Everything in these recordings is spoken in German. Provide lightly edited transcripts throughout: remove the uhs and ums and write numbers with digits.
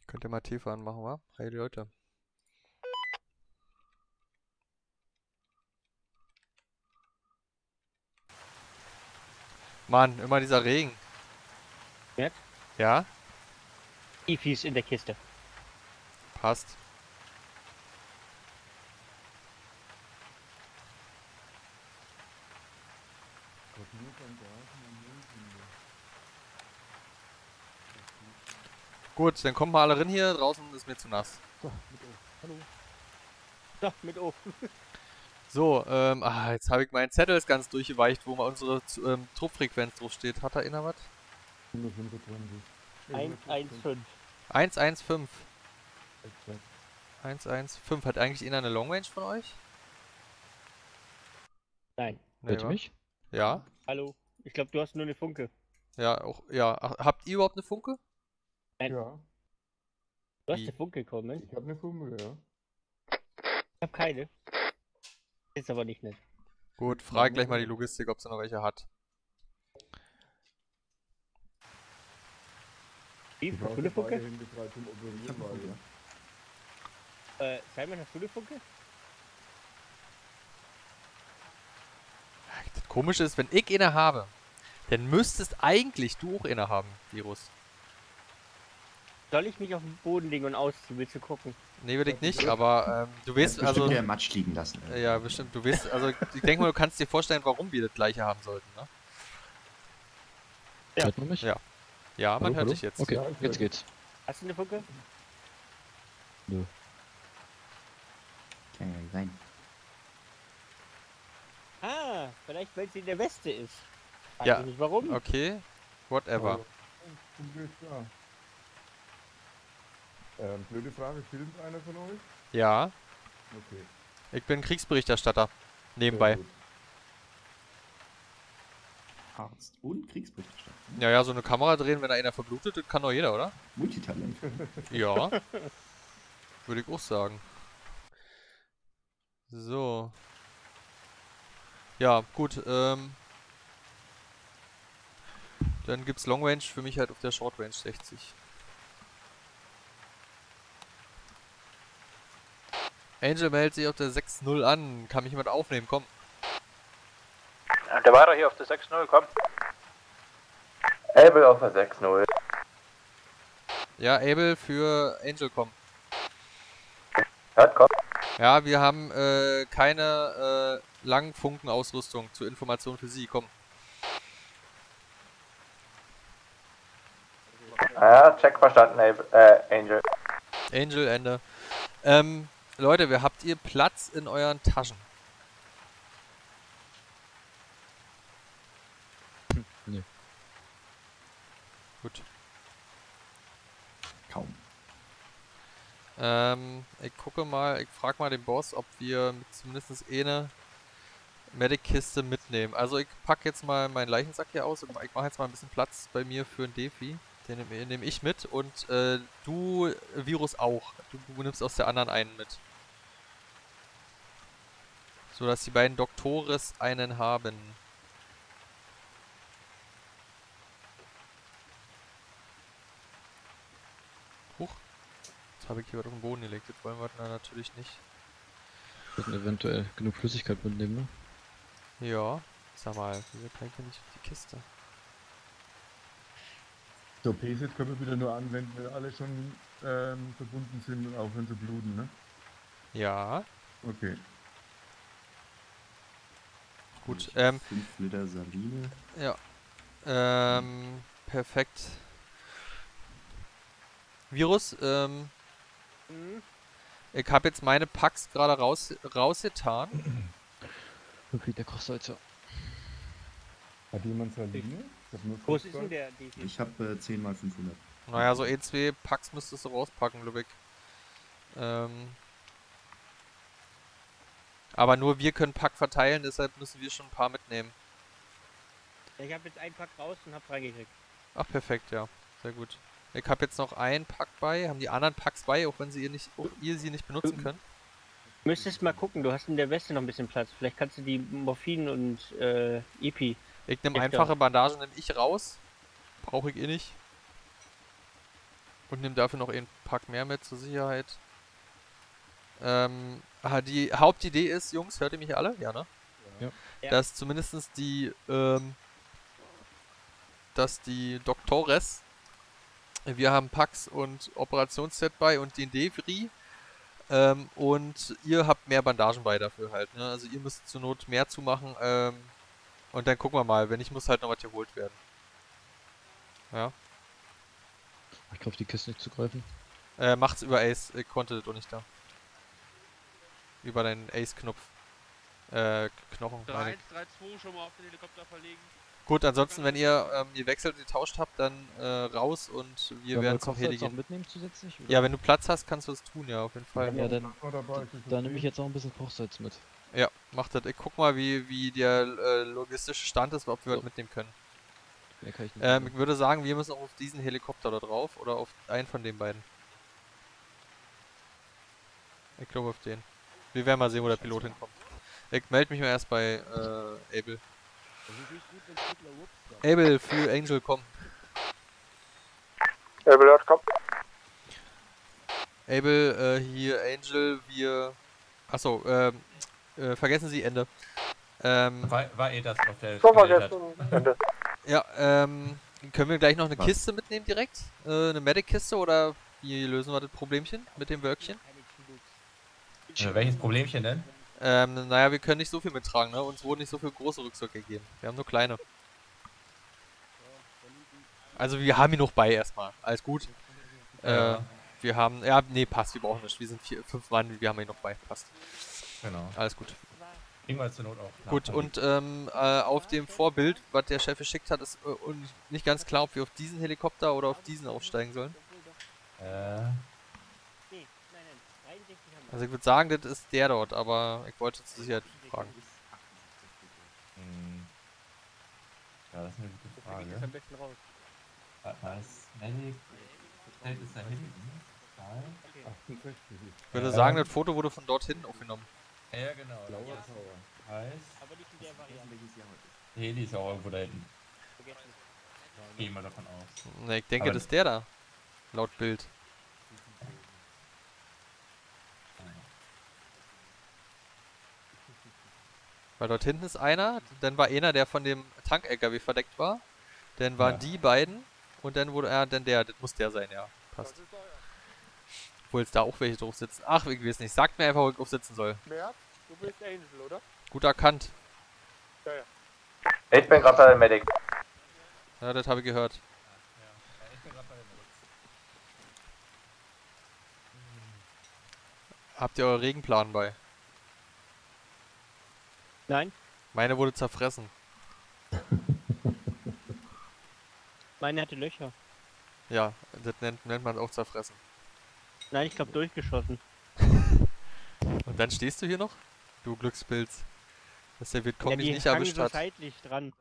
Ich könnte mal tiefer anmachen, wa? Hey Leute. Mann, immer dieser Regen. Merk? Ja? Efi ist in der Kiste. Passt. Gut, dann kommen wir alle rein hier. Draußen ist mir zu nass. So, mit O. Hallo. Ja, mit O. So, jetzt habe ich meinen Zettel ist ganz durchgeweicht, wo mal unsere Truppfrequenz drauf steht. Hat da einer was? 115. 115. 115. Hat eigentlich einer eine Long Range von euch? Nein. Hört ihr mich? Ja. Hallo. Ich glaube, du hast nur eine Funke. Ja, auch. Ja. Ach, habt ihr überhaupt eine Funke? Nein. Ja. Du hast eine Funke gekommen, ne? Ich habe eine Funke, ja. Ich habe keine. Ist aber nicht nett. Gut, frag gleich mal die Logistik, ob sie noch welche hat. Wie? Hast du eine Funke? Simon, hast du eine Funke? Das Komische ist, wenn ich eine habe, dann müsstest eigentlich du auch eine haben, Virus. Soll ich mich auf den Boden legen und ausziehen, willst du gucken? Nee, will ich nicht, aber du wirst also... Bestimmt Matsch liegen lassen. Ja, bestimmt, du wirst, also ich denke mal, du kannst dir vorstellen, warum wir das gleiche haben sollten, ne? Ja. Hört man mich? Ja. Ja, hallo, man hört dich jetzt. Okay, ja, jetzt geht's. Hast du eine Funke? Nö. Kann ja nicht sein. Ah, vielleicht weil sie in der Weste ist. Weiß ja. Ich nicht warum. Okay, whatever. Ja. Blöde Frage, filmt einer von euch? Ja. Okay. Ich bin Kriegsberichterstatter. Nebenbei. Arzt und Kriegsberichterstatter. Ja, ja, so eine Kamera drehen, wenn da einer verblutet, das kann doch jeder, oder? Multitalent. Ja. Würde ich auch sagen. So. Ja, gut, dann gibt's Long Range, für mich halt auf der Short Range 60. Angel meldet sich auf der 6-0 an. Kann mich jemand aufnehmen? Komm. Der war doch hier auf der 6-0, komm. Abel auf der 6-0. Ja, Abel für Angel, komm. Hört, komm. Ja, wir haben keine Langfunkenausrüstung zur Information für Sie, komm. Ja, Check verstanden, Abel, Angel. Angel, Ende. Leute, habt ihr Platz in euren Taschen? Nee. Gut. Kaum. Ich gucke mal, ich frage mal den Boss, ob wir zumindest eine Medic-Kiste mitnehmen. Also ich packe jetzt mal meinen Leichensack hier aus und ich mache jetzt mal ein bisschen Platz bei mir für einen Defi. Den nehme ich mit und du, Virus, auch. Du nimmst aus der anderen einen mit. So, dass die beiden Doktores einen haben. Huch. Jetzt habe ich hier was auf den Boden gelegt. Das wollen wir natürlich nicht. Wir könnten eventuell genug Flüssigkeit mitnehmen, ne? Ja. Sag mal, wieso kann ich nicht auf die Kiste? So, P-Set können wir wieder nur anwenden, wenn alle schon verbunden sind und aufhören zu bluten, ne? Ja. Okay. Gut, 5 Liter Saline. Ja. Perfekt. Virus, ich habe jetzt meine Packs gerade rausgetan. Okay, der Kochsalzer. Hat jemand Saline? Groß ist denn der? Ich habe 10 mal 500. Naja, so E2 Packs müsstest du rauspacken, Lübeck. Aber nur wir können Pack verteilen, deshalb müssen wir schon ein paar mitnehmen. Ich habe jetzt einen Pack raus und habe reingekriegt. Ach, perfekt, ja. Sehr gut. Ich habe jetzt noch einen Pack bei. Haben die anderen Packs bei, auch wenn sie ihr sie nicht benutzen könnt? Müsstest mal gucken, du hast in der Weste noch ein bisschen Platz. Vielleicht kannst du die Morphin und Epi... Ich nehme einfache Bandagen, nehme ich raus. Brauche ich eh nicht. Und nehme dafür noch ein Pack mehr mit zur Sicherheit. Die Hauptidee ist, Jungs, hört ihr mich alle? Ja, ne? Ja. Ja. Dass zumindest die, dass die Doktores, wir haben Packs und Operationsset bei und den Devri, und ihr habt mehr Bandagen bei dafür halt, ne? Also ihr müsst zur Not mehr zumachen, und dann gucken wir mal, wenn nicht, muss halt noch was geholt werden. Ja. Ich glaube, die Kiste nicht zu greifen. Macht's über Ace, ich konnte das doch nicht da. Über deinen Ace-Knopf. Knochen. 3-1, 3-2 schon mal auf den Helikopter verlegen. Gut, ansonsten, wenn ihr gewechselt und getauscht habt, dann raus und wir werden zum Heli gehen. Mitnehmen zusätzlich? Oder? Ja, wenn du Platz hast, kannst du es tun, ja, auf jeden Fall. Ja, dann nehme ich jetzt auch ein bisschen Kochsalz mit. Ja, mach das. Ich guck mal, wie der logistische Stand ist, ob wir was mitnehmen können. Ja, kann ich nicht ich würde sagen, wir müssen auch auf diesen Helikopter da drauf oder auf einen von den beiden. Ich glaube auf den. Wir werden mal sehen, wo der Pilot hinkommt. Ich melde mich mal erst bei Abel. Abel für Angel, komm. Abel dort, komm. Abel, hier Angel, wir... Achso, vergessen Sie Ende. War eh das auf der... So, vergessen Ende. Ja, können wir gleich noch eine Kiste mitnehmen direkt? Eine Medic-Kiste oder wie lösen wir das Problemchen mit dem Wölkchen? Welches Problemchen denn? Naja, wir können nicht so viel mittragen, ne? Uns wurden nicht so viele große Rucksäcke gegeben. Wir haben nur kleine. Also wir haben ihn noch bei erstmal. Alles gut. Wir haben... Ja, nee, passt. Wir brauchen nicht. Wir sind 5 Mann, wir haben ihn noch bei. Passt. Genau. Alles gut. Irgendwann zur Not auch. Gut, und auf dem Vorbild, was der Chef geschickt hat, ist nicht ganz klar, ob wir auf diesen Helikopter oder auf diesen aufsteigen sollen. Also ich würde sagen, das ist der dort, aber ich wollte zur Sicherheit fragen. Ja, das ist eine gute Frage. Ich würde sagen, das Foto wurde von dort hinten aufgenommen. Ja, genau. Der Heli ist ja auch irgendwo da hinten. Geh mal davon aus. Ne, ich denke, das ist der da. Laut Bild. Weil dort hinten ist einer, dann war einer, der von dem Tank-LKW verdeckt war, dann waren die beiden und dann wurde er, dann der, das muss der sein, ja, passt. Obwohl es da auch welche drauf sitzen. Ach, ich weiß nicht, sagt mir einfach, wo ich drauf sitzen soll. Merk, du bist Angel, oder? Gut erkannt. Ja, ja. Ich bin gerade bei der Medic. Ja, das habe ich gehört. Ja, ich bin gerade bei der Medic. Habt ihr euren Regenplan bei? Nein. Meine wurde zerfressen. Meine hatte Löcher. Ja, das nennt man auch zerfressen. Nein, ich glaube durchgeschossen. Und dann stehst du hier noch? Du Glückspilz. Dass der Vietcong dich nicht erwischt hat. Ja, die so dran.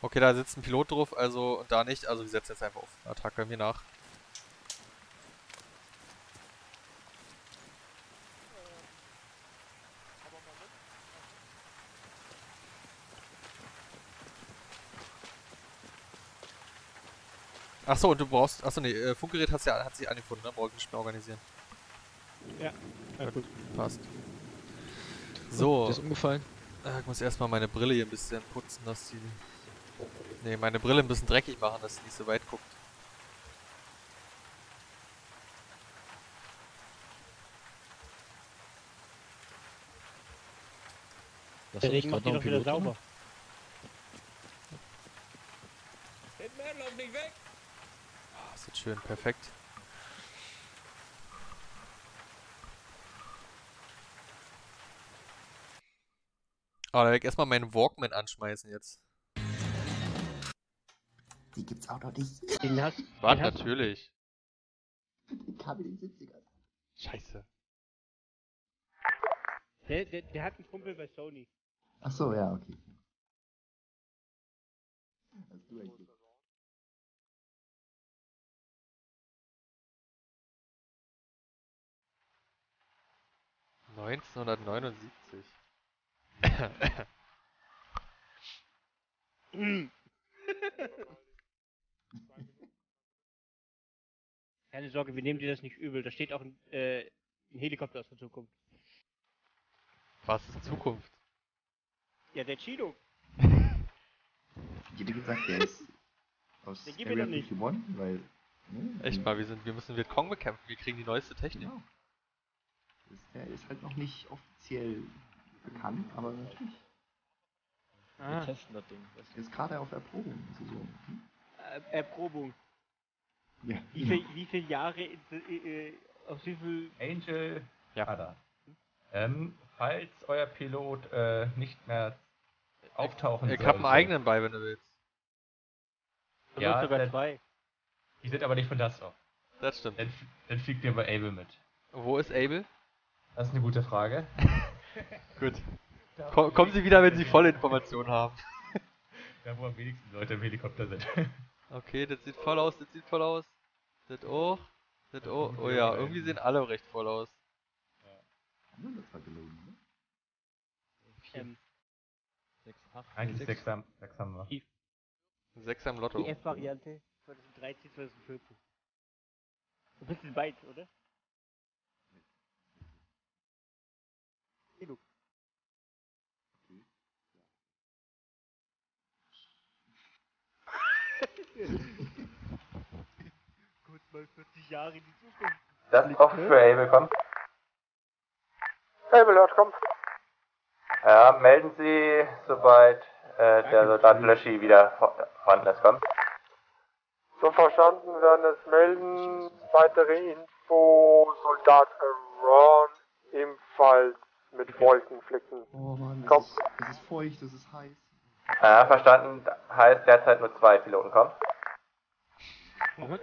Okay, da sitzt ein Pilot drauf, also da nicht, also wir setzen jetzt einfach auf Attacke mir nach. Achso, und du brauchst. Achso, nee, Funkgerät hat's ja, hat sich angefunden, ne? Brauche ich nicht mehr organisieren. Ja, gut. Passt. So. Das ist umgefallen. Ich muss erstmal meine Brille hier ein bisschen putzen, dass die. Ne, meine Brille ein bisschen dreckig machen, dass sie nicht so weit guckt. Der Regen macht die doch wieder sauber. Hitman, lauf nicht weg! Oh, ist jetzt schön, perfekt. Oh, da werde ich erstmal meinen Walkman anschmeißen jetzt. Die gibt's auch noch nicht. Warte, natürlich. Den Kabel in den 70ern. Scheiße. Der hat einen Kumpel bei Sony. Achso, ja, okay. Hast du eigentlich? 1979. Keine Sorge, wir nehmen dir das nicht übel. Da steht auch ein Helikopter aus der Zukunft. Was ist Zukunft? Ja, der Chido. Ich hätte gesagt, der ist aus der Area 51, weil... Ne? Echt mal, wir müssen Vietcong bekämpfen, wir kriegen die neueste Technik. Genau. Der ist halt noch nicht offiziell bekannt, aber natürlich. Wir testen das Ding. Das ist gerade auf Erprobung. Also so. Erprobung. Ja. Wie viele Jahre, auf wie viel... Angel, ja da. Falls euer Pilot nicht mehr auftauchen sollte. Ich hab einen eigenen bei, wenn du willst. Ja, sogar zwei. Die sind aber nicht von Dust Off. Das stimmt. Dann fliegt ihr bei Able mit. Wo ist Able? Das ist eine gute Frage. Gut. Kommen Sie wieder, wenn Sie volle Informationen haben. Da wo am wenigsten Leute im Helikopter sind. Okay, das sieht voll aus, das sieht voll aus. Das auch. Das auch. Oh ja, irgendwie sehen alle recht voll aus. Ja. Das war gelogen, ne? 6, 8, eigentlich 6 am Lotto. 6 am Lotto. Die F-Variante 2013, 2014. Ein bisschen weit, oder? Genug. Okay. Gut, mal 40 Jahre in die Zukunft. Das ist oft für Able, komm. Able, Lord, komm. Ja, melden Sie, sobald der Soldat Löschi wieder vorhanden ist, komm. So verstanden, werden es melden. Weitere Info, Soldat Ron, ebenfalls mit Wolkenflicken. Oh Mann, es ist feucht, es ist heiß. Ja, verstanden, heißt derzeit nur 2 Piloten, komm. Mac,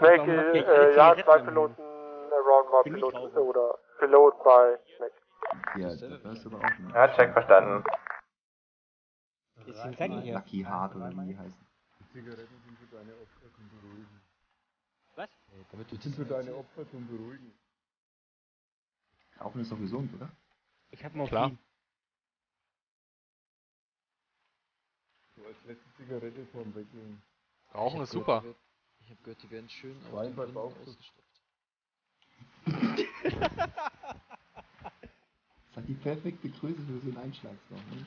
ja, 2 Piloten, Ron war Pilot oder Pilot bei Mac. Ja, das ist aber auch nicht. Ja, check, verstanden. Ist denn Lucky Hard oder wie die heißen? Zigaretten sind für deine Opfer zum Beruhigen. Was? Damit du sind für deine Opfer zum Beruhigen. Rauchen ist doch gesund, oder? Ich hab noch klar. So als letzte Zigarette vorm Weggehen. Rauchen ist super. Ich hab gehört, die werden schön auf den Wind ausgestopft. Das hat die perfekte Größe für so einen Einschlagsloch. Ne?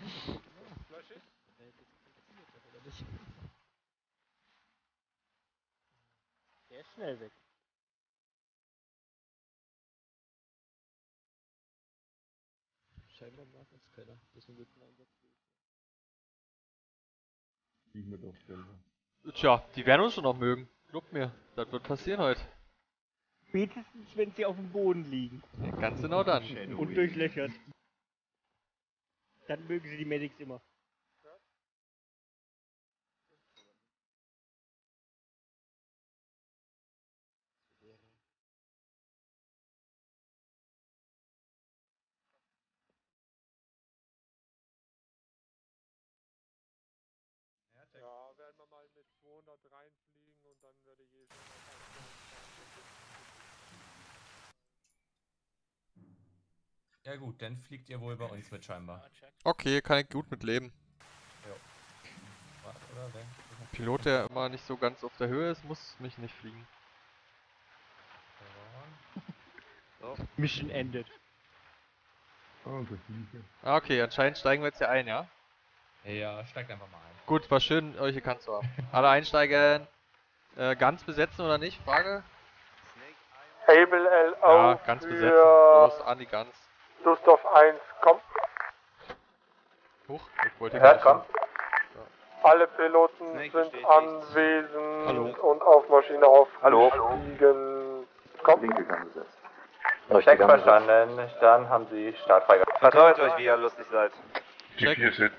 Der ist schnell weg. Scheinbar mag uns keiner, deswegen wird man Einsatz geben. Liegen wir doch selber. Tja, die werden uns schon noch mögen. Glaubt mir, das wird passieren heute. Spätestens, wenn sie auf dem Boden liegen. Ja, ganz genau dann. Und durchlöchert. Dann mögen sie die Medics immer. Reinfliegen und dann werde ich jeden Tag. Ja gut, dann fliegt ihr wohl bei uns mit scheinbar. Okay, kann ich gut mit leben. Jo. Ein Pilot, der immer nicht so ganz auf der Höhe ist, muss mich nicht fliegen. So. Mission ended. Okay, anscheinend steigen wir jetzt hier ein, ja? Ja, steigt einfach mal ein. Gut, war schön, euch gekannt zu haben. Alle einsteigen. Ganz besetzen oder nicht? Frage? Able L.O. Ja, ganz besetzen. Los, an die Gans. Dustorf 1, komm. Huch, ich wollte ja, komm. So. Alle Piloten sind anwesend und auf Maschine aufgestiegen. Hallo. Komm. Linke Gans besetzt. Check verstanden, dann haben sie Startfreigabe. Vertraut euch, wie ihr lustig seid. Check.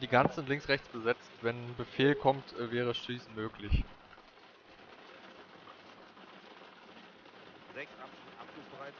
Die Gans sind links rechts besetzt. Wenn ein Befehl kommt, wäre Schießen möglich. 6 abrufbereit.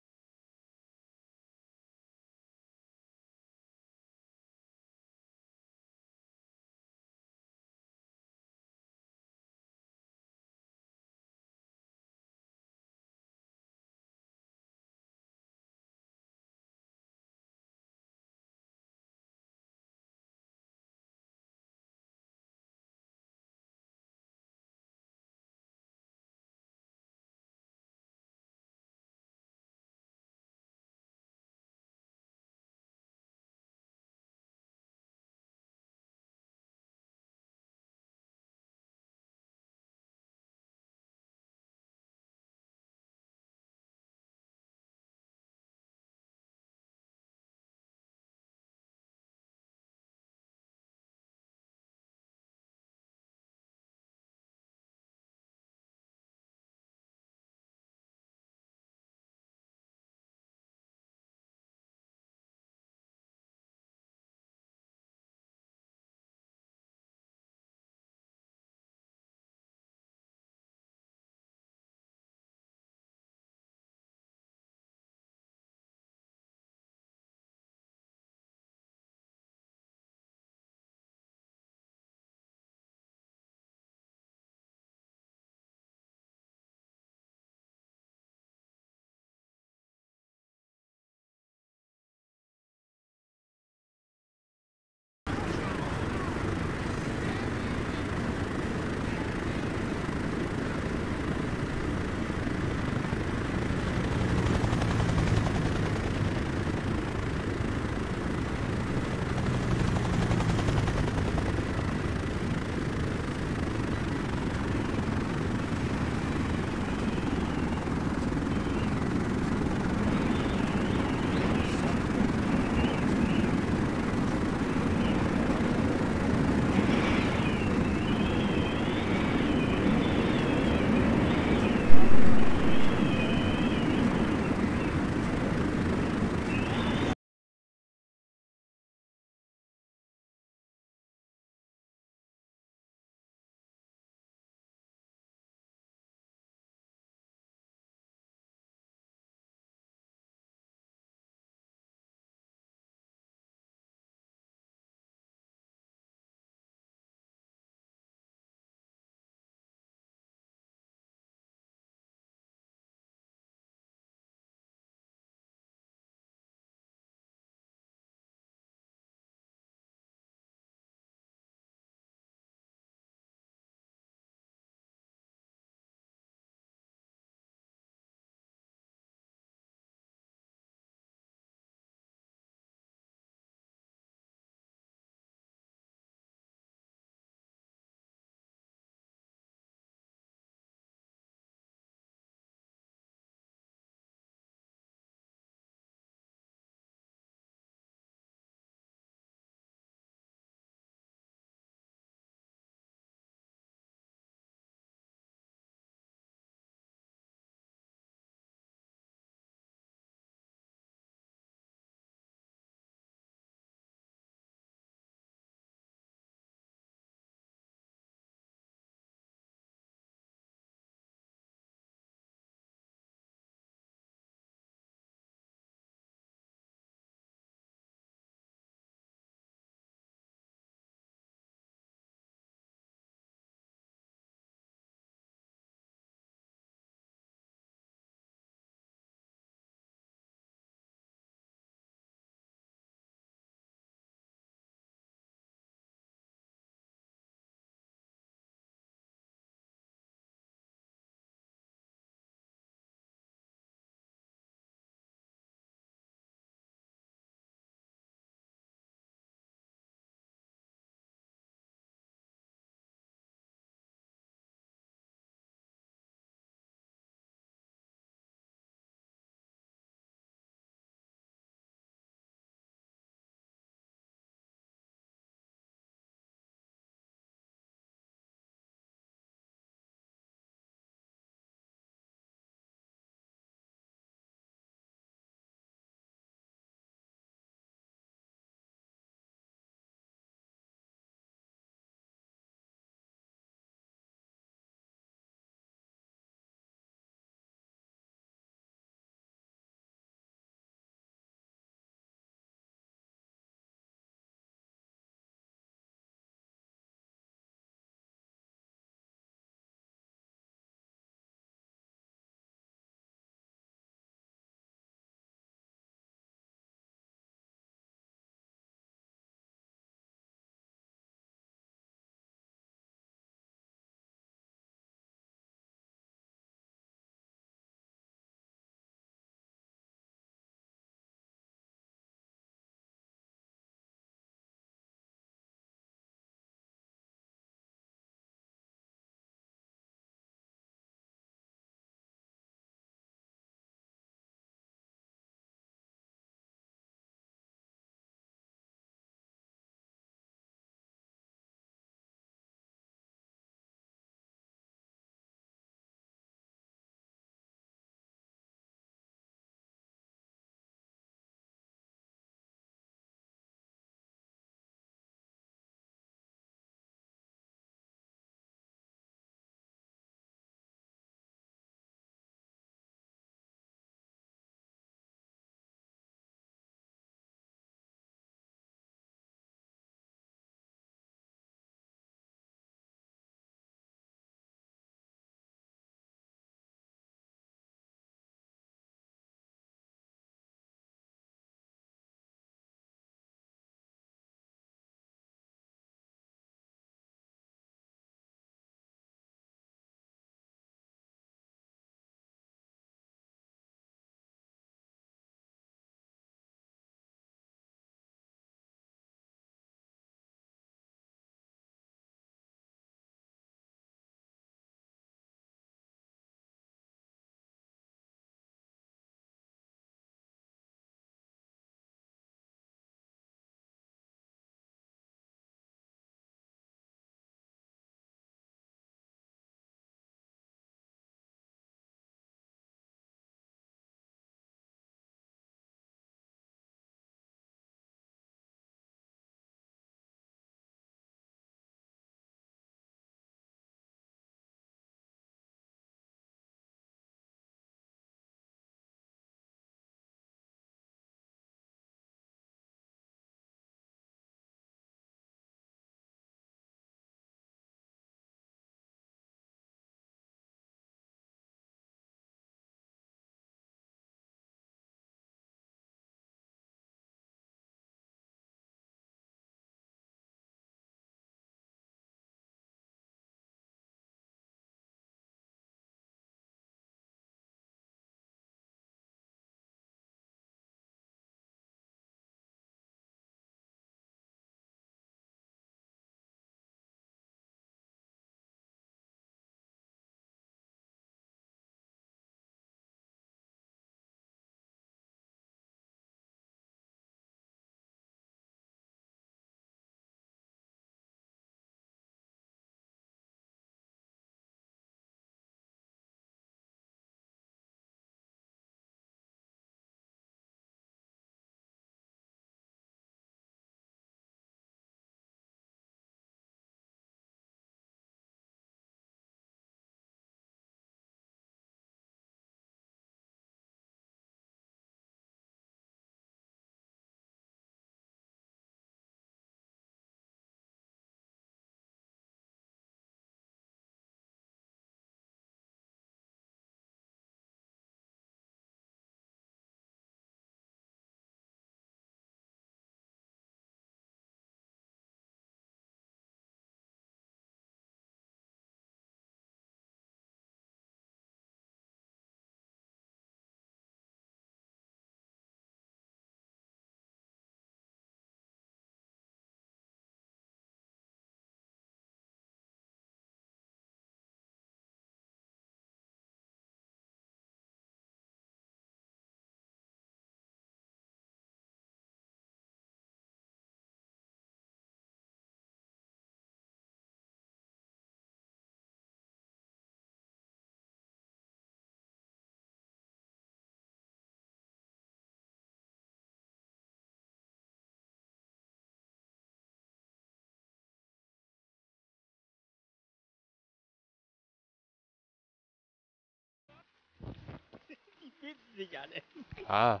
versteht sie sich alle. Ah.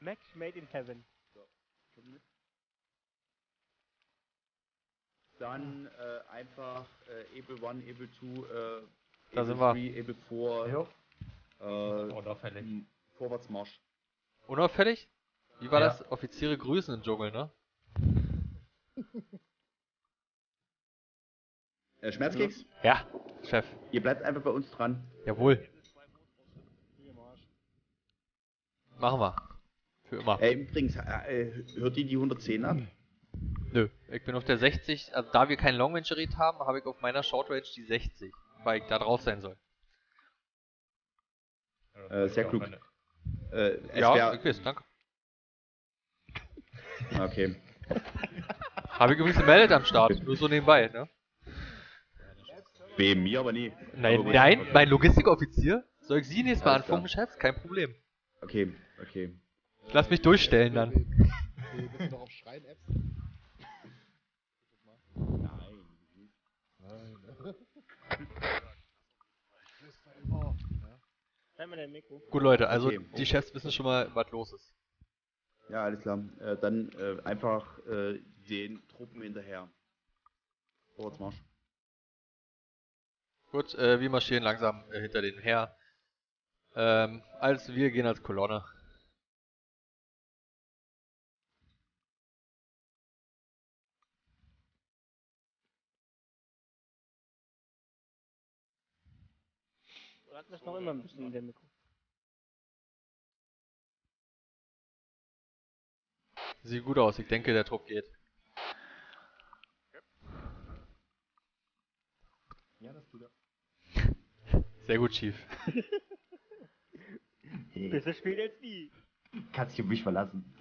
Match made in heaven. So. Komm mit. Dann einfach Able 1, Able 2, Able 3, Able 4. Ja. Unauffällig. Vorwärtsmarsch. Unauffällig? Wie war das? Offiziere grüßen im Dschungel, ne? Schmerzkeks? Ja, Chef. Ihr bleibt einfach bei uns dran. Jawohl. Machen wir. Für immer. Übrigens, hört ihr die 110 ab? Nö, ich bin auf der 60. Also da wir kein Long Range Gerät haben, habe ich auf meiner Short Range die 60, weil ich da drauf sein soll. Sehr klug. Ja, ich weiß, danke. Okay. Habe ich übrigens gemeldet am Start, nur so nebenbei, ne? Bei mir aber nie. Nein, aber nein, mein Logistikoffizier? Soll ich Sie nächstes Mal anfunken, Chef? Kein Problem. Okay, okay. Ich lass mich durchstellen dann. Wir müssen doch auf Schreien-Apps. Nein. Nein. Gut, Leute, also okay, die Chefs wissen schon mal, was los ist. Ja, alles klar. Dann einfach den Truppen hinterher. Vorwärtsmarsch. Gut, wir marschieren langsam hinter denen her. Wir gehen als Kolonne. Das noch immer ein bisschen in der Mikro. Sieht gut aus, ich denke, der Trupp geht. Ja, das tut er. Sehr gut, Chief. Besser spät als nie. Kannst dich auf mich verlassen.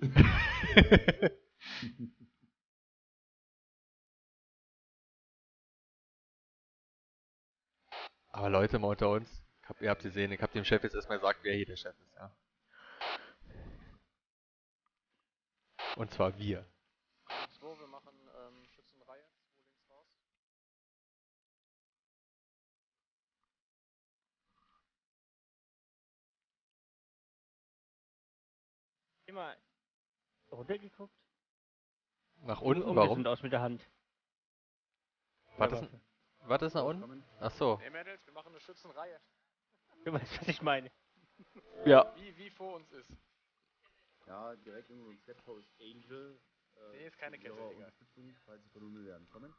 Aber Leute, mal unter uns. Ihr habt gesehen, ich hab dem Chef jetzt erstmal gesagt, wer hier der Chef ist, ja. Und zwar wir. So, wir machen Schützenreihe, wo links raus. Immer runtergeguckt. Nach unten, warum? Aus mit der Hand. Was ist nach unten? Achso. Hey Mädels, wir machen eine Schützenreihe. Du weißt, was ich meine. Ja. Wie vor uns ist. Ja, direkt in unserem Stephouse Angel. Nee, ist keine Kette, Digga. Falls sie verloren werden. Kommen.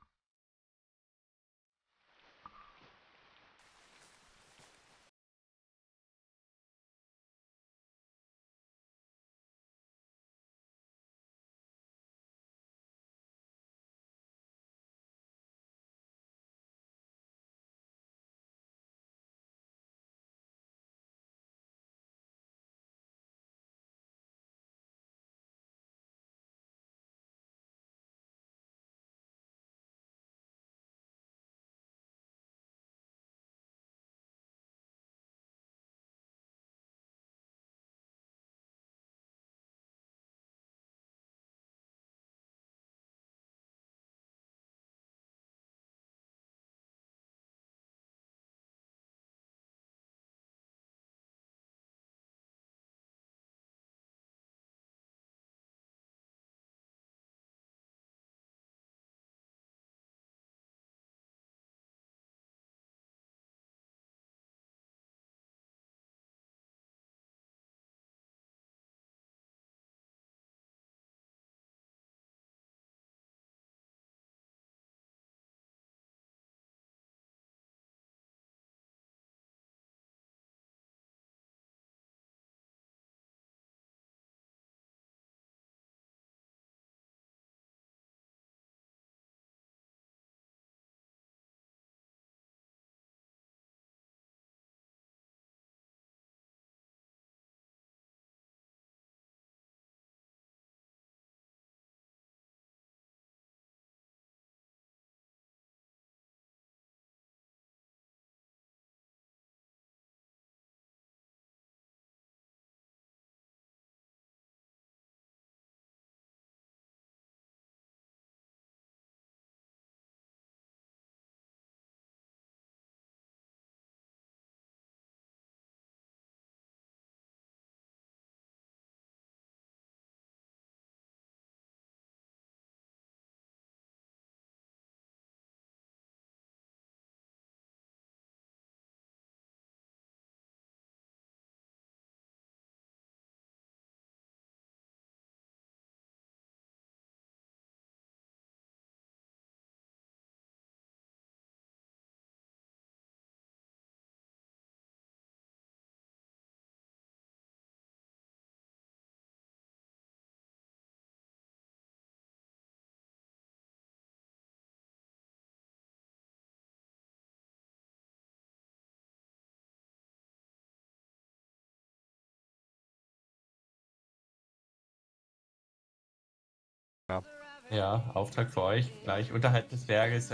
Ja, Auftrag für euch. Gleich unterhalb des Berges,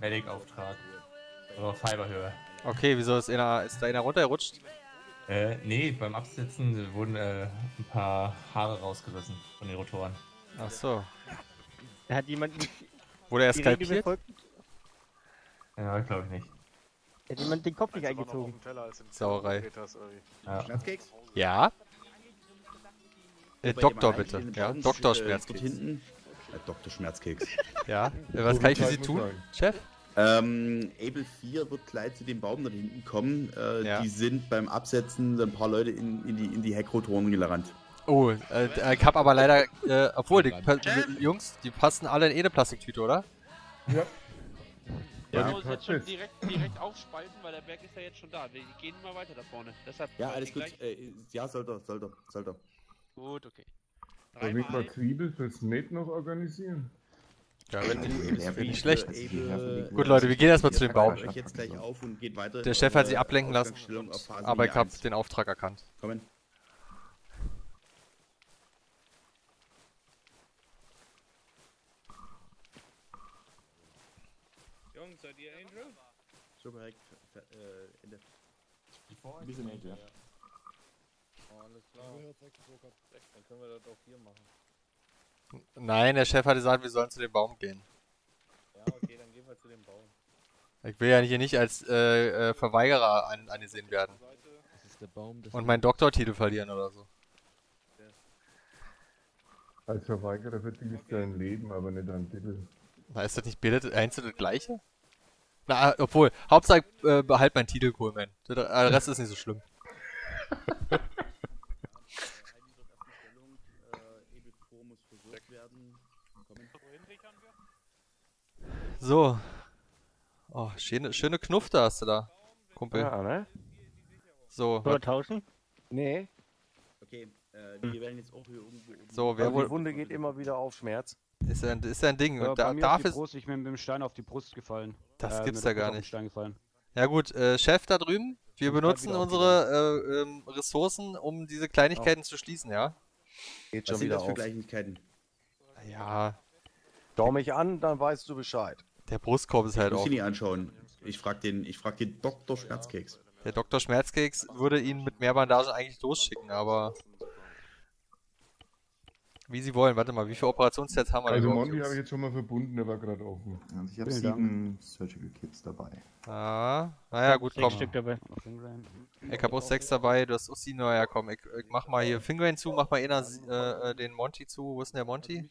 Medic-Auftrag. Oder Fiberhöhe. Okay, wieso ist da einer runtergerutscht? Nee, beim Absitzen wurden ein paar Haare rausgerissen von den Rotoren. Ach so. Da hat jemand nicht wurde er skalpiert? Ja, glaube ich nicht. Hat jemand den Kopf nicht eingezogen? Sauerei. Ja. Ja? Doktor bitte. Ja, Doktor Schmerzkeks. Doktor Schmerzkeks. Ja, was kann ich für Sie tun, Chef? Able 4 wird gleich zu dem Baum nach hinten kommen. Ja. Die sind beim Absetzen ein paar Leute in die Heckrotoren gelangt. Oh, ich hab aber leider, obwohl, die Jungs, die passen alle in eine Plastiktüte, oder? Ja. Ja, wir müssen jetzt schon direkt aufspalten, weil der Berg ist ja jetzt schon da. Wir gehen mal weiter da vorne. Deshalb ja, alles gut. Ja, sollte. Gut, okay. Soll ich mal Kriebel fürs Met noch organisieren? Ja, wenn nicht schlecht. Gut, Leute, wir gehen erstmal zu dem Baum. Der Chef hat sich ablenken lassen, aber ich hab den Auftrag erkannt. Kommen. Jungs, seid ihr Angel? So korrekt. Ende. Ein bisschen Angel, ja. Alles klar. Dann können wir das auch hier machen. Nein, der Chef hat gesagt, wir sollen zu dem Baum gehen. Ja, okay, dann gehen wir zu dem Baum. Ich will ja hier nicht als Verweigerer angesehen werden. Das ist der Baum, das und meinen Doktortitel verlieren oder so. Ja. Als Verweigerer verdienst du dein Leben, aber nicht deinen Titel. Na, ist das nicht einzeln das gleiche? Na, obwohl, Hauptsache behalt meinen Titel, Coolman. Der Rest ist nicht so schlimm. So. Oh, schöne Knufte hast du da, Kumpel. Ja, ne? So. Wollen wir tauschen? Nee. Okay, wir werden jetzt auch hier irgendwo. So, wer wohl. Die Wunde geht immer wieder auf, Schmerz. Ist ja ein Ding. Und da darf es. Ich bin mit dem Stein auf die Brust gefallen. Das gibt's ja gar nicht. Ja, gut, Chef da drüben. Wir benutzen unsere Ressourcen, um diese Kleinigkeiten zu schließen, ja? Geht schon wieder auf. Was sind das für Kleinigkeiten? Ja. Schau mich an, dann weißt du Bescheid. Der Brustkorb ist halt auch. Ich muss ihn nicht anschauen. Ich frag den Doktor Schmerzkeks. Der Doktor Schmerzkeks würde ihn mit mehr Bandagen eigentlich losschicken, aber. Wie sie wollen, warte mal, wie viele Operationssets haben wir denn? Also Monty habe ich jetzt schon mal verbunden, der war gerade offen. Ja, ich habe 7 Surgical Kits dabei. Ah, naja, gut, komm. Ich habe auch 6 dabei, du hast auch 7, naja, komm, ich mach mal hier Fingrain zu, mach mal einer, den Monty zu. Wo ist denn der Monty?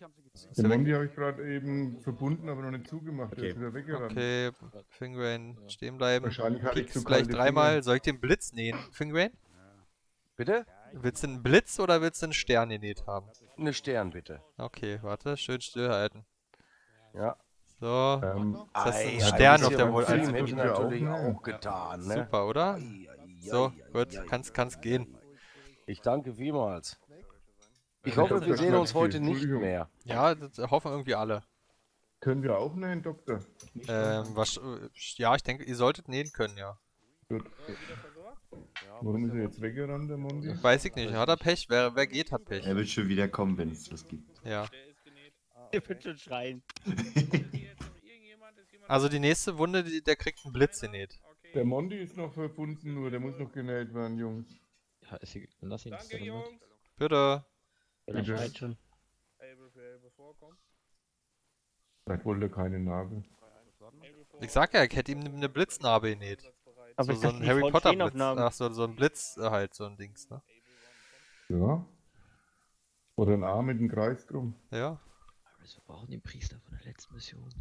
Den Monty habe ich gerade eben verbunden, aber noch nicht zugemacht, okay. Der ist wieder weggerannt. Okay, Fingrain, stehen bleiben. Wahrscheinlich hatte ich zu gleich dreimal. Soll ich den Blitz nähen, Fingrain? Bitte? Willst du einen Blitz oder willst du einen Stern genäht haben? Eine Stern, bitte. Okay, warte, schön stillhalten. Ja. So, das ist ein Stern auf der Wohl. Das hätte ich natürlich auch getan, ne? Super, oder? So, gut, kann's gehen. Ich danke vielmals. Ich hoffe, wir sehen uns heute nicht mehr. Ja, das hoffen irgendwie alle. Können wir auch nähen, Doktor? Ja, ich denke, ihr solltet nähen können, ja. Gut. Warum ist er jetzt weggerannt, der Mondi? Weiß ich nicht, hat er Pech? Wer geht, hat Pech. Er wird schon wieder kommen, wenn es was gibt. Ja. Er wird schon schreien. Also die nächste Wunde, der kriegt einen Blitz genäht. Der Mondi ist noch verbunden, nur der muss noch genäht werden, Jungs. Ja, ist hier, lass ihn nicht damit. Bitte. Bitte. Schon. Vielleicht wollte er keine Narbe. Ich sag ja, ich hätte ihm eine Blitznarbe genäht. Aber so ein Harry Potter Blitz, ach so ein Blitz halt, so ein Dings, ne? Ja. Oder ein Arm mit einem Kreis drum. Ja. Aber wir brauchen den Priester von der letzten Mission.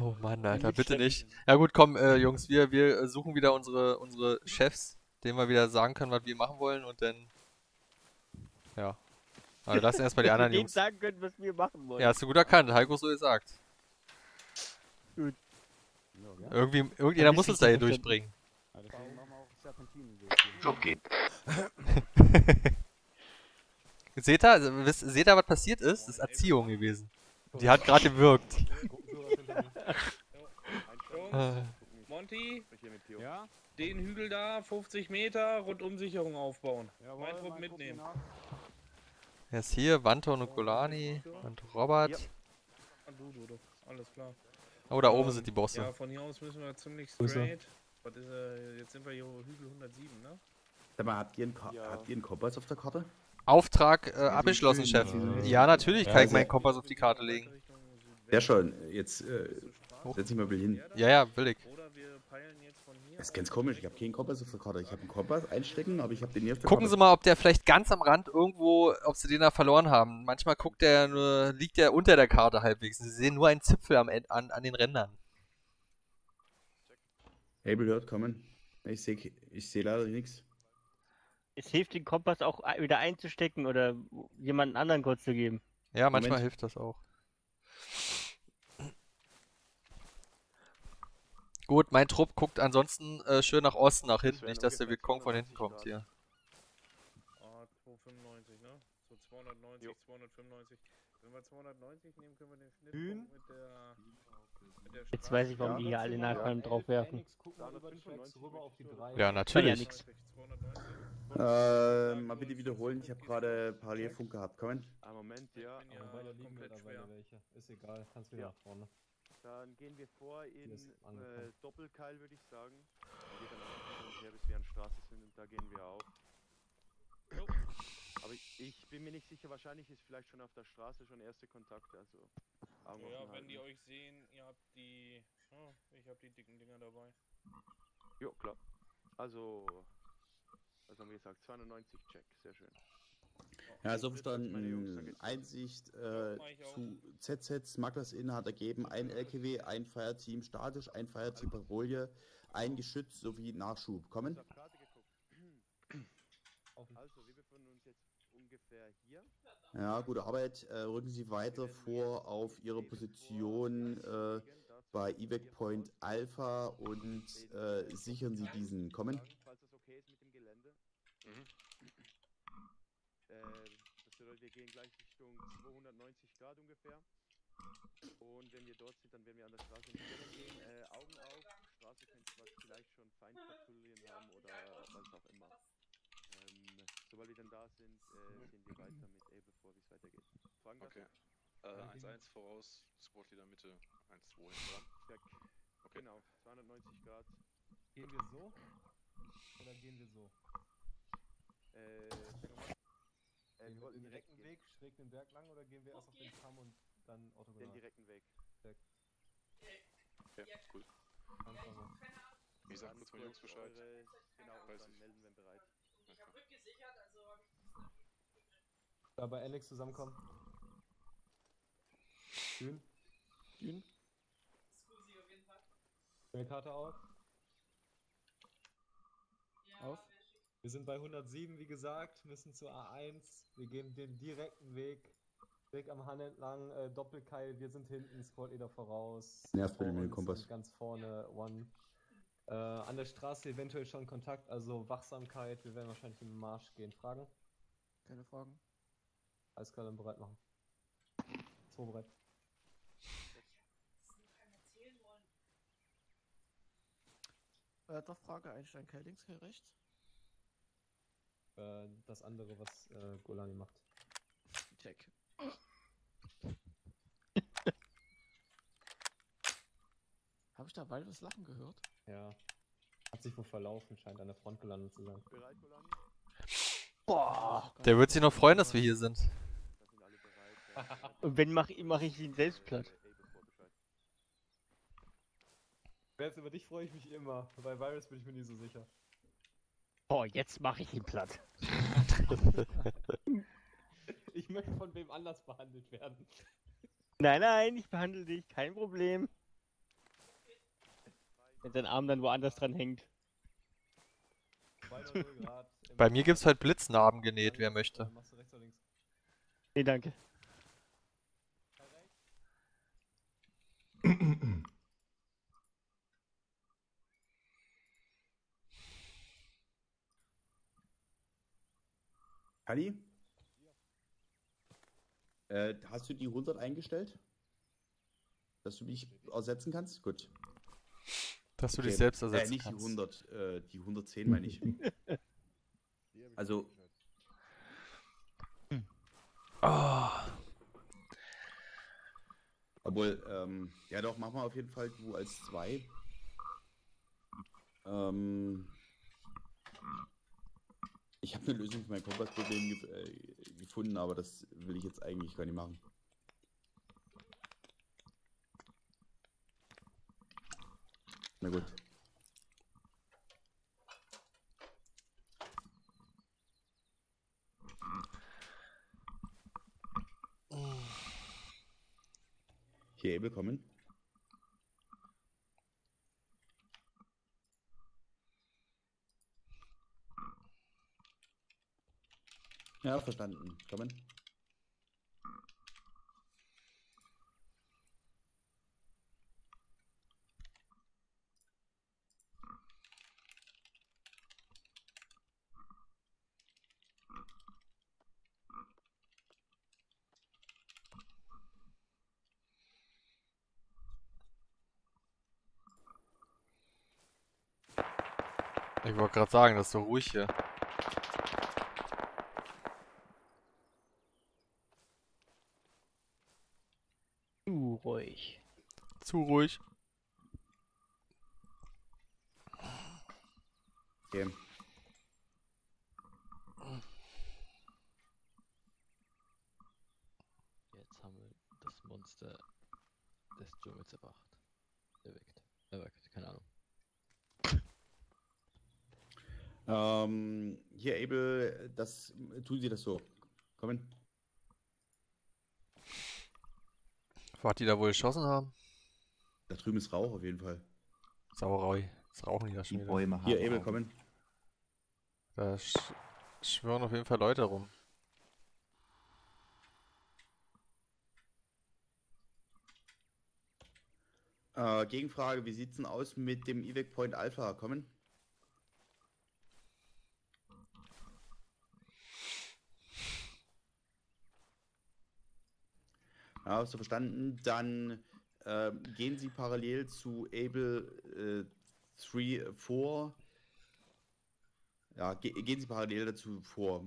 Oh Mann, Alter, bitte nicht. Ja gut, komm, Jungs, wir suchen wieder unsere Chefs, denen wir wieder sagen können, was wir machen wollen und dann... Ja. Also lassen erstmal die anderen Jungs sagen können, was wir machen wollen. Ja, hast du gut erkannt, Heiko so gesagt. Gut. Irgendjemand muss uns da hier durchbringen. Job geht. Seht ihr, was passiert ist? Das ist Erziehung gewesen. Die hat gerade gewirkt. Monty? Ja? Den Hügel da, 50 Meter, Rundumsicherung aufbauen. Jawohl, mein Trupp mitnehmen. Er ist hier, Wanto und Golani und Robert. Ja. Und du, alles klar. Oh, da oben sind die Bosse. Ja, von hier aus müssen wir ziemlich straight. Was ist, jetzt sind wir hier Hügel 107, ne? Sag mal, habt ihr einen Kompass auf der Karte? Auftrag abgeschlossen, Chef. Ja, natürlich kann ich meinen Kompass auf die Karte legen. Sehr schön, jetzt setz ich mal hin. Ja, ja, will ich. Das ist ganz komisch, ich habe keinen Kompass auf der Karte. Ich habe einen Kompass einstecken, aber ich habe den hier auf der Karte. Gucken Sie mal, ob der vielleicht ganz am Rand irgendwo, ob Sie den da verloren haben. Manchmal guckt der nur, liegt der unter der Karte halbwegs. Sie sehen nur einen Zipfel an den Rändern. Able hört kommen. Ich seh leider nichts. Es hilft, den Kompass auch wieder einzustecken oder jemanden anderen kurz zu geben. Ja, manchmal hilft das auch. Gut, mein Trupp guckt ansonsten schön nach Osten, nach hinten, nicht, dass der Wikong von hinten kommt hier. Ah, 295, ne? So 290, jo. 295. Wenn wir 290 nehmen, können wir den Schnitt mit der Jetzt weiß ich, warum die hier alle Nachbarn drauf werfen. Ja, natürlich. Mal bitte wiederholen, ich habe gerade Parallelfunk gehabt. Kommen? Ah, Moment, ja. Beide liegen mittlerweile welche. Ist egal, kannst wieder nach vorne. Dann gehen wir vor in Doppelkeil, würde ich sagen. Wir gehen dann her, bis wir an Straße sind und da gehen wir auch. So. Aber ich bin mir nicht sicher, wahrscheinlich ist vielleicht schon auf der Straße schon erste Kontakte. Also ja, wenn die euch sehen, ihr habt die... Oh, ich hab die dicken Dinger dabei. Jo, klar. Also... Was haben wir gesagt? 290 Check, sehr schön. Ja, so verstanden. Einsicht zu ZZ Smugglers Inn hat ergeben: ein LKW, ein Fireteam statisch, ein Fireteam Patrouille, ein Geschütz sowie Nachschub. Kommen? Also, wir befinden uns jetzt ungefähr hier. Ja, gute Arbeit. Rücken Sie weiter vor auf Ihre Position bei Evac Point Alpha und sichern Sie diesen. Kommen? Das bedeutet, wir gehen gleich Richtung 290 Grad ungefähr. Und wenn wir dort sind, dann werden wir an der Straße gehen. Augen auf, Straße könnte was vielleicht schon Feindpatrouillen haben oder was auch immer. Sobald wir dann da sind, gehen wir weiter mit Able vor, wie es weitergeht. Fragen okay. 1-1 voraus, Sportleader Mitte, 1-2 hinter. Okay. Genau, 290 Grad. Gehen wir so? Oder gehen wir so? Wir wollen den direkten Weg, schräg den Berg lang, oder gehen wir erst auf den Kamm und dann orthogonal? Den direkten Weg. Ja, cool. Ich sag kurz mal Jungs Bescheid. Genau, dann melden wir bereit. Ich hab rückgesichert, also... Da bei Alex zusammenkommen. Dün. Dün. Scusi auf jeden Fall. Nehmen wir Karte auf. Auf. Wir sind bei 107, wie gesagt, müssen zur A1. Wir gehen den direkten Weg, Weg am Hahn entlang, Doppelkeil, wir sind hinten, Squad-Leader voraus. Nervt bitte mit dem Kompass. Ganz vorne, One. An der Straße eventuell schon Kontakt, also Wachsamkeit, wir werden wahrscheinlich im Marsch gehen. Fragen? Keine Fragen. Alles klar, dann bereit machen. 2 bereit. Doch, Frage, Einstein, Keil links, Keil rechts? Das andere, was Golani macht. Check. Habe ich da bald was lachen gehört? Ja. Hat sich wohl verlaufen, scheint an der Front gelandet zu sein. Bereit, Golani? Boah! Der wird sich noch freuen, dass wir hier sind. Und wenn mach ich ihn selbst platt. Jetzt über dich freue ich mich immer. Bei Virus bin ich mir nie so sicher. Boah, jetzt mache ich ihn platt. Ich möchte von wem anders behandelt werden. Nein, nein, ich behandle dich, kein Problem. Wenn dein Arm dann woanders dran hängt. Bei mir gibt's halt Blitznarben genäht, wer möchte. Machst du rechts oder links? Nee, danke. Kali? Ja. Hast du die 100 eingestellt? Dass du mich ersetzen kannst? Gut. Dass du dich selbst ersetzt nicht kannst. Die 110 meine ich. Also... Oh. Obwohl, ja doch, mach mal auf jeden Fall du als 2. Ich habe eine Lösung für mein Kompassproblem gefunden, aber das will ich jetzt eigentlich gar nicht machen. Na gut. Hier, willkommen. Ja, verstanden. Kommen. Ich wollte gerade sagen, das ist so ruhig hier. Zu ruhig. Zu ruhig. Okay. Jetzt haben wir das Monster des Dschungels erweckt, keine Ahnung. Hier, Abel, das tun Sie das so. Kommen. Wart die da wohl geschossen haben? Da drüben ist Rauch auf jeden Fall. Sauerei. Das rauchen die da schon wieder. Bäume haben hier, Abel, kommen. Da schwören auf jeden Fall Leute rum. Gegenfrage, wie sieht's denn aus mit dem Evac Point Alpha? Kommen. Ja, hast du verstanden? Dann gehen Sie parallel zu Able 3, 4. Ja, gehen Sie parallel dazu vor.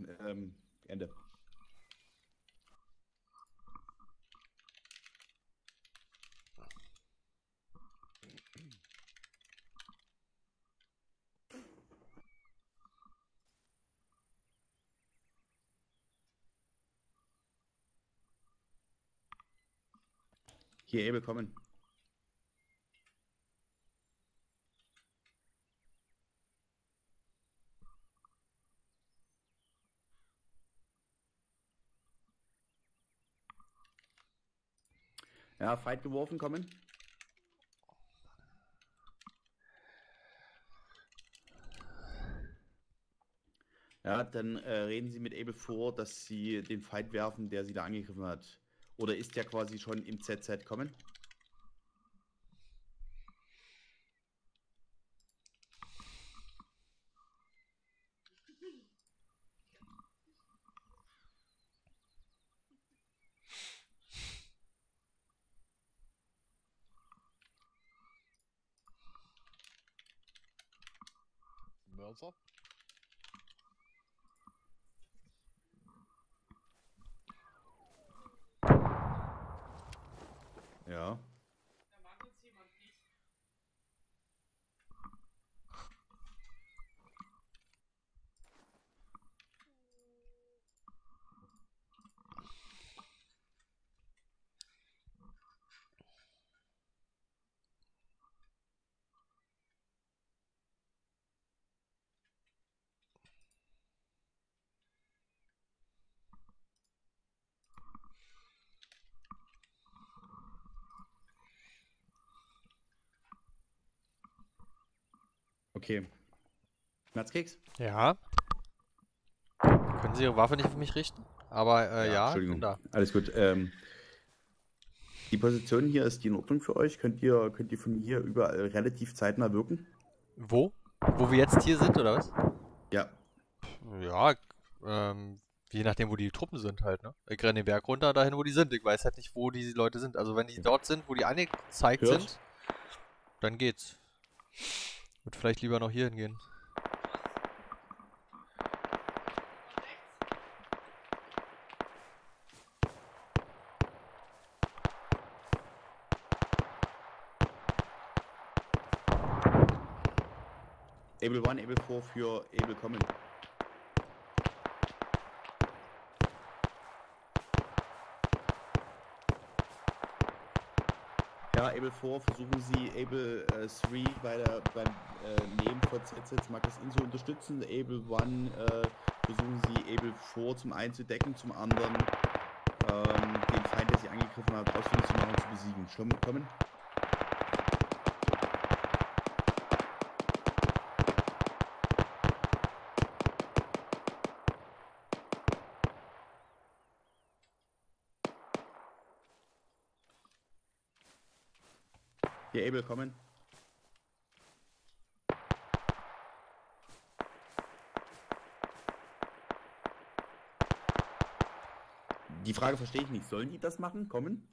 Ende. Hier, Abel, kommen. Ja, Fight geworfen, kommen. Ja, dann reden Sie mit Abel vor, dass Sie den Fight werfen, der Sie da angegriffen hat. Oder ist ja quasi schon im ZZ kommen? Mörser? Ja. Da mag jetzt jemand nicht. Okay. Schmerzkeks? Ja. Können Sie Ihre Waffe nicht auf mich richten? Aber ja, Entschuldigung. Da. Alles gut. Die Position hier, ist die in Ordnung für euch? Könnt ihr von hier überall relativ zeitnah wirken? Wo? Wo wir jetzt hier sind, oder was? Ja. Ja, je nachdem, wo die Truppen sind halt, ne? Ich renne den Berg runter, dahin, wo die sind. Ich weiß halt nicht, wo die Leute sind. Also wenn die dort sind, wo die angezeigt sind, dann geht's. Würde vielleicht lieber noch hier hingehen. Able 1, Able 4 für Able kommen. Ja, Able 4, versuchen Sie Able 3 beim Nehmen von ZZ Markus in zu unterstützen. Able 1, versuchen Sie Able 4 zum einen zu decken, zum anderen den Feind, der Sie angegriffen hat, ausfindig zu machen und zu besiegen. Schlumm, kommen. Hier Able kommen. Die Frage verstehe ich nicht. Sollen die das machen? Kommen?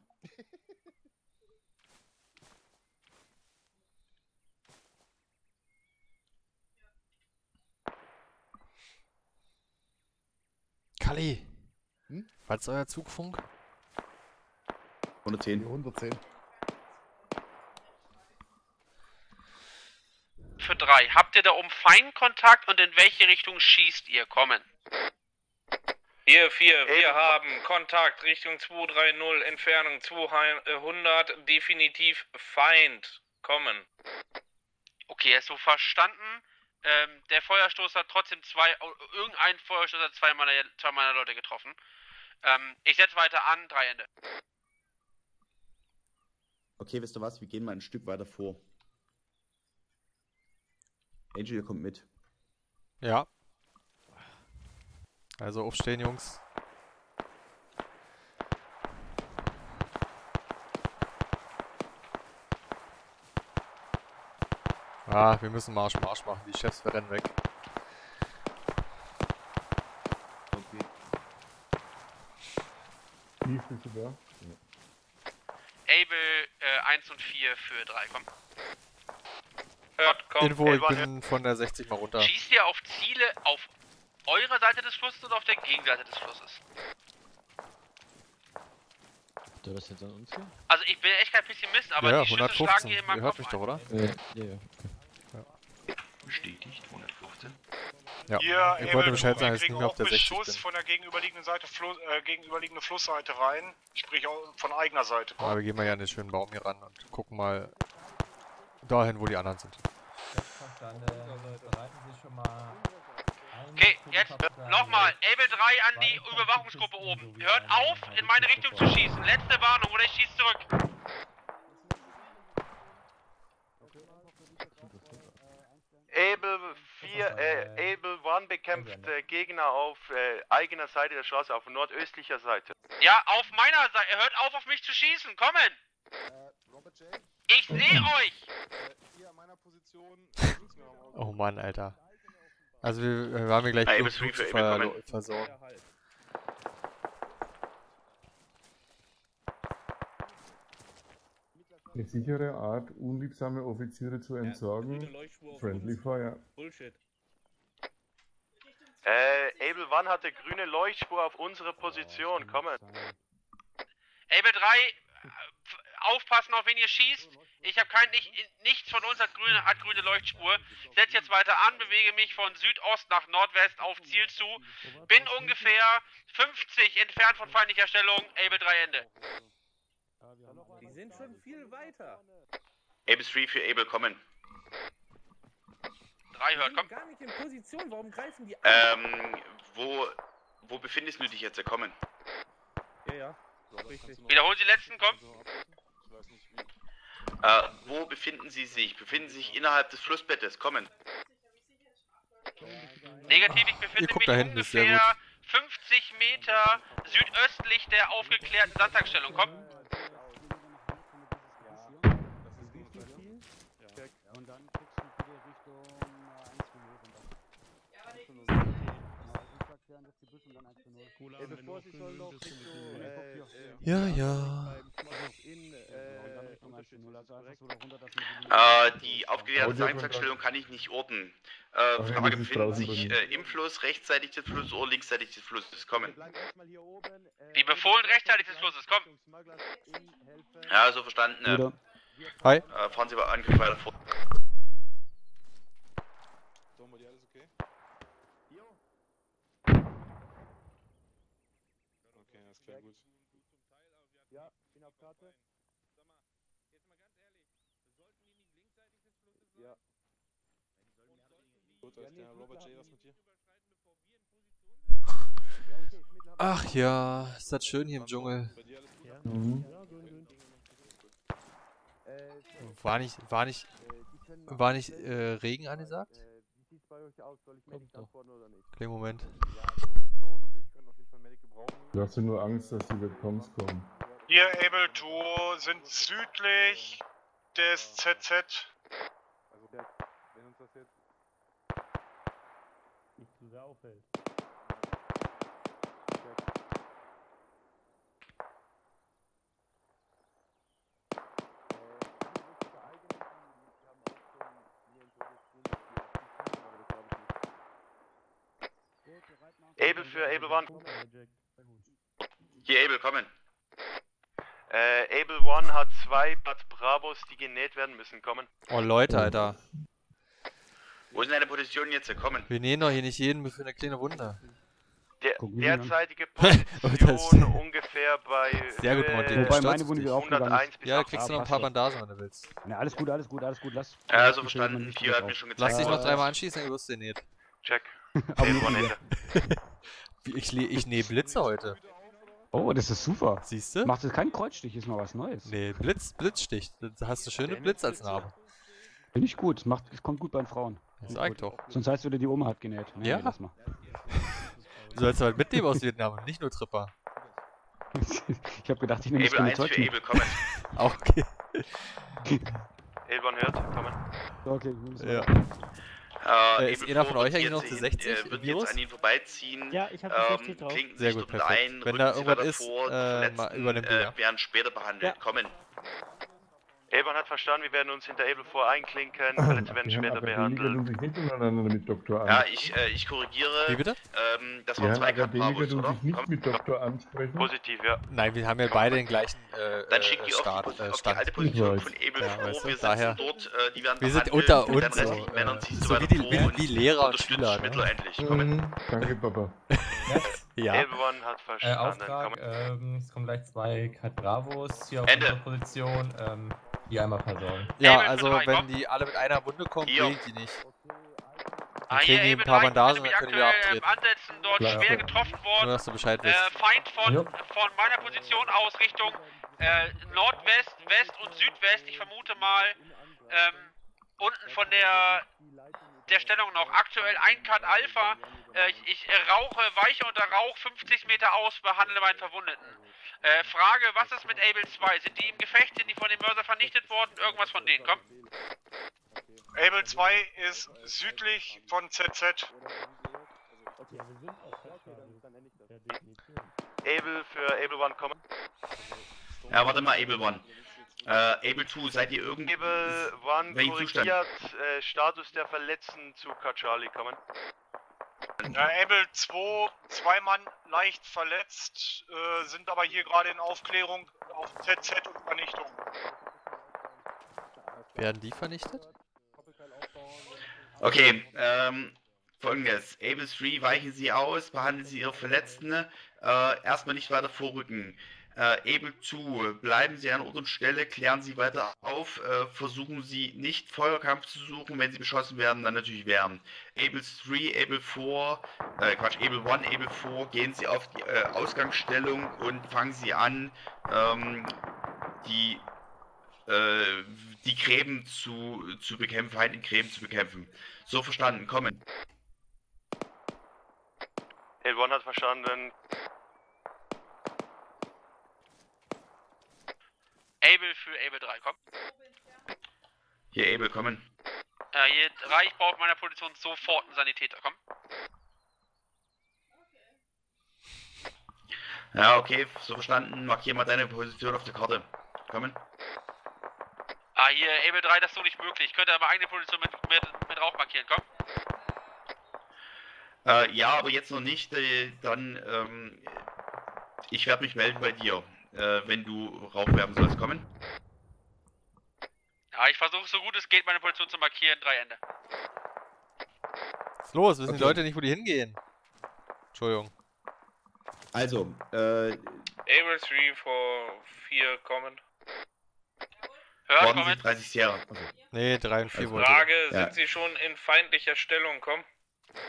Kalli! Hm? Was ist euer Zugfunk? 110. 110. Für 3. Habt ihr da oben Feindkontakt und in welche Richtung schießt ihr? Kommen. Hier 4. Wir haben Kontakt Richtung 230, Entfernung 200, definitiv Feind. Kommen. Okay, hast du verstanden. Der Feuerstoß hat trotzdem irgendein Feuerstoß hat zwei meiner Leute getroffen. Ich setze weiter an, 3 Ende. Okay, wisst ihr was? Wir gehen mal ein Stück weiter vor. Angel kommt mit. Ja. Also aufstehen, Jungs. Ah, wir müssen Marsch machen. Die Chefs verrennen weg. Okay. Wie viel zu wer? Able 1 und 4 für 3, komm. Info, ich bin von der 60 mal runter. Schießt ihr auf Ziele auf eurer Seite des Flusses oder auf der Gegenseite des Flusses? Du bist jetzt an uns hier? Also ich bin echt kein Pessimist, aber ja, die Schüsse 115. Schlagen hier in meinem Kopf. Ihr hört mich doch, oder? Ja. Bestätigt, 115. Ja, ja, ich wollte Bescheid sagen, dass ich nicht mehr auf der 60 bin. Schuss von der gegenüberliegenden Seite, gegenüberliegende Flussseite rein, sprich auch von eigener Seite. Aber wir gehen mal ja an den schönen Baum hier ran und gucken mal dahin, wo die anderen sind. Okay, jetzt nochmal. Able 3 an die Überwachungsgruppe oben. Hört auf, in meine Richtung zu schießen. Letzte Warnung oder ich schieße zurück. Able 4, Able 1 bekämpft Gegner auf eigener Seite der Straße, auf nordöstlicher Seite. Ja, auf meiner Seite. Hört auf mich zu schießen. Kommen! Ich sehe euch! Oh Mann, Alter. Also wir haben hier gleich versorgt. Eine sichere Art, unliebsame Offiziere zu entsorgen. Ja, Friendly Fire. Bullshit. Able 1 hatte grüne Leuchtspur auf unsere Position. Kommen. Able 3... Aufpassen, auf wen ihr schießt. Ich habe nichts von uns hat grüne Leuchtspur. Setz jetzt weiter an, bewege mich von Südost nach Nordwest auf Ziel zu. Bin ungefähr 50 entfernt von feindlicher Stellung. Able 3 Ende. Die sind schon viel weiter. Able 3 für Able kommen. 3 hört, komm. Gar nicht in Position, warum greifen die an? Wo befindest du dich jetzt? Kommen. Ja. Wiederholen Sie den letzten, komm. Wo befinden Sie sich? Befinden Sie sich innerhalb des Flussbettes? Kommen. Negativ, ich befinde mich ungefähr 50 Meter südöstlich der aufgeklärten Sandsackstellung. Komm. Ja. Die aufgeklärte Seinsackstellung kann ich nicht orten. Frage, befinden sich im Fluss rechtsseitig des Flusses oder linksseitig des Flusses? Kommen. Die befohlen rechtsseitig des Flusses, kommen. Ja, so verstanden. Hi. Fahren Sie mal Angriff weiter vor. Sehr gut. Ja, bin auf Karte. Sag mal, jetzt mal ganz ehrlich, sollten wir nicht linksseitig des Flusses sein? Ja. Gut, alles klar. Robert J., was mit dir? Ach ja, ist das schön hier im Dschungel. Ja. Mhm. War nicht Regen angesagt? Wie sieht's bei euch aus? Soll ich Medic antworten oder nicht? Okay, Moment. Du hast nur Angst, dass die Webcoms kommen. Wir, Able 2, sind südlich des ZZ. Also, wenn uns das jetzt nicht zu sehr auffällt. Able für Able 1. Hier, Able, kommen. Able 1 hat 2 Platz Bravos, die genäht werden müssen, kommen. Oh Leute, Alter. Wo sind deine Positionen jetzt? Kommen. Wir nähen doch hier nicht jeden für eine kleine Wunde. Derzeitige Position ungefähr bei sehr gut, wobei meine Wunde wieder aufgegangen ist. Ja, kriegst du noch ein paar Bandagen, wenn du willst. Na, alles gut, alles gut, alles gut. Lass. Ja, so verstanden. Hier hat mir schon gezeigt. Lass dich noch dreimal anschießen, dann wirst du genäht. Check. Ich nähe Blitze heute. Oh, das ist super. Siehst du? Macht das keinen Kreuzstich, ist mal was Neues. Nee, Blitzstich. Da hast du schöne Blitz als Narbe. Finde ich gut. Es kommt gut bei den Frauen. Sag doch. Sonst heißt du, die Oma hat genäht. Nee, ja. Lass mal. Du sollst halt mitnehmen aus Vietnam, nicht nur Tripper. Ich hab gedacht, ich nehme Able 1 für Able, kommen. Okay. Able hört, kommen. Okay, wir müssen ja. Ist jeder von euch eigentlich noch zu 60? Wird jetzt an ihn vorbeiziehen. Ja, ich hab 60 drauf. Sehr gut, perfekt. Wenn da irgendwas ist, mal übernehmen wir. Werden später behandelt. Ja. Kommen. Elban hat verstanden, wir werden uns hinter Able vor einklinken. Verletzte werden später behandelt. Ja, ich korrigiere. Wie bitte? Das waren 2 Kampfbravos, oder? Nicht mit Doktor ansprechen. Positiv, ja. Nein, wir haben ja beide den gleichen dann schickt die auf die alte Position von Able vor. Wir sitzen dort, die werden behandelt. Wir sind unter uns. So wie Lehrer und Schüler. Danke, Papa. Ja. Everyone hat verstanden. Auftrag, es kommen gleich 2 Kadravos hier auf unserer Position, die einmal versorgen. Ja, also wenn die alle mit einer Wunde kommen, kriegen die nicht. Dann kriegen die ein paar Bandagen, dann können die wieder abtreten. Ansetzen, dort klar, schwer getroffen worden. Nur, dass du Bescheid weißt. Feind von meiner Position aus Richtung Nordwest, West und Südwest, ich vermute mal, unten von der Stellung noch. Aktuell 1 Kat Alpha. Ich rauche, weiche unter Rauch 50 Meter aus, behandle meinen Verwundeten. Frage, was ist mit Able 2? Sind die im Gefecht? Sind die von dem Mörser vernichtet worden? Irgendwas von denen, komm. Able 2 ist südlich von ZZ. Able für Able 1, kommen. Ja, warte mal, Able 1. Able 2, seid ihr irgendwie... Able 1 korrigiert, Status der Verletzten zu Kachali, kommen. Able 2, 2 Mann leicht verletzt, sind aber hier gerade in Aufklärung auf ZZ und Vernichtung. Werden die vernichtet? Okay, folgendes. Able 3, weichen Sie aus, behandeln Sie Ihre Verletzten, erstmal nicht weiter vorrücken. Able 2, bleiben Sie an Ort und Stelle, klären Sie weiter auf, versuchen Sie nicht Feuerkampf zu suchen, wenn Sie beschossen werden, dann natürlich wärmen. Able 3, Able 4, Able 1, Able 4, gehen Sie auf die Ausgangsstellung und fangen Sie an, die Gräben zu bekämpfen, Feind in Gräben zu bekämpfen. So verstanden, kommen. Able 1 hat verstanden. Able für Able 3, komm. Hier, Able, kommen. Hier 3, ich brauche meiner Position sofort einen Sanitäter, komm. Ja, okay, so verstanden. Markier mal deine Position auf der Karte. Kommen. Ah, hier, Able 3, das ist so nicht möglich. Ich könnte aber eigene Position mit Rauch markieren, komm. Ja, aber jetzt noch nicht. Dann, ich werde mich melden bei dir, wenn du Rauch werfen sollst. Kommen. Ja, ich versuche so gut es geht, meine Position zu markieren. 3 Ende. Was ist los? Wissen die Leute nicht, wo die hingehen? Entschuldigung. Also, Able 3 vor 4 kommen. Hört, Moment. 30 Jahre. Okay. Nee, 3 und 4 also, Frage, ja. Sind Sie schon in feindlicher Stellung? Komm.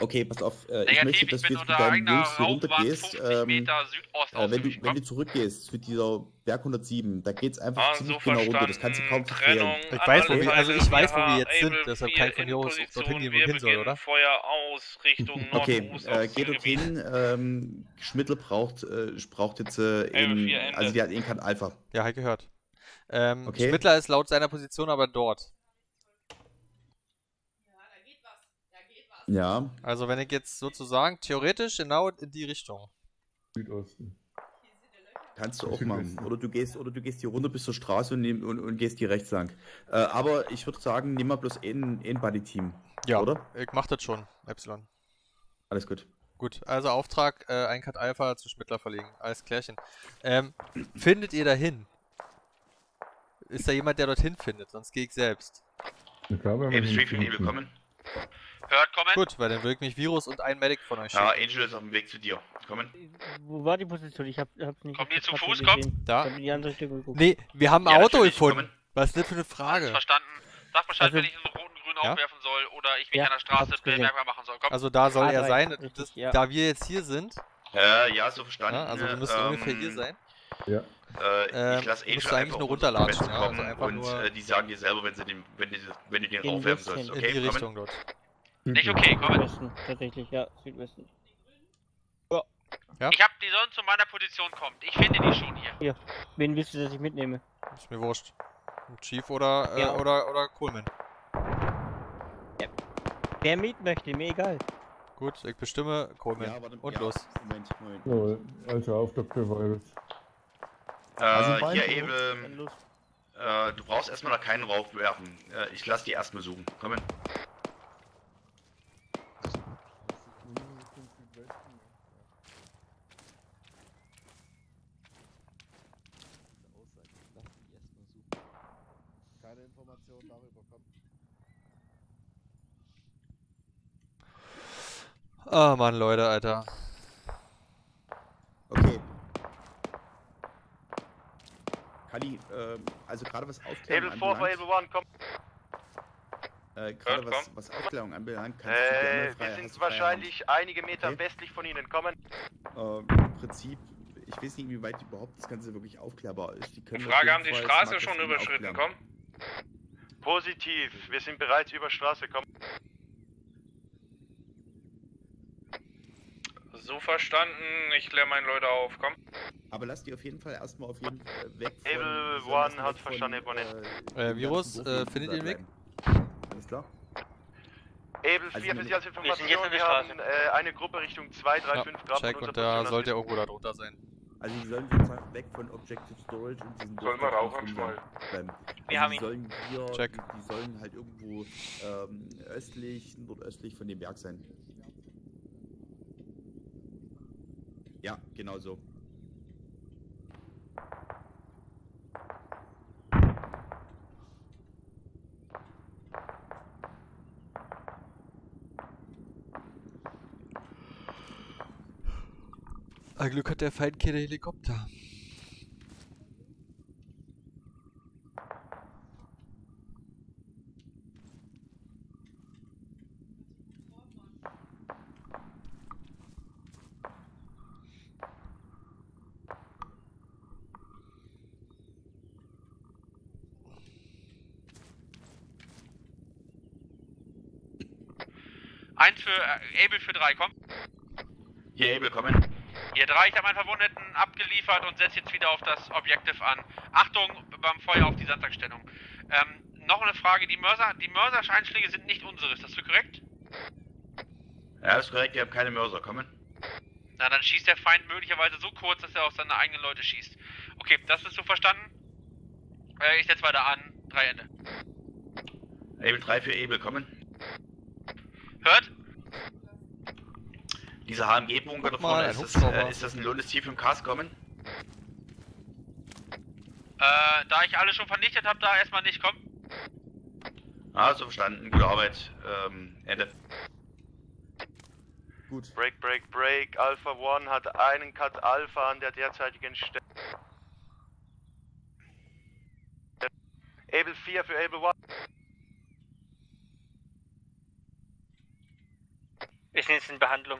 Okay, pass auf, ich möchte, dass du jetzt mit deinen Jungs hier runtergehst. Wenn du zurückgehst zu dieser Berg 107, da geht's einfach ziemlich genau runter, das kannst du kaum verfehlen. Ich weiß, wo wir jetzt sind, deshalb kann ich von hier aus dorthin gehen, wo wir hin sollen, oder? Feuer aus Richtung okay, geht dorthin, Schmittl braucht jetzt eben, also die hat eben kein Alpha. Ja, hab ich gehört. Okay. Schmittler ist laut seiner Position aber dort. Ja. Also wenn ich jetzt sozusagen theoretisch genau in die Richtung. Südosten. Kannst du auch machen. Oder du gehst hier runter bis zur Straße und gehst hier rechts lang. Aber ich würde sagen, nimm mal bloß ein Buddy-Team. Ja, oder? Ich mach das schon, Epsilon. Alles gut. Gut, also Auftrag, ein Cut Alpha zu Schmittler verlegen. Alles klärchen. Findet ihr dahin? Ist da jemand, der dorthin findet? Sonst gehe ich selbst. Ich glaube, wir haben willkommen. Hört, kommen. Gut, weil dann wirkt mich Virus und ein Medic von euch schicken. Ja, Angel ist auf dem Weg zu dir. Kommen. Wo war die Position? Ich hab's nicht. Kommt ihr zu Fuß, kommt? Da. Ich hab in die andere Richtung geguckt. Nee, wir haben ein Auto gefunden. Kommen. Was ist das für eine Frage? Ich hab's verstanden. Sag Bescheid, also, wenn ich einen roten Grün aufwerfen soll oder ich mich an der Straße bemerkbar machen soll. Komm. Also da soll er sein, das, da wir jetzt hier sind. Ja, so verstanden. Ja, also wir müssen ungefähr hier sein. Ja. Ich lasse Angel eigentlich nur runterlatschen, also einfach und nur die sagen dir selber, wenn du den raufwerfen sollst, okay? In die Richtung dort. Nicht okay, kommen. Südwesten, tatsächlich, ja, Südwesten. Ja. Ja. Ich hab die Sonne zu meiner Position kommt. Ich finde die schon hier. Ja. Wen willst du, dass ich mitnehme? Ist mir wurscht. Chief oder Coleman. Ja. Wer mit möchte, mir egal. Gut, ich bestimme Coleman. Ja, los. Moment. Oh, Alter, auf Dr. Virus. Hier eben. Du brauchst erstmal da keinen raufwerfen. Ich lass die erstmal suchen. Kommen. Ah, oh Mann, Leute, Alter. Okay. Kali, also gerade was Aufklärung anbelangt. Able 4 for Able 1, komm. Gerade was Aufklärung anbelangt, kannst du gerne frei. Wir sind wahrscheinlich einige Meter westlich von Ihnen, kommen. Im Prinzip, ich weiß nicht, wie weit überhaupt das Ganze wirklich aufklärbar ist. Die Frage, haben die Straße schon überschritten, komm. Positiv, wir sind bereits über Straße, komm. So verstanden, ich klär meine Leute auf, komm. Aber lass die auf jeden Fall erstmal auf jeden Fall weg. Able 1 hat verstanden, Able 1. Virus, findet ihr den Weg? Alles klar. Able 4 für Sie als Information, wir haben eine Gruppe Richtung 235 Grad. Check, und da sollte auch da drunter sein. Also die sollen sozusagen weg von Objective Storage und diesen sollen wir auch bleiben. Wir haben ihn. Die sollen halt irgendwo östlich, nordöstlich von dem Berg sein. Ja, genau so. Ein Glück hat der Feind keine Helikopter. Able für 3, komm. Hier, Able, kommen. Hier 3, ich habe einen Verwundeten abgeliefert und setze jetzt wieder auf das Objective an. Achtung beim Feuer auf die Sandsackstellung. Noch eine Frage, die Mörser-Einschläge sind nicht unseres, das ist korrekt? Ja, das ist korrekt, wir haben keine Mörser, kommen. Na, dann schießt der Feind möglicherweise so kurz, dass er auf seine eigenen Leute schießt. Okay, das ist so verstanden. Ich setze weiter an. 3 Ende. Able 3 für Able, kommen. Hört? Dieser HMG-Bunker da vorne, ist das ein Lohnes Tief im Cast kommen? Da ich alle schon vernichtet habe, da erstmal nicht kommen. Ah, so verstanden. Gute Arbeit. Ende. Gut. Break, break, break. Alpha One hat einen Cut Alpha an der derzeitigen Stelle. Able 4 für Able 1. Wir sind jetzt in Behandlung.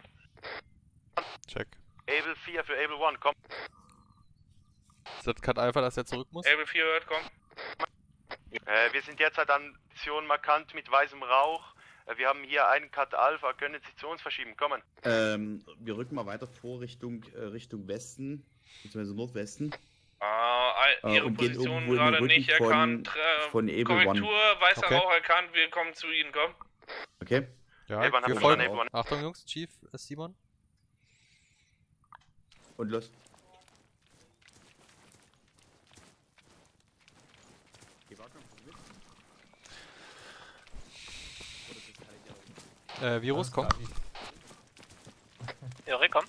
Check. Able 4 für Able 1, komm. Ist das Cut Alpha, dass er zurück muss? Able 4 hört, komm. Wir sind derzeit an Mission markant mit weißem Rauch. Wir haben hier einen Cut Alpha, können Sie zu uns verschieben, kommen. Wir rücken mal weiter vor Richtung Westen, beziehungsweise Nordwesten. Ihre Position gerade nicht erkannt. Korrektur, weißer okay. Rauch erkannt, wir kommen zu Ihnen, komm. Okay. Ja, Elban wir folgen. Achtung Jungs, Chief ist Simon. Und los. Virus, komm. Erik, komm.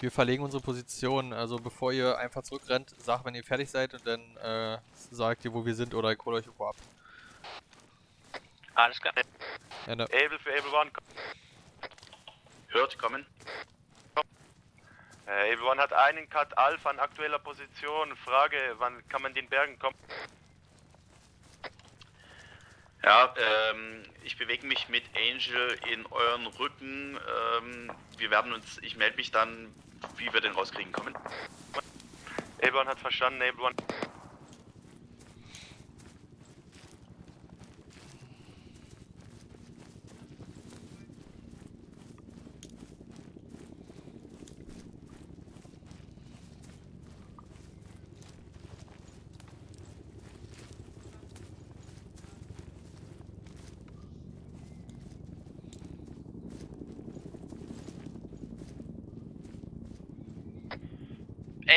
Wir verlegen unsere Position, also bevor ihr einfach zurückrennt, sagt, wenn ihr fertig seid und dann sagt ihr, wo wir sind oder ich hol euch irgendwo ab. Alles klar. Ende. Able für Able One, komm. Hört, kommen. Komm. Able One hat einen Cut Alpha an aktueller Position. Frage, wann kann man den Bergen kommen? Ja, ich bewege mich mit Angel in euren Rücken. Wir werden uns, ich melde mich dann, wie wir den rauskriegen kommen. Able One hat verstanden, Able One.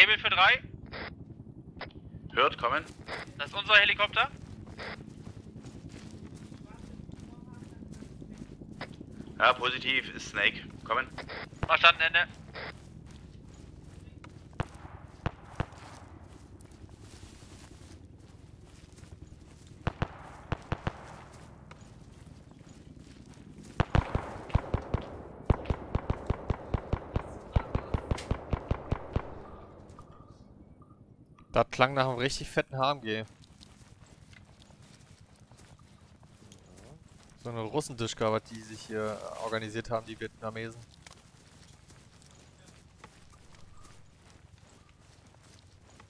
Able für 3. Hört, kommen. Das ist unser Helikopter. Ja, positiv ist Snake. Kommen. Verstanden, Ende. Das klang nach einem richtig fetten HMG. So eine Russendischka, was die sich hier organisiert haben, die Vietnamesen.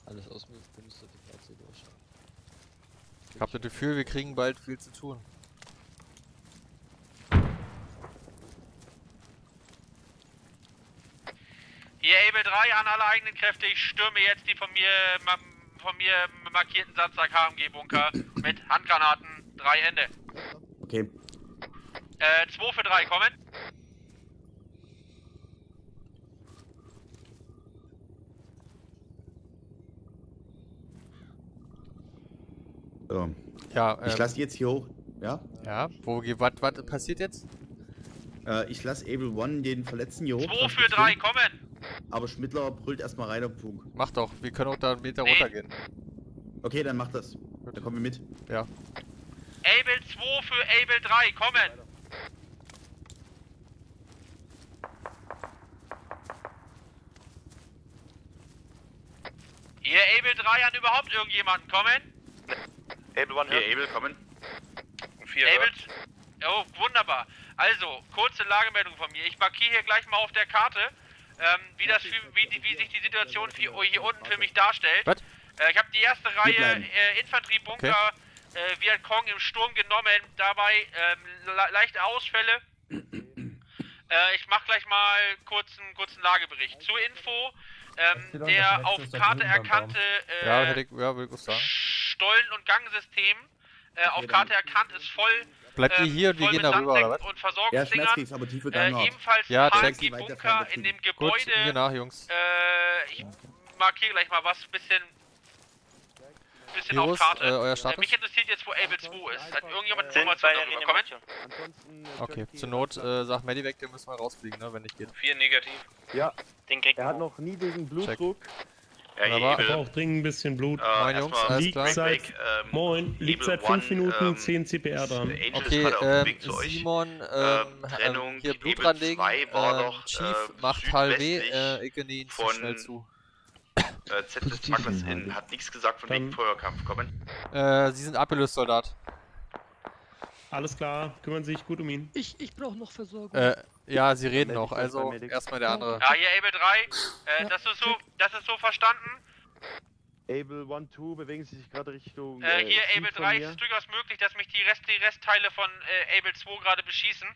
Alles aus dem Bundesland, die Fahrzeuge durchschauen. Ich hab das Gefühl, wir kriegen bald viel zu tun. Ihr Able 3 an alle eigenen Kräfte, ich stürme jetzt die von mir markierten Sandsack HMG-Bunker mit Handgranaten, 3 Ende. Okay. 2 für 3, kommen. So. Ja, ich lasse jetzt hier hoch, ja? Ja, was passiert jetzt? Ich lasse Able One den Verletzten hier hoch. 2 für 3, kommen! Aber Schmittler brüllt erstmal rein auf den Punkt. Mach doch, wir können auch da einen Meter runtergehen. Okay, dann mach das. Dann kommen wir mit. Ja. Able 2 für Able 3, kommen! Ihr Able 3 an überhaupt irgendjemanden, kommen! Able 1 hier, Able, kommen. Oh, wunderbar. Also, kurze Lagemeldung von mir. Ich markiere hier gleich mal auf der Karte, wie sich die Situation hier unten für mich darstellt. Ich habe die erste Reihe Infanteriebunker Vietcong im Sturm genommen, dabei leichte Ausfälle. Ich mache gleich mal kurzen Lagebericht. Zur Info, der auf Karte erkannte Stollen- und Gangsystem auf Karte erkannt ist voll. Bleibt ihr hier und wir gehen da rüber, oder was? Und Versorgungssingern, aber tiefe ebenfalls ja, HMG-Bunker in dem Gebäude. Gut, hier nach, Jungs. Ich markiere gleich mal was, bisschen. bisschen auf Karte. Mich interessiert jetzt, wo Able 2 ist. Hat irgendjemand schon mal zu mir bekommen? Okay, zur Not sagt Medivac, den müssen wir rausfliegen, ne, wenn nicht geht. 4 negativ. Ja, den kriegt er. Er hat noch niedrigen Blutdruck. Ja, ich brauche dringend ein bisschen Blut. Moin Jungs, alles klar. Moin, liegt seit 5 Minuten 10 CPR dran. Okay, Simon, hier Blut dranlegen. Chief macht HLW, ich gehe ihn zu schnell zu. Z des Magnus in, hat nichts gesagt von wegen Feuerkampf, kommen. Sie sind abgelöst, Soldat. Alles klar, kümmern Sie sich gut um ihn. Ich brauche noch Versorgung. Ja, Sie reden noch, also erstmal der andere. Ja, hier Able 3, das ist so verstanden. Able 1, 2, bewegen Sie sich gerade Richtung... hier Able 3, es ist durchaus möglich, dass mich die Restteile von Able 2 gerade beschießen.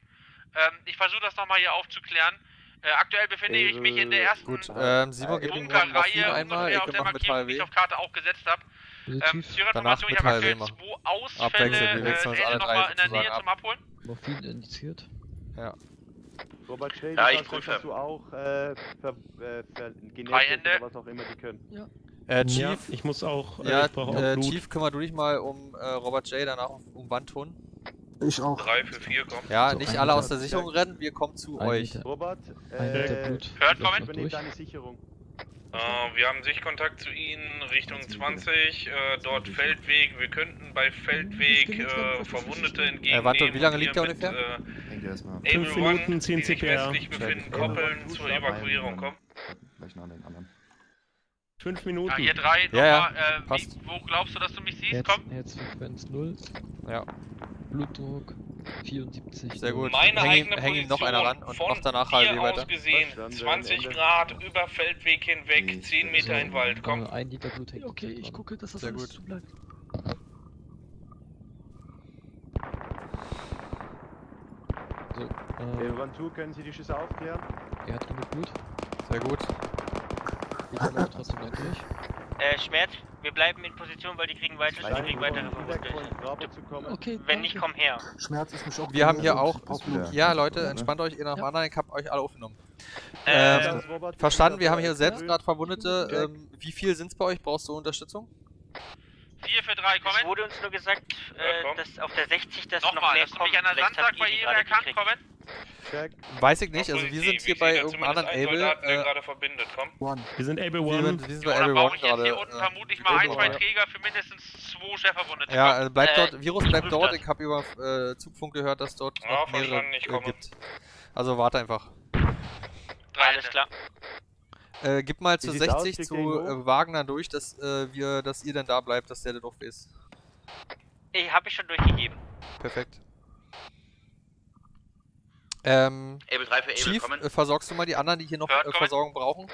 Ich versuche das nochmal hier aufzuklären. Aktuell befinde ich mich in der ersten Bunkerreihe, ungefähr auf der Markierung, die ich auf Karte auch gesetzt habe. Information, ich habe aktuell 2 Ausfälle, nochmal in der Nähe zum Abholen. Morphin indiziert. Ja. Robert Schell, ich prüfe. Hast du auch Genetik oder was auch immer die können. Ja. Chief, ja, ich muss auch, ich brauche auch Blut. Chief, kümmere du dich mal um Robert J, danach um Wandton. Ich auch. 3 für 4, komm. Ja, so, nicht alle aus der Sicherung rennen, wir kommen zu euch. Liter. Robert, hört, komm, übernehmt deine Sicherung. Wir haben Sichtkontakt zu Ihnen Richtung 20, dort Feldweg. Wir könnten bei Feldweg Verwundete entgegennehmen. Warte, wie lange liegt der ungefähr? 5 Minuten, 10 CPR. Die sich westlich befinden, koppeln zur Evakuierung, komm. 5 Minuten. Ja, hier 3, nochmal, wo glaubst du, dass du mich siehst? Jetzt, komm. Herzfrequenz 0. Ja. Blutdruck 74. Sehr gut. Meine eigene Position noch einer ran und noch danach halt hier weiter. Gesehen, 20 Grad über Feldweg hinweg, 10 Meter in den Wald. Komm. 1 Liter Blut. Okay, ich gucke, dass das alles zu bleibt. So. Wantu, können Sie die Schüsse aufklären? Er hat genug Blut. Sehr gut. Ich kann aber trotzdem nicht durch. Schmerz, wir bleiben in Position, weil die kriegen weiter, die kriegen weitere Verwundete. Okay, wenn nicht, komm her. Schmerz ist nicht okay. Wir haben hier auch Blut. Ja, Leute, entspannt euch, ihr nach dem anderen, ich hab euch alle aufgenommen. Verstanden, wir haben hier selbst gerade Verwundete. Wie viel sind's bei euch? Brauchst du Unterstützung? 4 für 3, komm. Es wurde uns nur gesagt, dass auf der 60 das noch mehr kommt. Weiß ich nicht, also wir sind hier bei irgendeinem anderen Able. Wir sind Able 1. Wir sind bei Able 1 gerade. Hier unten vermutlich mal 1, 2 Träger für mindestens 2 Schwerverwundete. Ja, bleibt dort, Virus bleibt dort. Ich habe über Zugfunk gehört, dass dort noch mehrere gibt. Also warte einfach. Alles klar. Gib mal zu 60 zu Wagner durch, dass ihr dann da bleibt, dass der da drauf ist. Ich hab ich schon durchgegeben. Perfekt. Able 3 für Able, Chief, kommen. Versorgst du mal die anderen, die hier noch Versorgung brauchen?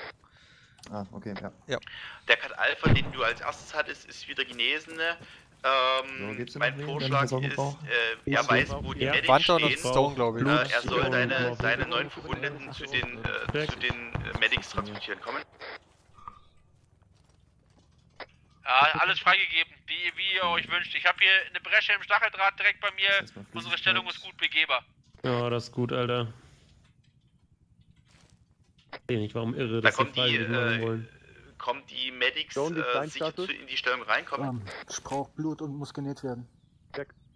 Ah, okay, ja. Der Kat Alpha, den du als erstes hattest, ist wieder genesen. So, mein Vorschlag ist, er weiß, wo die Medics stehen. Stone, er soll seine 9 Verwundeten zu den Medics transportieren kommen. Alles freigegeben, wie ihr euch wünscht. Ich habe hier eine Bresche im Stacheldraht direkt bei mir. Unsere Stellung ist gut begehbar. Ja, das ist gut, Alter. Ich verstehe nicht, warum irre, dass sie freigegeben wollen. Kommt die Medics sicher in die Stellung reinkommen? Ich brauche Blut und muss genäht werden.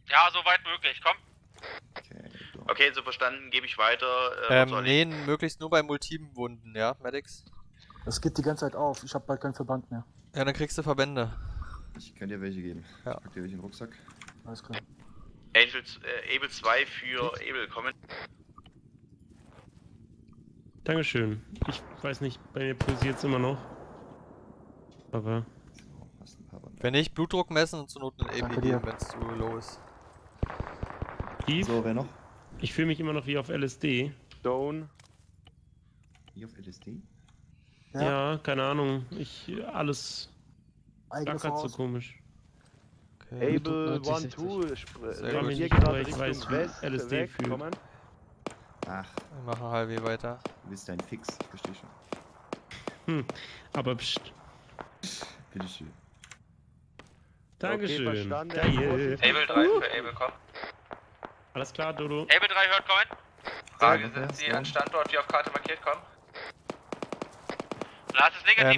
Ja, soweit möglich, komm. Okay, so verstanden, gebe ich weiter. Nähen möglichst nur bei Multibenwunden, ja, Medics? Das geht die ganze Zeit auf, ich habe bald keinen Verband mehr. Ja, dann kriegst du Verbände. Ich kann dir welche geben. Ja. Ich pack dir welche in den Rucksack. Alles klar. Able 2 für Able, kommen. Dankeschön. Ich weiß nicht, bei mir pulsiert es immer noch. Aber wenn nicht, Blutdruck messen und zur Not ein EBD, wenn es zu low ist. So, wer noch? Ich fühle mich immer noch wie auf LSD. Stone. Wie auf LSD? Ja, keine Ahnung. Alles ganz so komisch. Okay. Able 1, 2, ich weiß, wie LSD fühlt. Ach. Ich mache HLW weiter. Du bist dein Fix, ich verstehe schon. Aber pst. Bitteschön. Dankeschön. Okay, Able 3 für Able, komm. Alles klar, Dodo. Able 3 hört, kommen. Frage, sind Sie an Standort, die auf Karte markiert, kommen?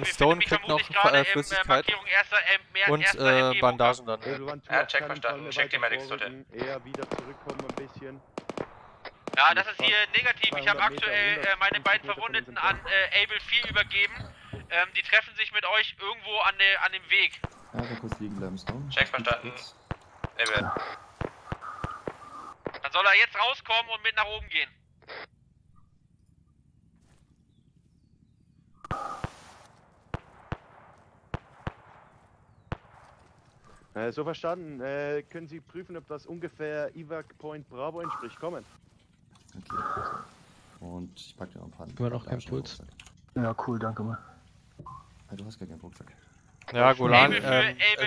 Stone kriegt noch Flüssigkeit und Bandagen dann. Ja, check verstanden. Check die Medics zu den. Eher wieder zurückkommen ein bisschen. Ja, das ist hier negativ. Ich habe aktuell meine beiden Verwundeten an Able 4 übergeben. Die treffen sich mit euch irgendwo an dem Weg. Ja, wir kurz liegen bleiben, Stone. Check verstanden. Able. Dann soll er jetzt rauskommen und mit nach oben gehen. So verstanden. Können Sie prüfen, ob das ungefähr Evac Point Bravo entspricht? Kommen. Okay. Und ich packe dir noch ein paar. Immer noch keinen Puls. Ja, cool, danke mal. Ja, du hast gar keinen Rucksack. Ja, Golan,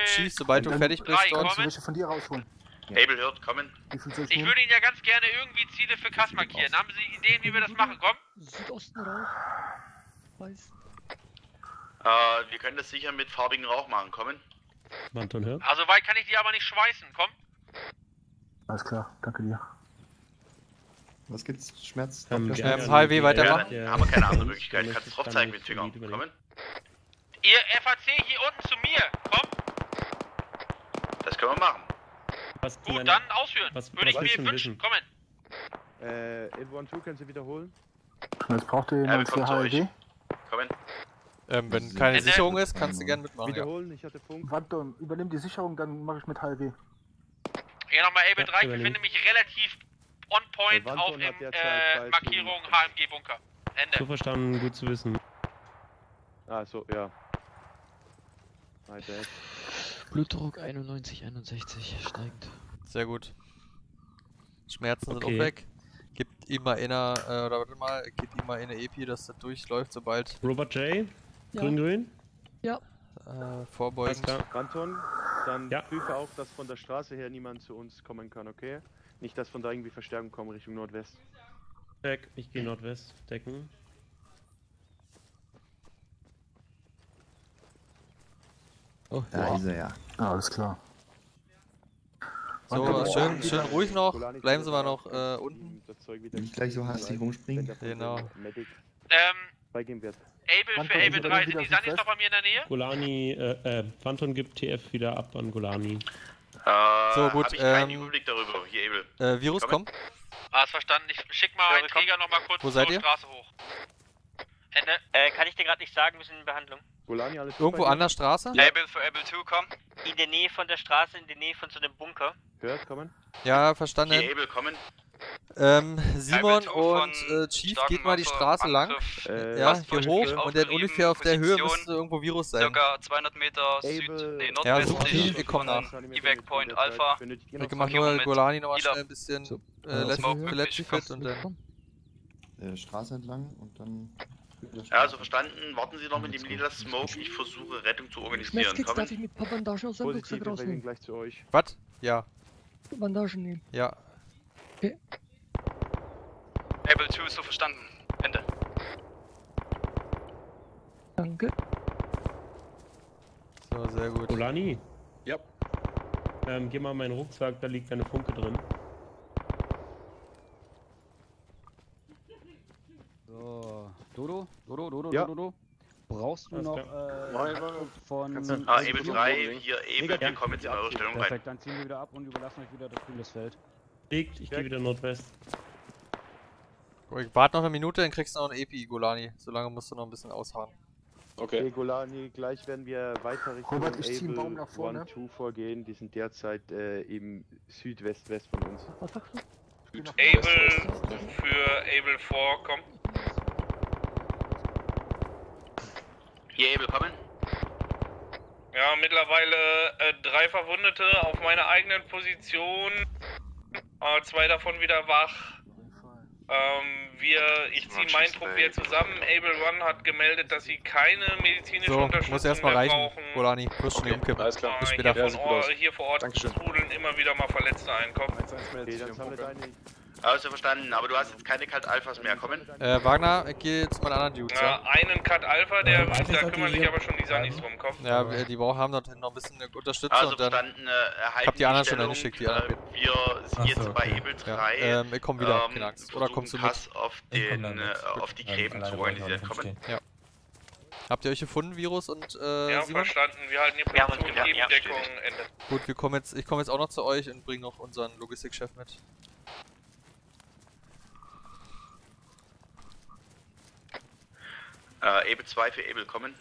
schießt, sobald du fertig bist, und welche von dir rausholen. Ja. Able hört, kommen. Ich würde Ihnen ja ganz gerne irgendwie Ziele für Kass markieren. Haben Sie Ideen, wie wir das machen? Komm. Südosten rauf. Weiß. Wir können das sicher mit farbigen Rauch machen. Kommen. Also weit kann ich die aber nicht schweißen, komm. Alles klar, danke dir. Was gibt's? Schmerz? HIW weitermachen? Ja, haben wir keine andere Möglichkeit. Kannst du drauf zeigen mit Fingern. Kommen. Ihr FAC hier unten zu mir, komm. Das können wir machen. Was, gut, dann ausführen. Würde ich mir wünschen, kommen. N12 können Sie wiederholen. Was braucht ihr denn für HIW? Kommen. Wenn keine Sicherung ist, kannst du gerne mitmachen. Wiederholen, ja. Ich hatte Funk. Warte, übernimm die Sicherung, dann mache ich mit HLW. Ja, nochmal Able 3, ich befinde mich relativ on point auf dem Markierung HMG Bunker. Ende. So verstanden, gut zu wissen. Ah, so, ja. Blutdruck 91, 61, steigend. Sehr gut. Schmerzen sind auch weg. Gibt immer inner, oder warte mal, gibt immer inner EP, dass das durchläuft, sobald... Robert J, grün-grün? Ja. Vorbeugend. Anton, dann prüfe auch, dass von der Straße her niemand zu uns kommen kann, okay? Nicht, dass von da irgendwie Verstärkung kommen Richtung Nordwest. Check, ich gehe Nordwest decken. Oh, da ist er, ja. Ah, alles klar. So, schön ruhig noch, bleiben Sie mal noch unten. Nicht gleich so hastig rumspringen. Genau. Able für Able 3, sind die Sandys noch bei mir in der Nähe? Golani, Phantom gibt TF wieder ab an Golani. So, gut, ich keinen Überblick darüber, hier Able. Virus, komm. Ah, ist verstanden, ich schick mal einen Träger nochmal kurz zur Straße hoch. Hände. Kann ich dir gerade nicht sagen, wir sind in Behandlung. Golani, alles irgendwo an der Straße? Able für Able 2, komm. In der Nähe von der Straße, in der Nähe von so einem Bunker. Hört, kommen. Ja, verstanden. Die Able, kommen. Simon und Chief, geht mal die Straße lang. Ja, hier hoch und dann ungefähr auf der Höhe müsste irgendwo Virus sein. Circa 200 Meter nordwestlich. Wir kommen nach. Evac Point Alpha. Ich mach nur Golani nochmal schnell ein bisschen letztlich fit und dann... Straße entlang und dann... Ja, also verstanden. Warten Sie noch mit dem lila Smoke. Ich versuche Rettung zu organisieren. Kommen. Darf ich mit paar Bandagen aus dem Rucksack rausnehmen? Gleich zu euch. Was? Ja. Bandagen nehmen. Ja. Okay. Able 2 ist so verstanden. Ende. Danke. So, sehr gut. Golani? Ja. Geh mal in meinen Rucksack, da liegt eine Funke drin. So. Dodo, brauchst du noch von... Able 3, hier Able, wir kommen jetzt in eure Stellung rein. Perfekt, dann ziehen wir wieder ab und überlassen euch wieder das grüne Feld. Ich gehe wieder Nordwest. Ich warte noch eine Minute, dann kriegst du noch ein EP, Golani. Solange musst du noch ein bisschen ausharren. Okay, Golani, gleich werden wir weiter Richtung Able 1-2 vorgehen. Die sind derzeit im Südwest-West von uns. Able für Able 4, komm. Hier, Able, kommen. Ja, mittlerweile 3 Verwundete auf meiner eigenen Position. 2 davon wieder wach. Ich ziehe meinen Trupp wieder zusammen. Able 1 hat gemeldet, dass sie keine medizinische Unterstützung mehr brauchen. Golani, push den umkippen. Alles klar, bis später. Hier vor Ort trudeln immer wieder mal Verletzte einkommen. Okay, dann haben wir deine... Also verstanden, aber du hast jetzt keine Cut Alphas mehr, kommen? Wagner, ich geh jetzt mal an anderen Dudes, ja. Einen Cut Alpha, da kümmern sich aber schon die Sanis drum, komm. Ja, die haben dort noch ein bisschen Unterstützung und dann... Also verstanden, ich hab die anderen schon eingeschickt, die anderen. Wir sind jetzt bei Able 3. Ich komm wieder, keine Angst. Oder kommst du mit? Pass auf die Gräben zu organisieren, kommen? Ja. Habt ihr euch gefunden, Virus und ja, Simon? Verstanden. Wir halten die Position mit Gegendeckung Ende. Gut, wir kommen jetzt, ich komme jetzt auch noch zu euch und bringe noch unseren Logistikchef mit. Able 2 für Able kommen.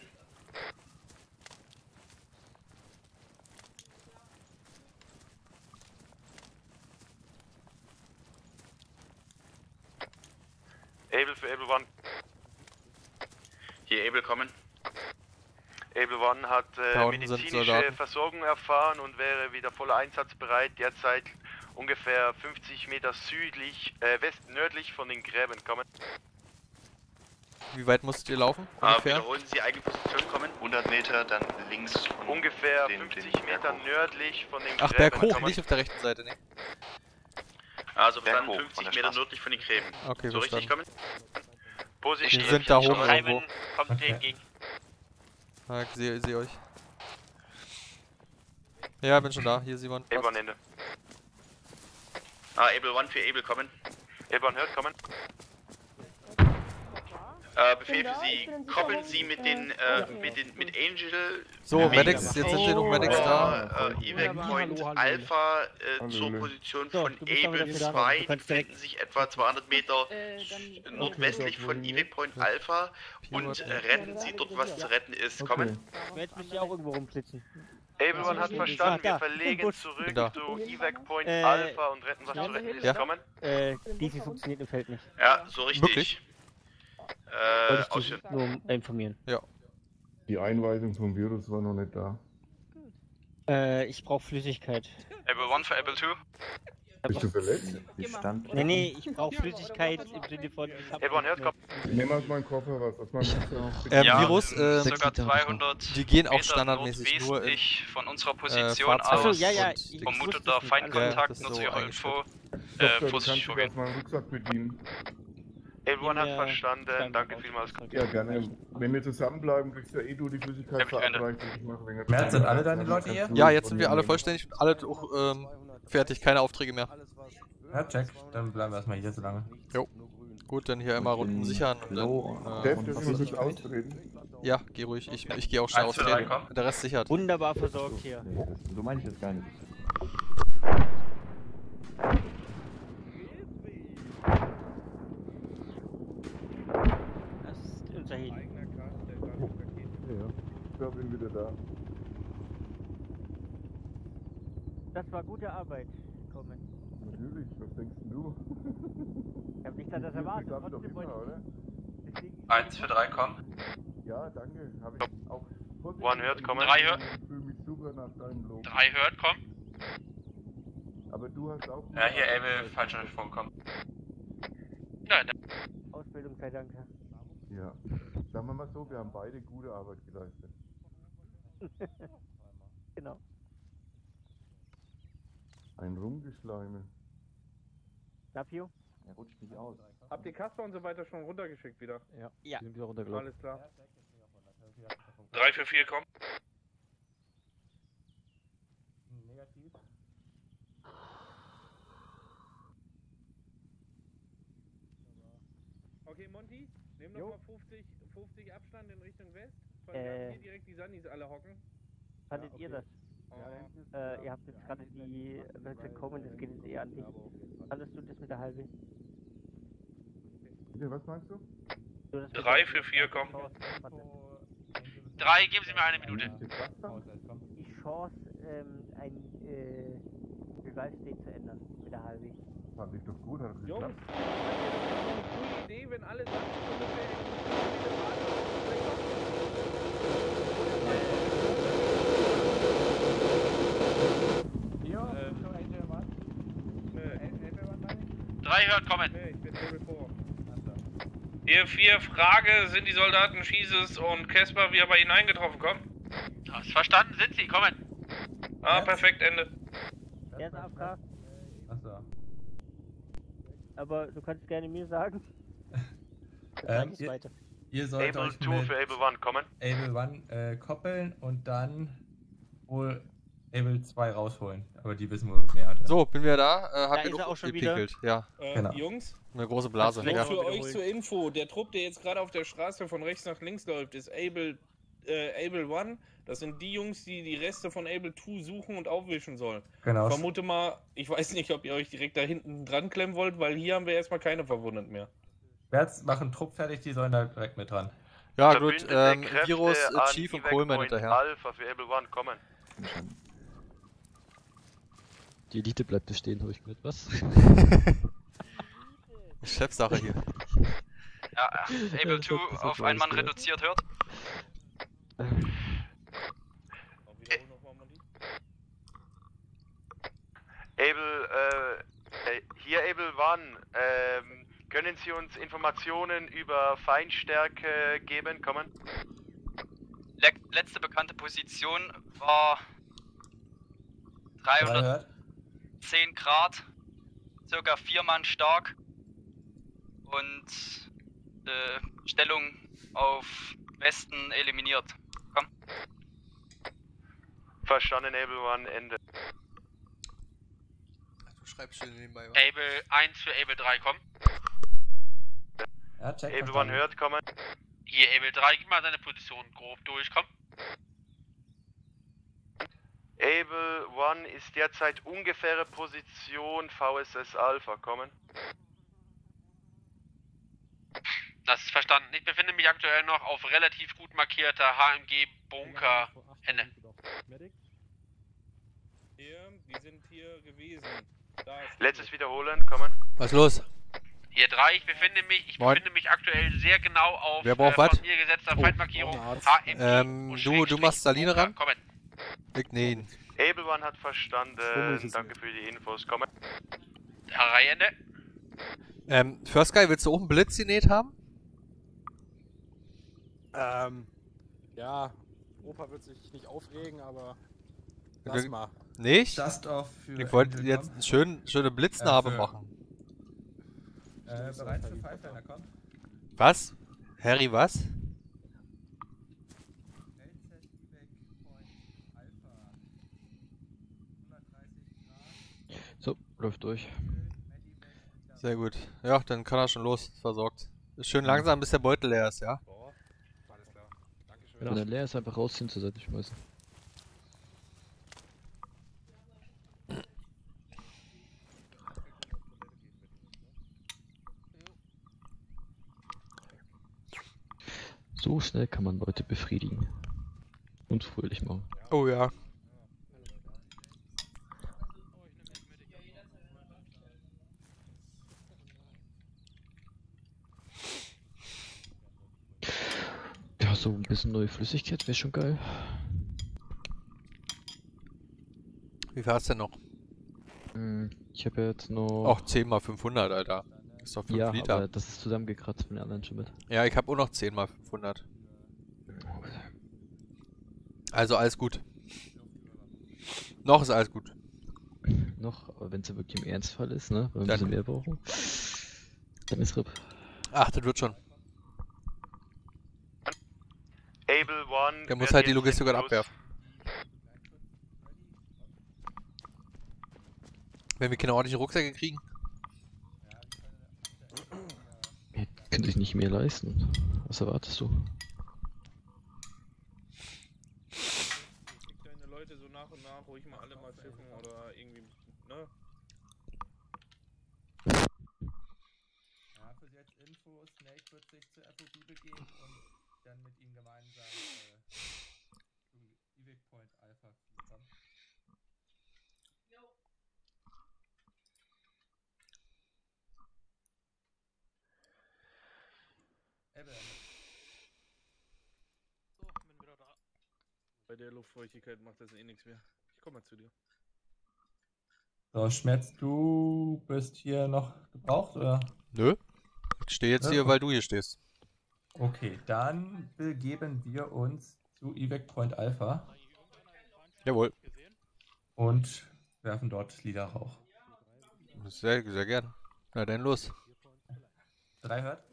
Able für Able 1. Hier Able kommen. Able 1 hat medizinische Versorgung erfahren und wäre wieder voll einsatzbereit. Derzeit ungefähr 50 Meter südlich, nördlich von den Gräben kommen. Wie weit musstet ihr laufen? Wiederholen Sie eigene Position kommen. 100 Meter dann links. Ungefähr 50 Meter nördlich von den Gräben. Ach, berghoch, nicht auf der rechten Seite, ne? Also dann 50 Meter nördlich von den Gräben. Okay, so richtig kommen. Positiv. Die sind da hoch irgendwo. Kommt denen entgegen. Ah, ich sehe euch. Ja, bin schon da. Hier, Simon. Able an Ende. Ah, Able 1 für Able kommen. Able 1 hört kommen. Befehl für Sie, koppeln Sie mit den, mit Angel. So, Medics, jetzt sind Sie noch Medics da. Evac Point Alpha zur Position von Able 2, befinden sich etwa 200 Meter nordwestlich von Evac Point Alpha und retten Sie dort, was zu retten ist. Kommen. Ich muss ja auch irgendwo rumflitzen. Able 1 hat verstanden, wir verlegen zurück zu Evac Point Alpha und retten, was zu retten ist. Kommen. Dies funktioniert im Feld nicht. Ja, so richtig. Wollte ich nur informieren. Ja. Die Einweisung vom Virus war noch nicht da. Ich brauche Flüssigkeit. Able 1 für Able 2? Bist du verletzt? Nee, ich brauche Flüssigkeit im Sinne von... Able 1 hört, komm. Nimm mal meinen Koffer raus. Virus, circa 200 die gehen auch standardmäßig nur in von unserer Position aus. Achso, ja, ja. Vermuteter Feindkontakt, nur zu Ihrer Info. Vorsichtig vorgehen. Ich kann meinen Rucksack bedienen. Everyone hat verstanden, danke vielmals. Ja, gerne. Wenn wir zusammenbleiben, kriegst du ja eh du die Flüssigkeit verabreicht. Merz, sind alle deine Leute hier? Ja, jetzt sind wir alle vollständig und alle fertig, keine Aufträge mehr. Ja, check. Dann bleiben wir erstmal hier so lange. Jo. Gut, dann hier einmal rundum sichern und dann... Def, dürfen wir kurz austreten? Ja, geh ruhig. Ich geh auch schnell austreten. Der Rest sichert. Wunderbar versorgt hier. So meine ich das gar nicht. Ich bin wieder da. Das war gute Arbeit, Kommen. Natürlich, was denkst du? Ich hab nicht an das erwartet, trotzdem wollte ich... 1 für 3, komm. Ja, danke, hab ich auch... 1 hört, komm. 3 hört. Ich fühl mich super nach deinem Lob. 3 hört, komm. Aber du hast auch... Ja, hier, Able, falscher Sprung, komm. Nein, Ausbildung, sei Dank, ja. Ja, sagen wir mal so, wir haben beide gute Arbeit geleistet. Genau. Ein Rumgeschleime. Dafio? Er rutscht nicht aus. Habt ihr Kasper und so weiter schon runtergeschickt wieder? Ja. Ja. Die sind wieder runtergelaufen. Alles klar. 3 für 4, komm. Negativ. Okay, Monty, nimm nochmal 50 Abstand in Richtung West. Hier direkt die Sunnis alle hocken. Fandet ihr das? Oh. Ihr habt jetzt gerade die Leute kommen, das geht jetzt eher an dich. Fandest du das mit der halben? Bitte, was meinst du? 3 für 4, komm. 3, geben Sie mir eine Minute. Die Chance, ein Gewaltstate zu ändern mit der halben. Fand ich doch gut, hat es geklappt. Eine gute Idee, wenn alle Sachen ja, schon Angel 1? Nö, Angel 1 meine ich? 3 hört, kommen! Nö, ich bin Level 4. Ihr 4 Frage, sind die Soldaten Schießes und Kesper wieder bei Ihnen eingetroffen, komm? Hast verstanden, sind sie, kommen! Ah, perfekt, Ende. Der ist AFK. Achso. Aber du kannst gerne mir sagen. Dann weiter. Ihr sollt Able 2 für Able 1 kommen. Able 1 koppeln und dann wohl Level 2 rausholen, aber die wissen wohl mehr. Oder? So, bin wir da. Hab da ist er auch schon gepickelt. Wieder. Ja. Genau. Jungs? Eine große Blase. Nur ja. Für euch zur Info, der Trupp, der jetzt gerade auf der Straße von rechts nach links läuft, ist Able 1. Das sind die Jungs, die die Reste von Able 2 suchen und aufwischen sollen. Genau. Ich vermute mal, ich weiß nicht, ob ihr euch direkt da hinten dran klemmen wollt, weil hier haben wir erstmal keine Verwundeten mehr. Jetzt machen Trupp fertig, die sollen da direkt mit dran. Ja, gut, Virus, Chief und Coleman hinterher. Alpha für Able 1, kommen. Die Elite bleibt bestehen, habe ich gehört, was? Chefsache hier. Ja, Able 2 auf einen Mann reduziert, hört. Hier Able 1, können Sie uns Informationen über Feindstärke geben? Kommen. Letzte bekannte Position war 310 Grad, circa 4 Mann stark und Stellung auf Westen eliminiert. Komm. Verstanden, Able 1, Ende. Du schreibst schon nebenbei. Was? Able 1 für Able 3, komm. Ja, Able 1 hört, kommen. Hier, Able 3, gib mal seine Position grob durch, komm. Able 1 ist derzeit ungefähre Position VSS Alpha, kommen. Das ist verstanden. Ich befinde mich aktuell noch auf relativ gut markierter HMG-Bunker. Ende. Die sind hier gewesen. Letztes Wiederholen, kommen. Was los? Hier 3, ich befinde mich aktuell sehr genau auf von mir gesetzter Feindmarkierung. HMG. Du machst Saline ran? Kommen. Nein. Able 1 hat verstanden. Danke für die Infos. Kommen. Reihe Ende. First Guy, willst du auch einen Blitz genäht haben? Ja, Opa wird sich nicht aufregen, aber lass mal. Nicht? Ich wollte jetzt eine schöne Blitznarbe machen. Bereit für Pfeifleiner, komm. Was? Harry, was? So, läuft durch. Sehr gut. Ja, dann kann er schon los. Versorgt. Schön langsam, bis der Beutel leer ist, ja? Boah, alles klar. Dankeschön. Wenn er leer ist, einfach rausziehen, zur Seite schmeißen. So schnell kann man Leute befriedigen. Und fröhlich machen. Oh ja. So ein bisschen neue Flüssigkeit wäre schon geil. Wie viel hast du denn noch? Ich habe jetzt noch... Auch 10 mal 500, Alter. Das ist doch 5 Liter. Ja, aber das ist zusammengekratzt von den anderen schon mit. Ja, ich habe auch noch 10 mal 500. Also alles gut. Noch ist alles gut. Noch, aber wenn es ja wirklich im Ernstfall ist, ne? Wenn wir ein bisschen mehr brauchen, dann ist RIP. Ach, das wird schon. Able 1, der muss halt die Logistik abwerfen. Wenn wir keine ordentlichen Rucksäcke kriegen. Ja, könnte ich nicht mehr leisten. Was erwartest du? Deine Leute so nach und nach ruhig mal alle mal schiffen oder irgendwie, ne? Ja, für jetzt Info, Snake wird sich zur FOB begeben und dann mit ihm gemeinsam Evac Point Alpha zusammen. Eben. So, bin wieder da. Bei der Luftfeuchtigkeit macht das eh nichts mehr. Ich komme mal zu dir. So, Schmerz, du bist hier noch gebraucht, oder? Nö. Ich stehe jetzt hier, weil du hier stehst. Okay, dann begeben wir uns zu Evac Point Alpha. Jawohl. Und werfen dort Liederrauch. Sehr, sehr gern. Na dann los. 3 hört.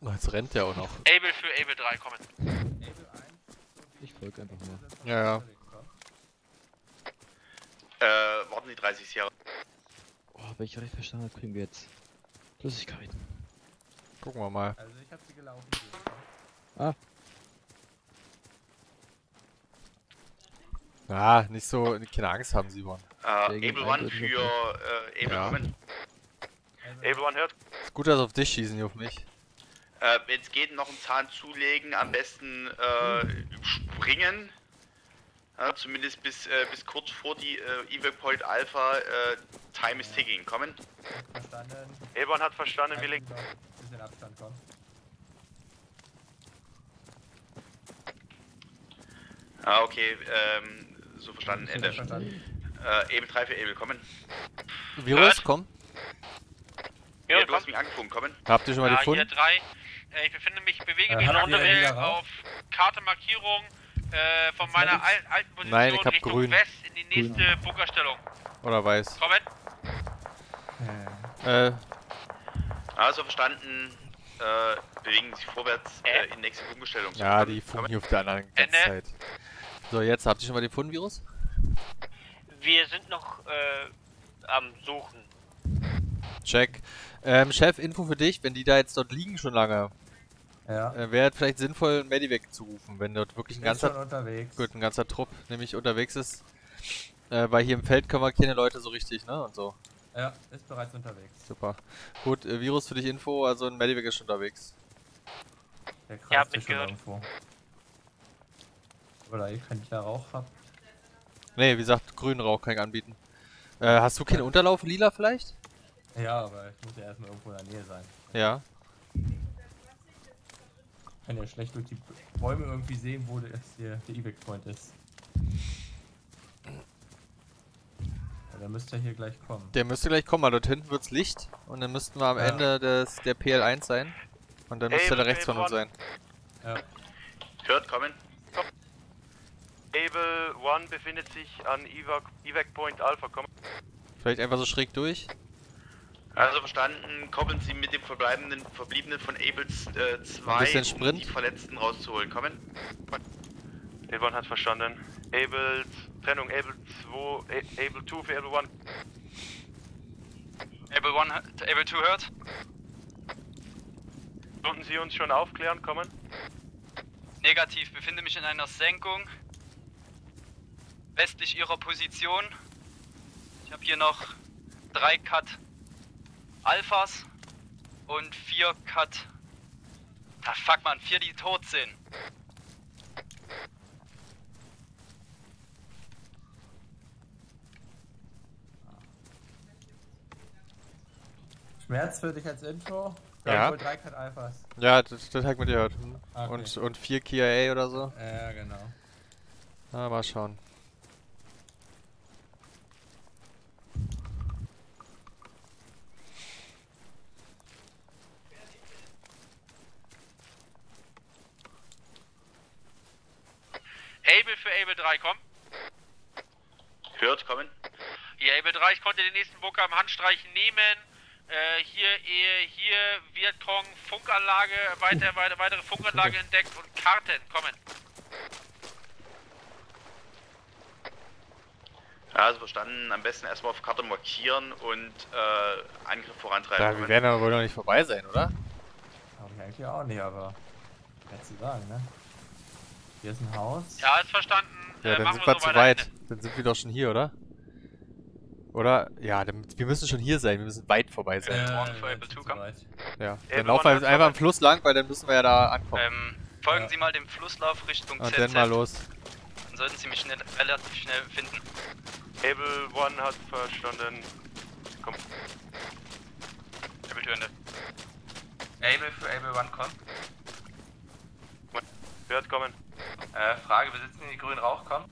Jetzt rennt der auch noch. Able für Able 3, kommen. Able 1. Volk einfach mal. Ja, ja. Warten Sie 30 Jahre. Oh, wenn ich recht verstanden habe, kriegen wir jetzt Flüssigkeiten. Gucken wir mal. Also ich hab sie gelaufen. Ah. Ah, nicht so, keine Angst haben, Simon. Able One für Able Woman. Ja. Able One hört. Ist gut, dass auf dich schießen, nicht auf mich. Wenn es geht, noch einen Zahn zulegen, am besten springen. Ja, zumindest bis kurz vor die Evac Point Alpha. Time is ticking, kommen. Verstanden. Able One hat verstanden, wir legen. Bisschen Abstand kommen. Ah, okay, so verstanden, Ende. Able 3 für Able, kommen. Virus, komm. Ja, du hast mich angefunden, kommen. Habt ihr schon mal gefunden? Hier 3. Ich bewege mich noch unter auf Kartemarkierung von meiner alten Position. Nein, ich hab Richtung grün. West in die nächste grün. Bunkerstellung. Oder weiß. Kommen. Also verstanden. Bewegen sich vorwärts in die nächste Bunkerstellung. Ja, die funken hier auf der anderen ganzen Zeit. So, jetzt habt ihr schon mal den Funvirus? Wir sind noch am Suchen. Check. Chef, Info für dich, wenn die da jetzt dort liegen schon lange, ja. Wäre vielleicht sinnvoll, einen Medivac zu rufen, wenn dort wirklich ein ganzer Trupp nämlich unterwegs ist. Weil hier im Feld können wir keine Leute so richtig, ne? Und so. Ja, ist bereits unterwegs. Super. Gut, Virus für dich Info, also ein Medivac ist schon unterwegs. Der Kraft ja, ist schon irgendwo. Oder ihr könnt ja Rauch haben. Ne, wie gesagt, grünen Rauch kann ich anbieten. Hast du keinen Unterlauf, lila vielleicht? Ja, aber ich muss ja erstmal irgendwo in der Nähe sein. Ja. Ich kann ja schlecht durch die Bäume irgendwie sehen, wo das hier der Evac Point ist. Ja, der müsste ja hier gleich kommen. Der müsste gleich kommen, weil dort hinten wird's Licht und dann müssten wir am Ende der PL1 sein. Und dann müsste der rechts von uns sein. Ja. Hört, kommen. Able 1 befindet sich an Evac Point Alpha, komm. Vielleicht einfach so schräg durch. Also verstanden, koppeln Sie mit dem Verbliebenen von Able 2, um die Verletzten rauszuholen, kommen. Able 1 hat verstanden. Able, Trennung, Able 2, Able 2 für Able 1. Able 1, Able 2 hört. Konnten Sie uns schon aufklären, kommen? Negativ, befinde mich in einer Senkung. Westlich ihrer Position. Ich habe hier noch 3 Cut Alphas und 4 Cut. Da fuck man, 4 die tot sind. Schmerz für dich als Intro? Ja. 3 Cut Alphas. Ja, das hat man gehört. Okay. Und 4 KIA oder so? Ja, genau. Na, mal schauen. Able für Able 3, komm. Hört, kommen. Ja, Able 3, ich konnte den nächsten Bunker im Handstreich nehmen. Hier Vietcong, Funkanlage, weitere Funkanlage entdeckt und Karten, kommen. Ja, also verstanden. Am besten erstmal auf Karte markieren und Angriff vorantreiben. Ja, wir werden aber wohl noch nicht vorbei sein, oder? Aber ich eigentlich auch nicht, aber kannst du sagen, ne? Hier ist ein Haus. Ja, ist verstanden. Ja, dann sind wir zu weit. Dann sind wir doch schon hier, oder? Oder? Ja, wir müssen schon hier sein. Wir müssen weit vorbei sein. Ja, dann laufen wir einfach am Fluss lang, weil dann müssen wir ja da ankommen. Folgen Sie mal dem Flusslauf Richtung ZZ. Und dann mal los. Dann sollten Sie mich relativ schnell finden. Able 1 hat verstanden. Komm. Able 2 Ende. Able für Able 1, komm. Hört, kommen. Frage, besitzen die grünen Rauch, komm.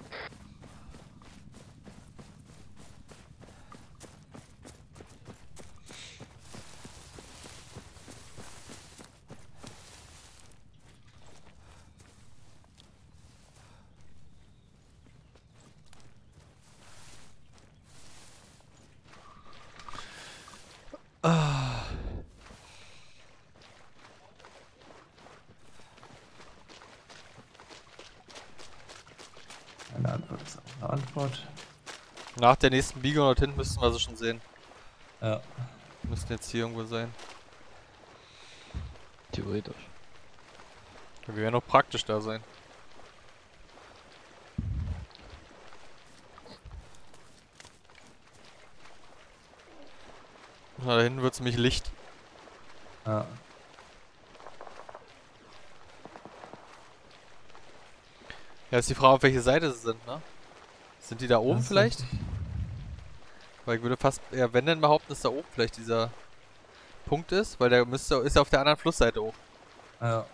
eine Antwort. Nach der nächsten Biegung dort hinten müssten wir sie schon sehen. Ja. Müssten jetzt hier irgendwo sein. Theoretisch. Wir werden noch praktisch da sein. Na, da hinten wird es nämlich Licht. Ja. Ja, ist die Frage, auf welche Seite sie sind, ne? Sind die da oben das vielleicht? Weil ich würde fast, ja, wenn denn behaupten, dass da oben vielleicht dieser Punkt ist, weil der müsste, ist ja auf der anderen Flussseite hoch. Ja.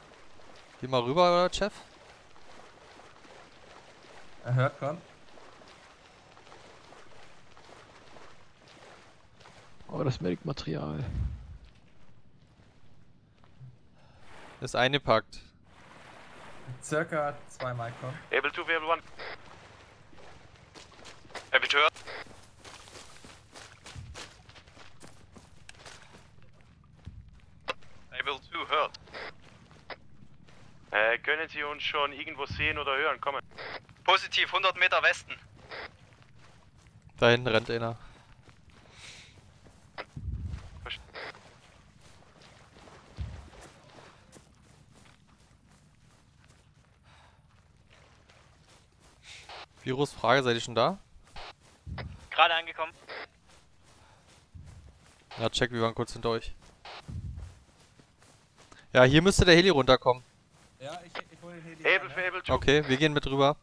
Geh mal rüber, oder, Chef? Er hört gerade. Oh, das Melkmaterial. Ist eingepackt. Circa 2 Mal kommen. Able 2, Able 1. Able 2. Able 2, hört. Können Sie uns schon irgendwo sehen oder hören? Kommen. Positiv, 100 Meter Westen. Da hinten rennt einer. Virus, Frage, seid ihr schon da? Gerade angekommen. Ja, check, wir waren kurz hinter euch. Ja, hier müsste der Heli runterkommen. Ja, ich hol den Heli. Able, ja. Able 2. Okay, wir gehen mit rüber.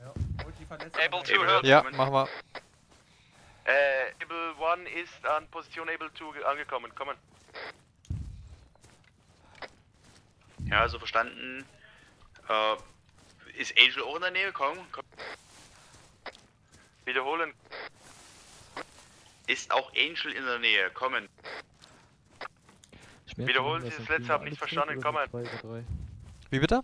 Ja, holt die Verletzten. Able 2 hört. Ja, mach mal. Able 1 ist an Position Able 2 angekommen. Kommen. Ja, also verstanden. Ist Angel auch in der Nähe? Komm. Wiederholen. Ist auch Angel in der Nähe? Kommen. Wiederholen Sie das letzte, hab nicht verstanden. Kommen. Wie bitte?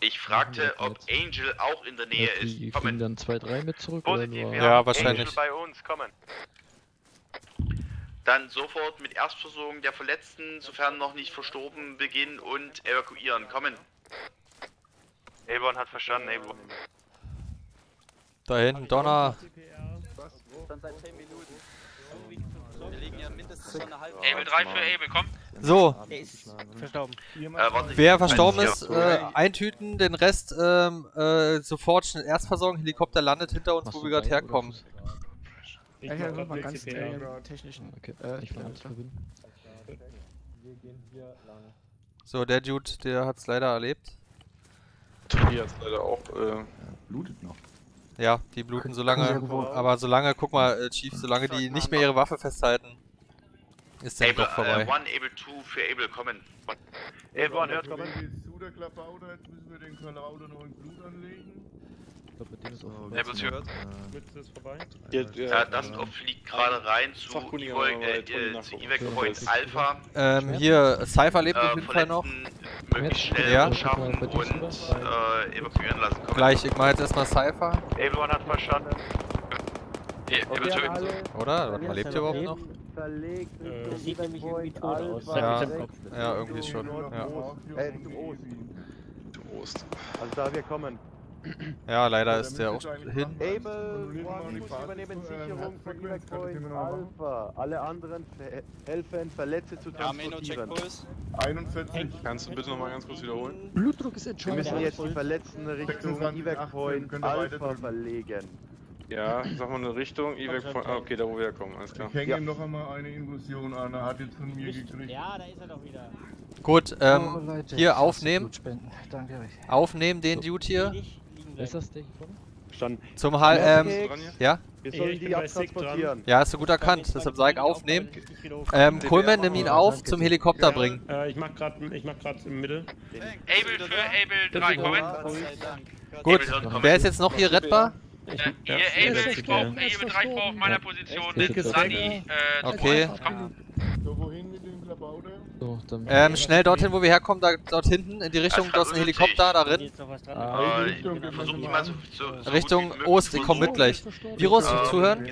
Ich fragte, ob Angel auch in der Nähe ist. Kommen. Dann 2-3 mit zurück. Positiv, oder? Ja, wahrscheinlich. Angel bei uns. Kommen. Dann sofort mit Erstversorgung der Verletzten, sofern noch nicht verstorben, beginnen und evakuieren. Kommen. Avon hat verstanden, Avon. Da hinten, Donner. Able 3 für Able, komm. So. Verstorben. Wer verstorben ist, eintüten, den Rest sofort schnell Erstversorgung. Helikopter landet hinter uns, wo wir gerade herkommen. Ich glaube, mal ganz technischen. Okay, ich will alles verbinden. Wir gehen hier lang. So, der Dude, der hat's leider erlebt. Die hat's leider auch, blutet noch. Ja, die bluten so lange, aber solange, guck mal, Chief, solange die nicht mehr ihre Waffe festhalten, ist der doch vorbei. Able 1, Able 2 für Able, kommen. Able 1 hört, kommen. Jetzt müssen wir den Kalauder noch in Blut anlegen. Ich glaube, mit dem ist auch Able 2 hört. Mütze ist vorbei. Ja, das fliegt gerade rein zu Evac Point Alpha. Hier, Cypher lebt auf jeden Fall noch. Möglichst schnell schaffen und evakuieren lassen. Komm. Gleich, ich mach jetzt erstmal Cypher. Able 1 hat verstanden. Able 2. Oder? Warte mal, lebt ihr überhaupt noch? Sieht bei mich irgendwie tot aus. Ja, irgendwie schon. Ja. Zum Ost. Zum Ost. Also da wir kommen. Ja, leider ist der auch hin. Able 1 übernehmen Sicherung von Evac Point Alpha. Alle anderen helfen, Verletzte zu transportieren. 41. Kannst du bitte nochmal ganz kurz wiederholen? Blutdruck ist entschuldigt. Wir müssen jetzt die Verletzten Richtung Evac Point Alpha verlegen. Ja, sag mal eine Richtung, Evac Point... Ah, okay, da wo wir herkommen, alles klar. Ich hänge ihm noch einmal eine Infusion an, er hat jetzt von mir gekriegt. Ja, da ist er doch wieder. Gut, oh, Leute, hier aufnehmen. Danke euch. Aufnehmen den Dude hier. Ist das der hier? Zum ja? Wir sollen die abtransportieren. Ja, hast du gut erkannt, deshalb sag ich aufnehmen. Coleman, nimm ihn auf, zum Helikopter bringen. Ich mach grad im Mittel. Able für Able 3, kommen. Gut, wer ist jetzt noch hier rettbar? Ihr Able, ich brauche Able 3 auf meiner Position. Sunny, okay. So, wohin mit dem Klabaude? So, schnell dorthin, wo wir herkommen, da, dort hinten, in die Richtung, da ist ein Helikopter, da drin. Richtung Ost, ich komm mit gleich. Virus, zuhören.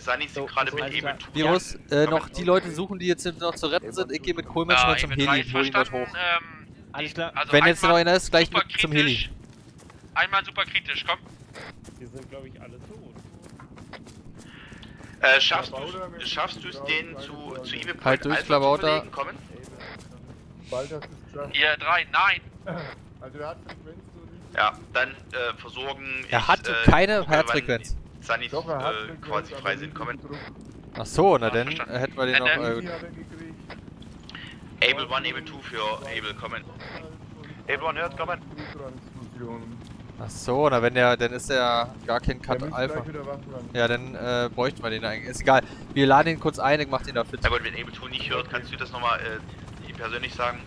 Virus, noch die Leute suchen, die jetzt noch zu retten sind, ich gehe mit Kohlmann schnell zum Heli, ich hol ihn dort hoch. Alles klar. Wenn jetzt noch einer ist, gleich zum Heli. Einmal super kritisch, komm. Die sind, glaube ich, alle tot. Schaffst du es, den zu Evil Point halt durch, Alpha zu verlegen? Kommen? Ihr drei, nein! Also er hat Frequenz so. Ja, dann versorgen. Er hatte keine Herzfrequenz. Sunny quasi frei sind, kommen. Ach so, na dann hätten wir den noch. Able 1, Able 2 für Able, kommen. Able 1 hört, kommen. Ach so, na wenn der, dann ist der gar kein Cut Alpha. Ja, dann bräuchten wir den eigentlich. Ist egal. Wir laden ihn kurz ein, ich mach den da fit. Ja gut, wenn Able 2 nicht hört, kannst du das nochmal persönlich sagen.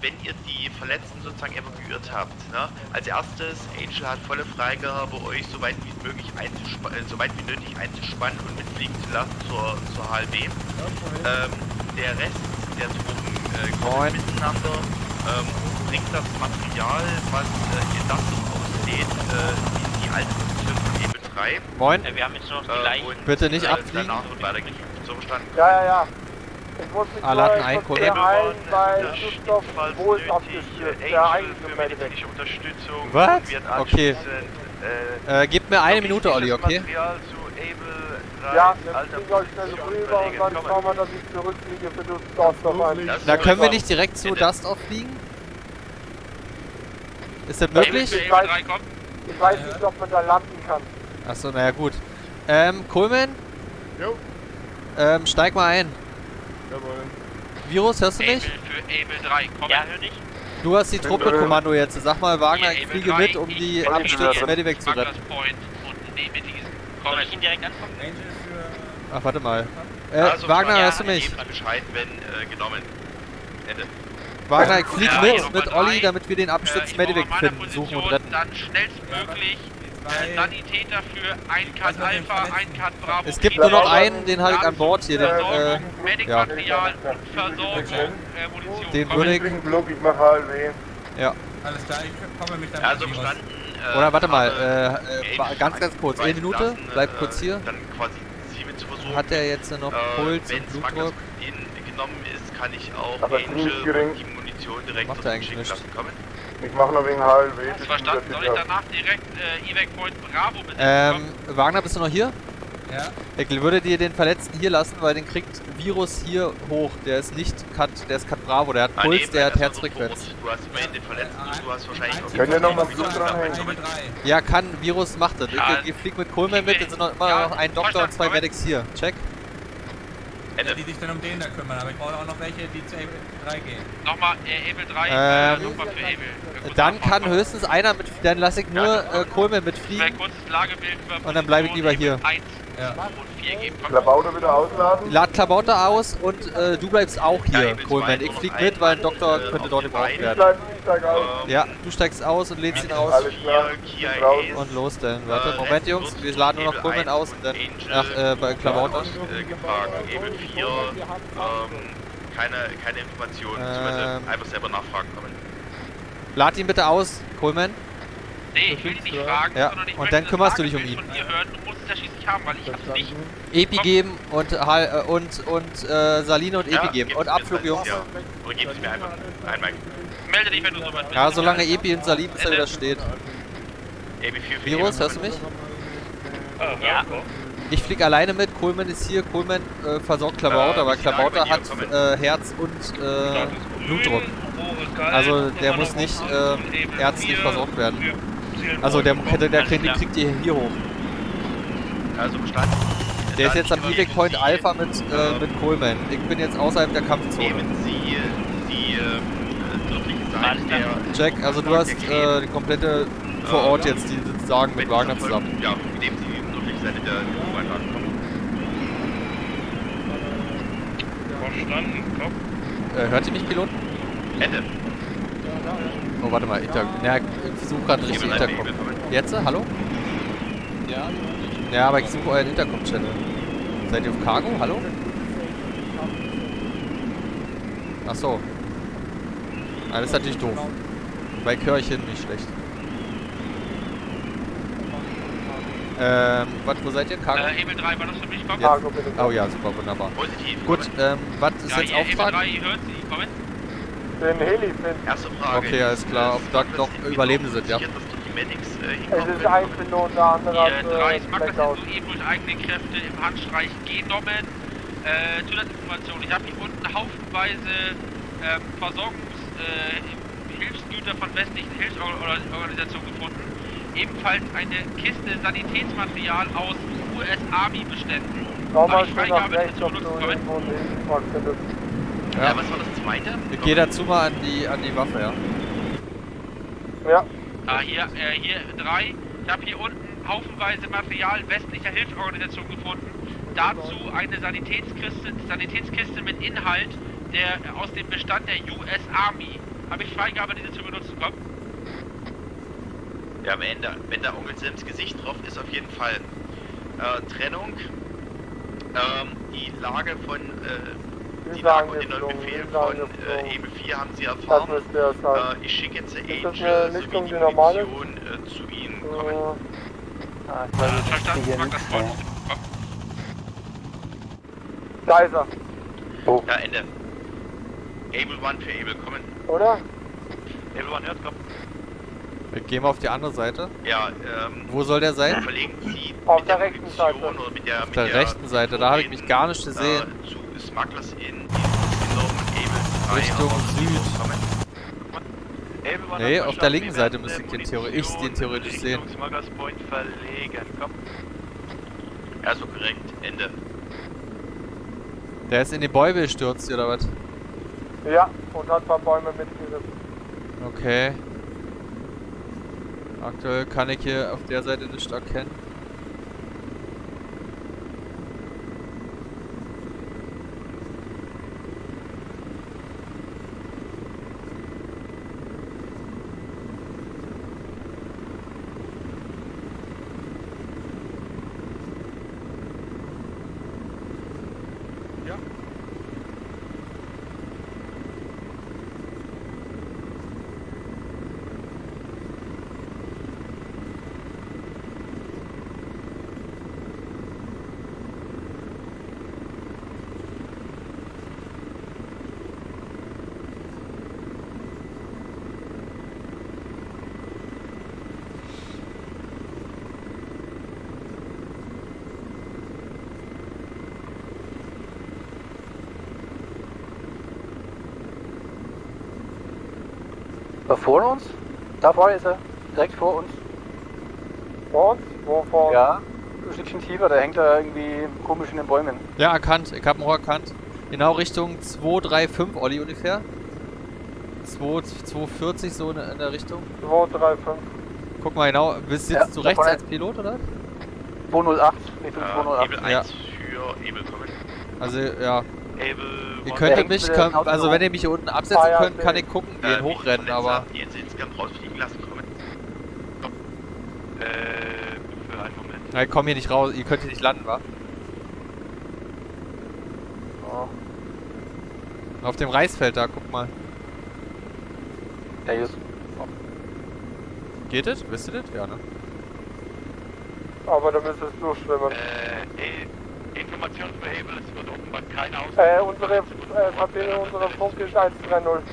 Wenn ihr die Verletzten sozusagen evakuiert habt, ne? Als erstes, Angel hat volle Freigabe, euch so weit wie möglich so weit wie nötig einzuspannen und mitfliegen zu lassen zur HLB. Der Rest der Truppen kommt miteinander, bringt das Material, was ihr das so auslädt, in die alte Position von Ebel 3. Moin. Wir haben jetzt noch die Leichen. Bitte nicht abfliegen. So verstanden. Ja, ja, ja. Ich muss mich heilen, weil Schutzstoff wohl abgestürzt. Der eigentliche Unterstützung. Was? Okay. Gib mir eine Minute, Olli, okay? Ja, dann fliegen wir schnell so rüber und dann schauen wir, dass ich zurückfliege für Dustov ein. Da können wir nicht direkt zu Dustov fliegen? Ist das möglich? Ich weiß nicht, ob man da landen kann. Achso, naja, gut. Coleman? Jo. Steig mal ein. Jawohl. Virus, hörst du mich? Für Able 3, komm. Ja, hör dich. Du hast die Truppenkommando jetzt. Sag mal, Wagner, ich fliege mit, um die abgestürzten Medivac zu retten. Soll ich ihn direkt anfangen? Ach, warte mal. Also, Wagner, hörst du mich? Bescheid, wenn genommen. Ende. Wagner, ich fliege mit Olli, damit wir den abgestürzten Medivac finden, suchen und retten. Dann schnellstmöglich. Sanitäter für ein Cut Alpha, ein Cut Bravo. Es gibt nur noch einen, den habe ich an Bord hier. Medic-Material und Versorgung, Munition. Den würde ich... Ich mache HLW. Ja. Alles klar, ich komme mit deinem... Also bestanden... Oder warte mal, ganz kurz, eine Minute, bleib kurz hier. Dann quasi 7 zu versuchen. Hat er jetzt noch Puls und Blutdruck? Wenn es genommen ist, kann ich auch Angel und die Munition direkt auf den Schick lassen kommen. Ich mache noch wegen HLW. Hast du verstanden? Soll ich danach direkt Evac Point Bravo besetzen? Wagner, bist du noch hier? Ja. Ich würde dir den Verletzten hier lassen, weil den kriegt Virus hier hoch. Der ist nicht Cut, der ist Cut Bravo, der hat Puls, der hat Herzfrequenz. Du hast immerhin den Verletzten und du hast wahrscheinlich... Könnt ihr nochmal Blut dranhängen? Ja, kann, Virus macht das. Ich flieg mit Coleman mit, es sind noch immer noch ein Doktor und 2 Medics hier. Check. Die sich dann um den da kümmern, aber ich brauche auch noch welche, die zu Able 3 gehen. Nochmal Able 3, nochmal für Able. Dann kann höchstens einer mit, dann lasse ich nur Kohlmann mitfliegen. Und dann bleibe ich lieber hier. Ja. Klabauter wieder ausladen? Lad Klabauter aus und du bleibst auch hier, Kohlmann. Ich flieg mit, weil ein Doktor könnte dort gebraucht werden. Ja, du steigst aus und lädst ihn aus. Alles klar. Und los dann. Warte, Moment Jungs, wir laden nur noch Kohlmann aus und dann nach Klabauter. Able 4, keine Informationen, einfach selber nachfragen kommen. Lad ihn bitte aus, Coleman. Nee, ich will ihn nicht fragen, ja. Sondern ich und dann kümmerst du dich um ihn. Von dir hören. Du musst es ja schließlich haben, weil ich hab's nicht. Epi geben und Saline und ja, Epi geben. Und Abflug, Jungs. Ja. Oder geben sie mir einfach einmal. Melde dich, wenn du so weit bist. Ja, solange Epi und Saline bis er wieder steht. Virus, hörst du mich? Ja. Ich flieg alleine mit, Coleman ist hier, Coleman versorgt Klabauter, aber Klabauter hat Herz und Blutdruck. Also der muss nicht ärztlich versorgt werden. Also der kriegt die hier hoch. Also bestanden. Der ist jetzt am Evac Point Alpha mit Coleman. Ich bin jetzt außerhalb der Kampfzone. Nehmen Sie die dörfliche Seite der... Jack, also du hast die komplette vor Ort jetzt, die sagen, mit Wagner zusammen. Ja, nehmen Sie die dörfliche Seite der... Verstanden, Kopf. Hört ihr mich, Piloten? Ende. Oh, warte mal, ich suche gerade richtig Intercom. Jetzt? Hallo? Ja. Ja, aber ich suche euren Intercom-Channel. Seid ihr auf Cargo? Hallo? Ach so. Ah, das ist natürlich doof. Weil ich höre euch hin, nicht schlecht. Wo seid ihr? Cargo? Able 3, war das für mich? Komm. Ja. Cargo, bitte. Oh ja, super, wunderbar. Positiv. Gut, was ist jetzt Auftrag? Able 3, ihr hört sie, kommen. Den Heli finden. Erste Frage. Okay, alles klar. Ob da noch Überlebende sind, ja. Es ist ein Pilot, der andere hat Blackout. Ich mag das eigene Kräfte im Handstreich genommen. Zusatzinformation. Ich habe hier unten haufenweise Versorgungs-Hilfsgüter von westlichen Hilfsorganisationen gefunden. Ebenfalls eine Kiste Sanitätsmaterial aus US-Army-Beständen. Nochmal Freigabe des Produktskommen. Ja, was war das zweite? Ich gehe dazu mal an die Waffe, ja. Ja. Ah, hier drei. Ich habe hier unten haufenweise Material westlicher Hilfsorganisationen gefunden. Dazu eine Sanitätskiste mit Inhalt aus dem Bestand der US Army. Habe ich Freigabe, diese zu benutzen? Komm. Ja, am Ende, wenn da Onkel Sims Gesicht drauf ist, auf jeden Fall. Trennung. Die Lage von... Die Lage und den neuen Befehl von EBE 4 haben sie erfahren. Ich schicke jetzt Angel sowie die Munition zu ihnen kommen. Verstanden, ich mag das voll. Da ist er. Oh. Ja, Ende. Able One für Able, kommen. Oder? Able One hört, komm. Wir gehen mal auf die andere Seite. Ja, wo soll der sein? Verlegen Sie auf der rechten Seite. Oder auf der rechten Seite, da habe ich mich gar nicht gesehen. Smugglers in Richtung Süd. Nee, auf der linken Seite müsste ich den theoretisch sehen. Ja, so korrekt. Ende. Der ist in die Bäume gestürzt, oder was? Ja, und hat ein paar Bäume mitgerissen. Okay. Aktuell kann ich hier auf der Seite nicht erkennen. Vor uns? Da vorne ist er. Direkt vor uns. Vor uns? Wo vor? Ja. Ein Stückchen tiefer, da hängt er irgendwie komisch in den Bäumen. Ja, erkannt. Ich hab ihn auch erkannt. Genau Richtung 235, Olli, ungefähr. 240, so in der Richtung. 235. Guck mal genau. Bist jetzt du rechts als Pilot, oder? 208. Richtung 208. Ebel 1 ja. Für Ebel kommen. Also, ja. Ihr könntet mich, also wenn ihr mich hier unten absetzen könnt, kann ich gucken, gehen, hochrennen, aber... Die insgesamt rausfliegen lassen, komm. Für einen Moment. Na, ich komm hier nicht raus, ihr könnt hier nicht landen, wa? Oh. Auf dem Reisfeld da, guck mal. Ja, hier ist... Oh. Geht das? Wisst ihr das? Ja, ne? Aber da müsstest du schwimmen. Information für Hebel, es wird offenbar kein Ausdruck. Verbindung unserer Funk ist 130.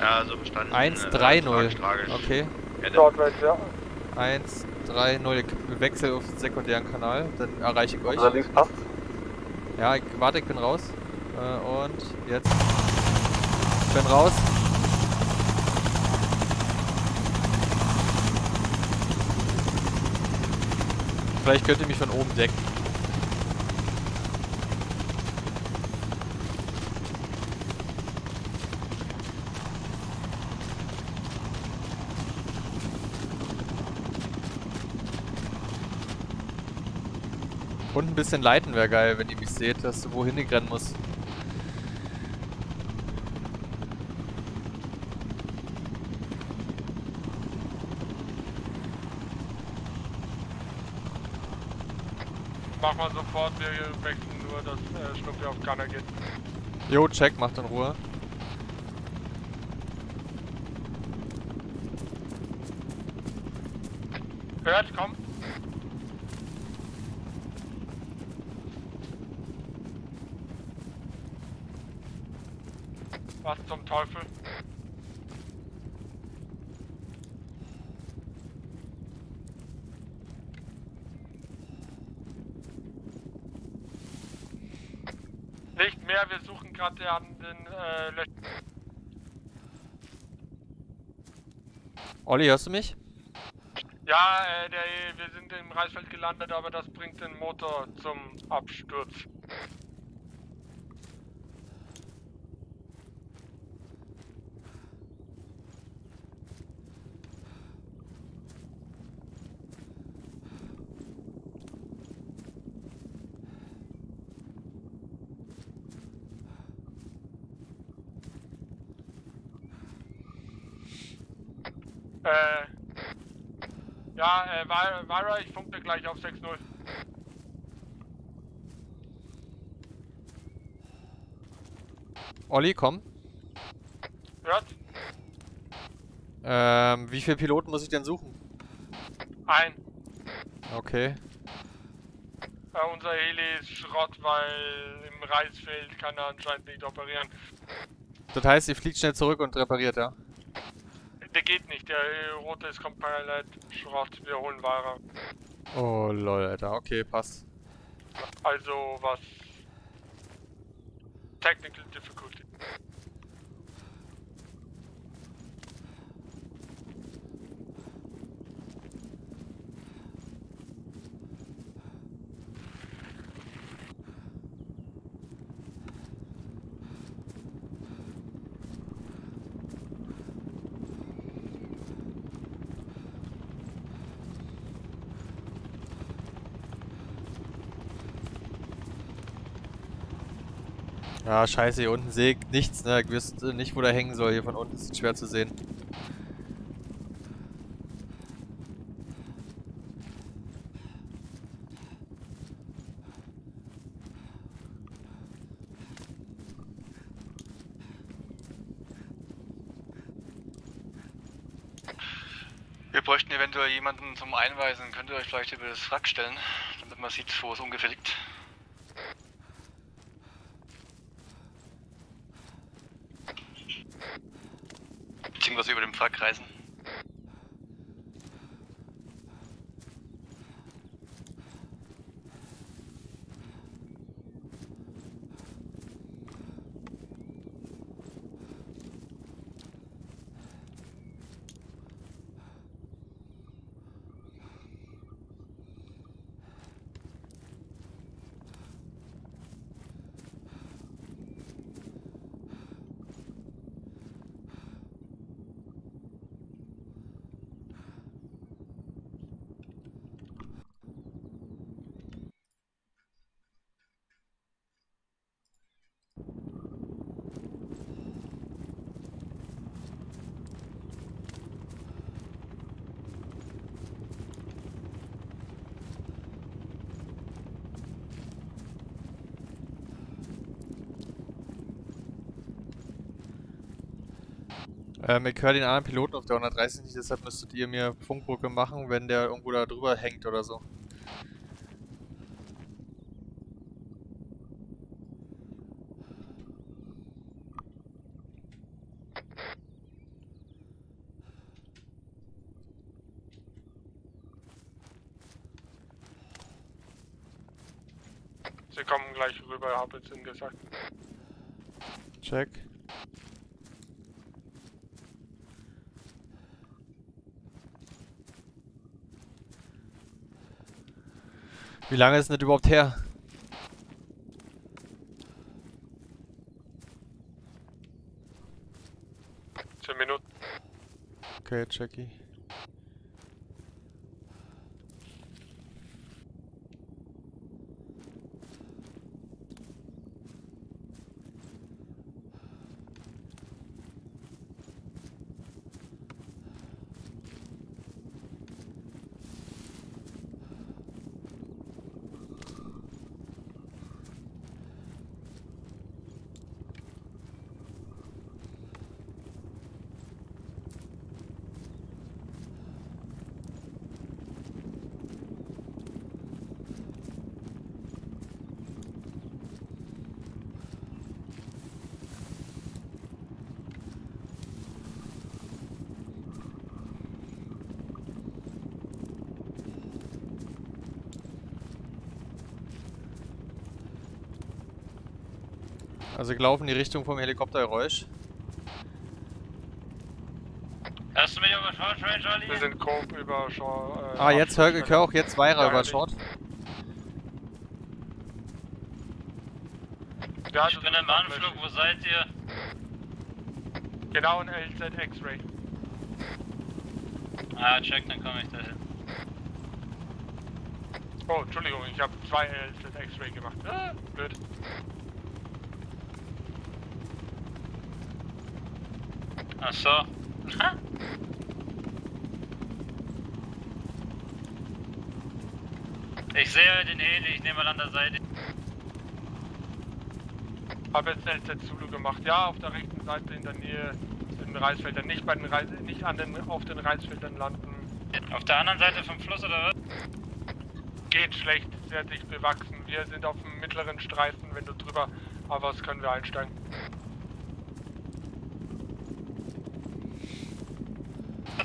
Ja, so verstanden. 130, okay. Nordwest, ja. 130, ich wechsle auf den sekundären Kanal, dann erreiche ich euch. Also links passt. Ja, ich, warte, ich bin raus. Und jetzt. Ich bin raus. Vielleicht könnt ihr mich von oben decken. Und ein bisschen leiten wäre geil, wenn ihr mich seht, dass du wohin ich rennen musst. Mach mal sofort, wir wechseln nur, dass Schnuppi auf Kanal geht. Jo, check, macht in Ruhe. Hört, komm. Was zum Teufel? Nicht mehr, wir suchen gerade an den Löcher. Olli, hörst du mich? Ja, wir sind im Reisfeld gelandet, aber das bringt den Motor zum Absturz. Ja, Vira, ich punkte gleich auf 6-0. Olli, komm. Hört? Wie viele Piloten muss ich denn suchen? Ein. Okay. Unser Heli ist Schrott, weil im Reisfeld kann er anscheinend nicht operieren. Das heißt, ihr fliegt schnell zurück und repariert, ja? Der geht nicht, der rote ist komplett Schrott, wir holen Ware. Oh lol, Alter, okay, passt. Also was? Technical Difficulty. Ja, scheiße, hier unten sehe ich nichts, ne? Ich wüsste nicht, wo der hängen soll. Hier von unten ist es schwer zu sehen. Wir bräuchten eventuell jemanden zum Einweisen. Könnt ihr euch vielleicht über das Wrack stellen, damit man sieht, wo es ungefähr liegt? Was über dem Wrack reisen. Ich höre den anderen Piloten auf der 130 nicht, deshalb müsstet ihr mir Funkbrücke machen, wenn der irgendwo da drüber hängt oder so. Sie kommen gleich rüber, habe ich Ihnen gesagt. Check. Wie lange ist denn das überhaupt her? Zehn Minuten. Okay, Jackie. Also wir laufen in die Richtung vom Helikoptergeräusch. Hörst du mich über Short Range, Charlie? Wir sind Coop über Short. Ah, jetzt höre auch jetzt Weira über Short. Ich bin im Anflug, wo seid ihr? Genau in LZ X-Ray. Ah, check, dann komme ich da hin. Oh, Entschuldigung, ich habe 2 LZ X-Ray gemacht. Ah, blöd. Ach so. Ich sehe den Heli, ich nehme mal an der Seite. Habe jetzt eine LZ Zulu gemacht, ja, auf der rechten Seite in der Nähe in den Reisfeldern, nicht bei den nicht an den, auf den Reisfeldern landen. Auf der anderen Seite vom Fluss oder was? Geht schlecht, sehr dicht bewachsen. Wir sind auf dem mittleren Streifen, wenn du drüber, aber das können wir einsteigen.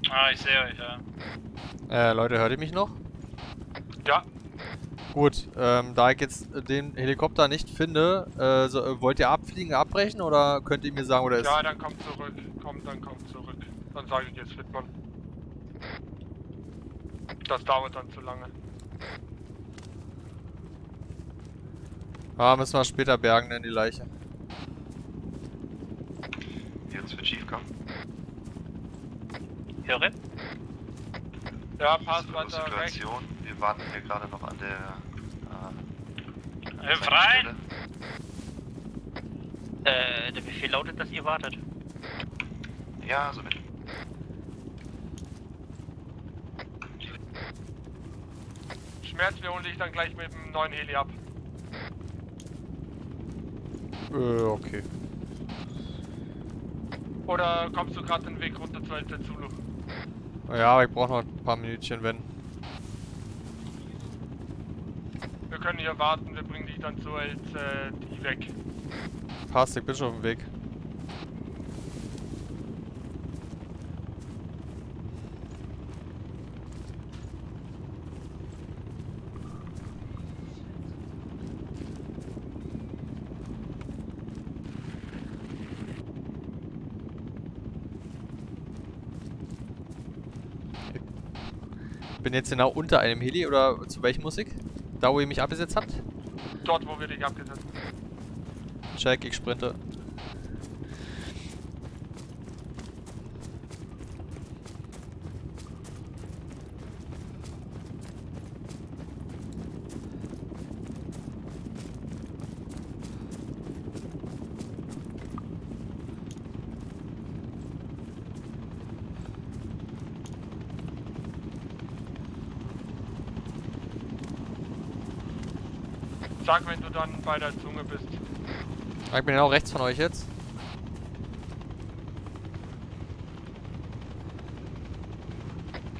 Ah, ich sehe euch, ja. Leute, hört ihr mich noch? Ja. Gut, da ich jetzt den Helikopter nicht finde, wollt ihr abfliegen, abbrechen oder könnt ihr mir sagen, oder ist... Ja, dann kommt zurück, dann kommt zurück. Dann sage ich jetzt, Wittmann. Das dauert dann zu lange. Ah, müssen wir später bergen, denn die Leiche. Jetzt wird schief kommen. Hören? Ja, passt weiter weg. Wir warten hier gerade noch an der... Rein! Der Befehl lautet, dass ihr wartet. Ja, so mit. Schmerz, wir holen dich dann gleich mit dem neuen Heli ab. Okay. Oder kommst du gerade den Weg runter zur LZ Zulu? Ja, aber ich brauche noch ein paar Minütchen, wenn. Wir können hier warten, wir bringen dich dann so als die weg. Passt, ich bin schon auf dem Weg. Ich bin jetzt genau unter einem Heli, oder zu welchem Musik? Da, wo ihr mich abgesetzt habt? Dort, wo wir dich abgesetzt haben. Check, ich sprinte. Sag, wenn du dann bei der Zunge bist. Ich bin ja auch rechts von euch jetzt.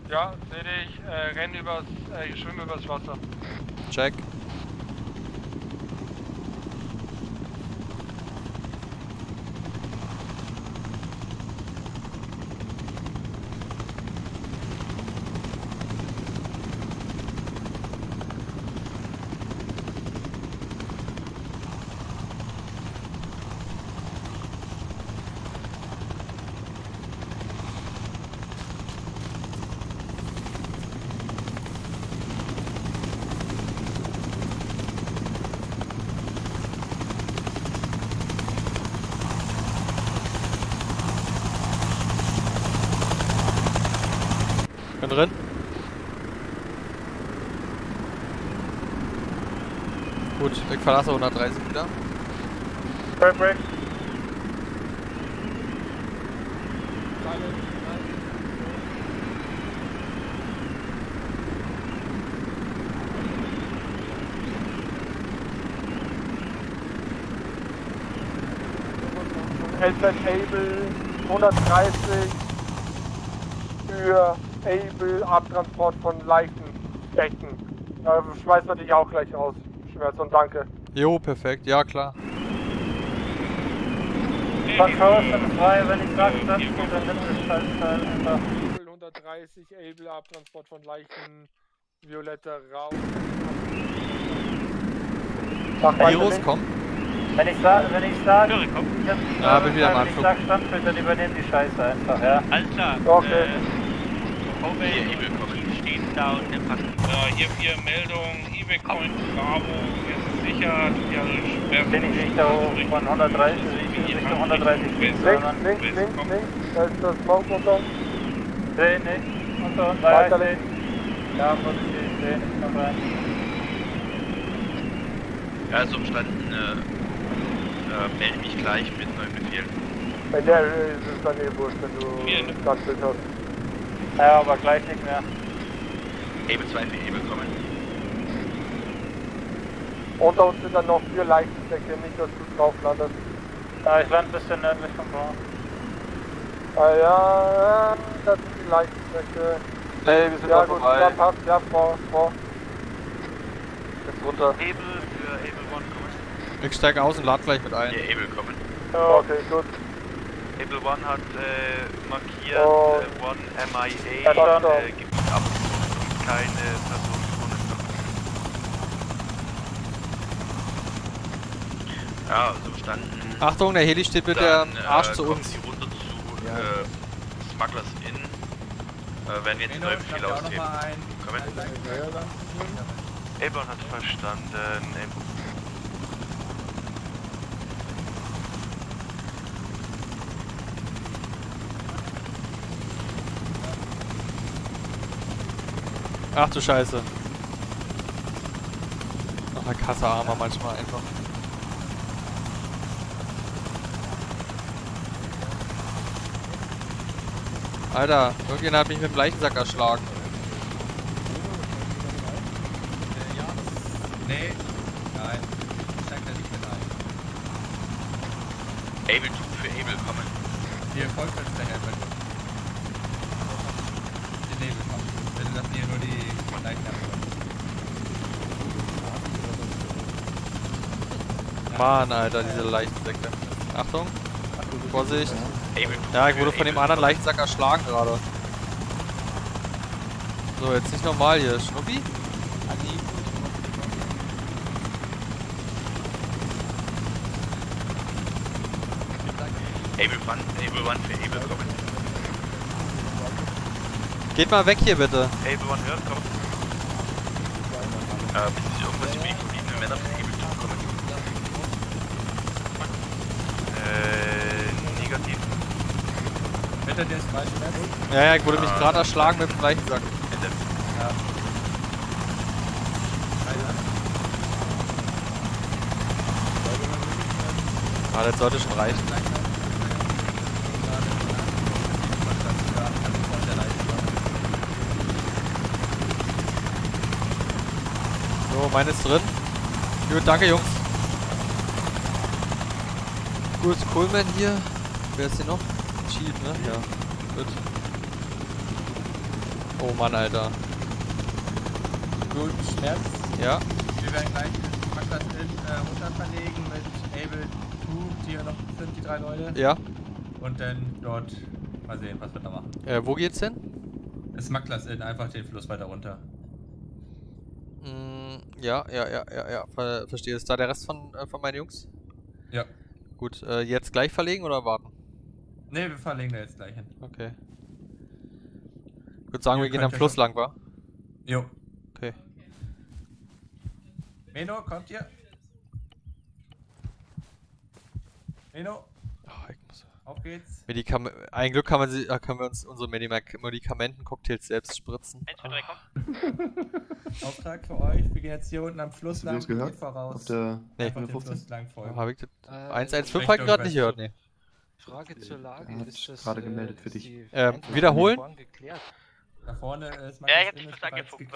Ja, seh dich, schwimme übers Wasser. Check. Drin. Gut, ich verlasse 130 wieder. Perfekt. Elster Table 130 für Able Abtransport von Leichen decken. Da schmeißen wir dich auch gleich aus. Schmerz und danke. Jo, perfekt, ja klar. Verkaufen frei, wenn ich sage, dann nimmt das Scheißteil einfach. Able 130, Able Abtransport von Leichen, Violette raus. Virus, komm. Wenn ich sage, ich sag Standbild, dann übernehmen die Scheiße einfach, ja? Alles klar. Okay. Hier, Ebelcoin steht da und der passt. Hier 4 Meldung, Ebelcoin, Bravo, ist sicher, ja, bin ich nicht da hoch, von 130, ich Richtung 130. Links, da ist das Baummotor. Dreh nicht, unter weiter links. Ja, vorsichtig, dreh nicht, komm rein. Ja, ist umstanden, melde mich gleich mit neuen Befehlen. Bei der Höhe ist es dann eh wurscht, wenn du Standbild hast. Ja, aber gleich nicht mehr. Hebel 2 für Hebel kommen. Unter uns sind dann noch 4 Leichensäcke, nicht dass du drauf landest. Ja, ich lande ein bisschen nördlich vom Bau. Ah ja, das sind die Leichensäcke. Hey, wir sind ja, gut, vorbei. Ja, passt, ja, vor. Jetzt runter. Hebel für Hebel 1 kommen. Ich steige aus und lad gleich mit ein. Ja, Hebel kommen. Oh, okay, gut. Hebel 1 hat markiert, oh. One MIA, gibt ab, keine Personenzone. Ja, so verstanden. Achtung, der Heli steht mit dann, der Arsch zu uns. Die runter zu ja. Smugglers Inn. Werden wir jetzt den neuen Befehl ausheben. Kommen. Hebel 1 hat verstanden. Ach du Scheiße. Ach, der Kasse armer manchmal einfach. Alter, irgendjemand hat mich mit dem Leichensack erschlagen. Ja, nee, nein. Ich steig da nicht mit ein. Able für Able kommen. Hier, vollkommen der Helfer. Dass hier nur die Leichen haben. Mann, Alter, diese Leichensäcke. Achtung, Vorsicht. Ja, ich wurde von dem anderen Leichensack erschlagen gerade. So, jetzt nicht normal hier, Schnuppi. Able One für Able kommen. Geht mal weg hier bitte. Hey, wenn man hört, komm. Bis ich irgendwas im Weg gebliebene Männer von Hebel zukommen. Negativ. Bitte, der ist gleich weg. Ja, ich wurde mich gerade erschlagen mit dem Leichensack. Bitte. Ja. Ah, das sollte schon reichen. Meine ist drin. Gut, danke Jungs. Gut, Coleman hier. Wer ist hier noch? Chief, ne? Ja. Gut. Oh Mann, Alter. Gut, Schmerz. Ja. Wir werden gleich das Magdas runter verlegen mit Able 2, die hier noch sind, die 3 Leute. Ja. Und dann dort mal sehen, was wir da machen. Wo geht's hin? Das Magdas Inn, einfach den Fluss weiter runter. Ja, verstehe. Ist da der Rest von meinen Jungs? Ja. Gut, jetzt gleich verlegen oder warten? Ne, wir verlegen da jetzt gleich hin. Okay. Ich würde sagen, wir gehen am Fluss lang, wa? Jo. Okay. Meno, kommt ihr? Meno. Ach, ich muss... Auf geht's. Ein Glück können wir uns unsere Medikamentencocktails selbst spritzen. 1, 2, 3, komm. Auftrag für euch, wir gehen jetzt hier unten am Fluss lang, geht voraus. Nee, Fluss lang folgen. 115 habe ich gerade nicht gehört, ne. Frage zur Lage, ist das gerade gemeldet für dich. Wiederholen? Da vorne ist ja, ich hab das angeguckt,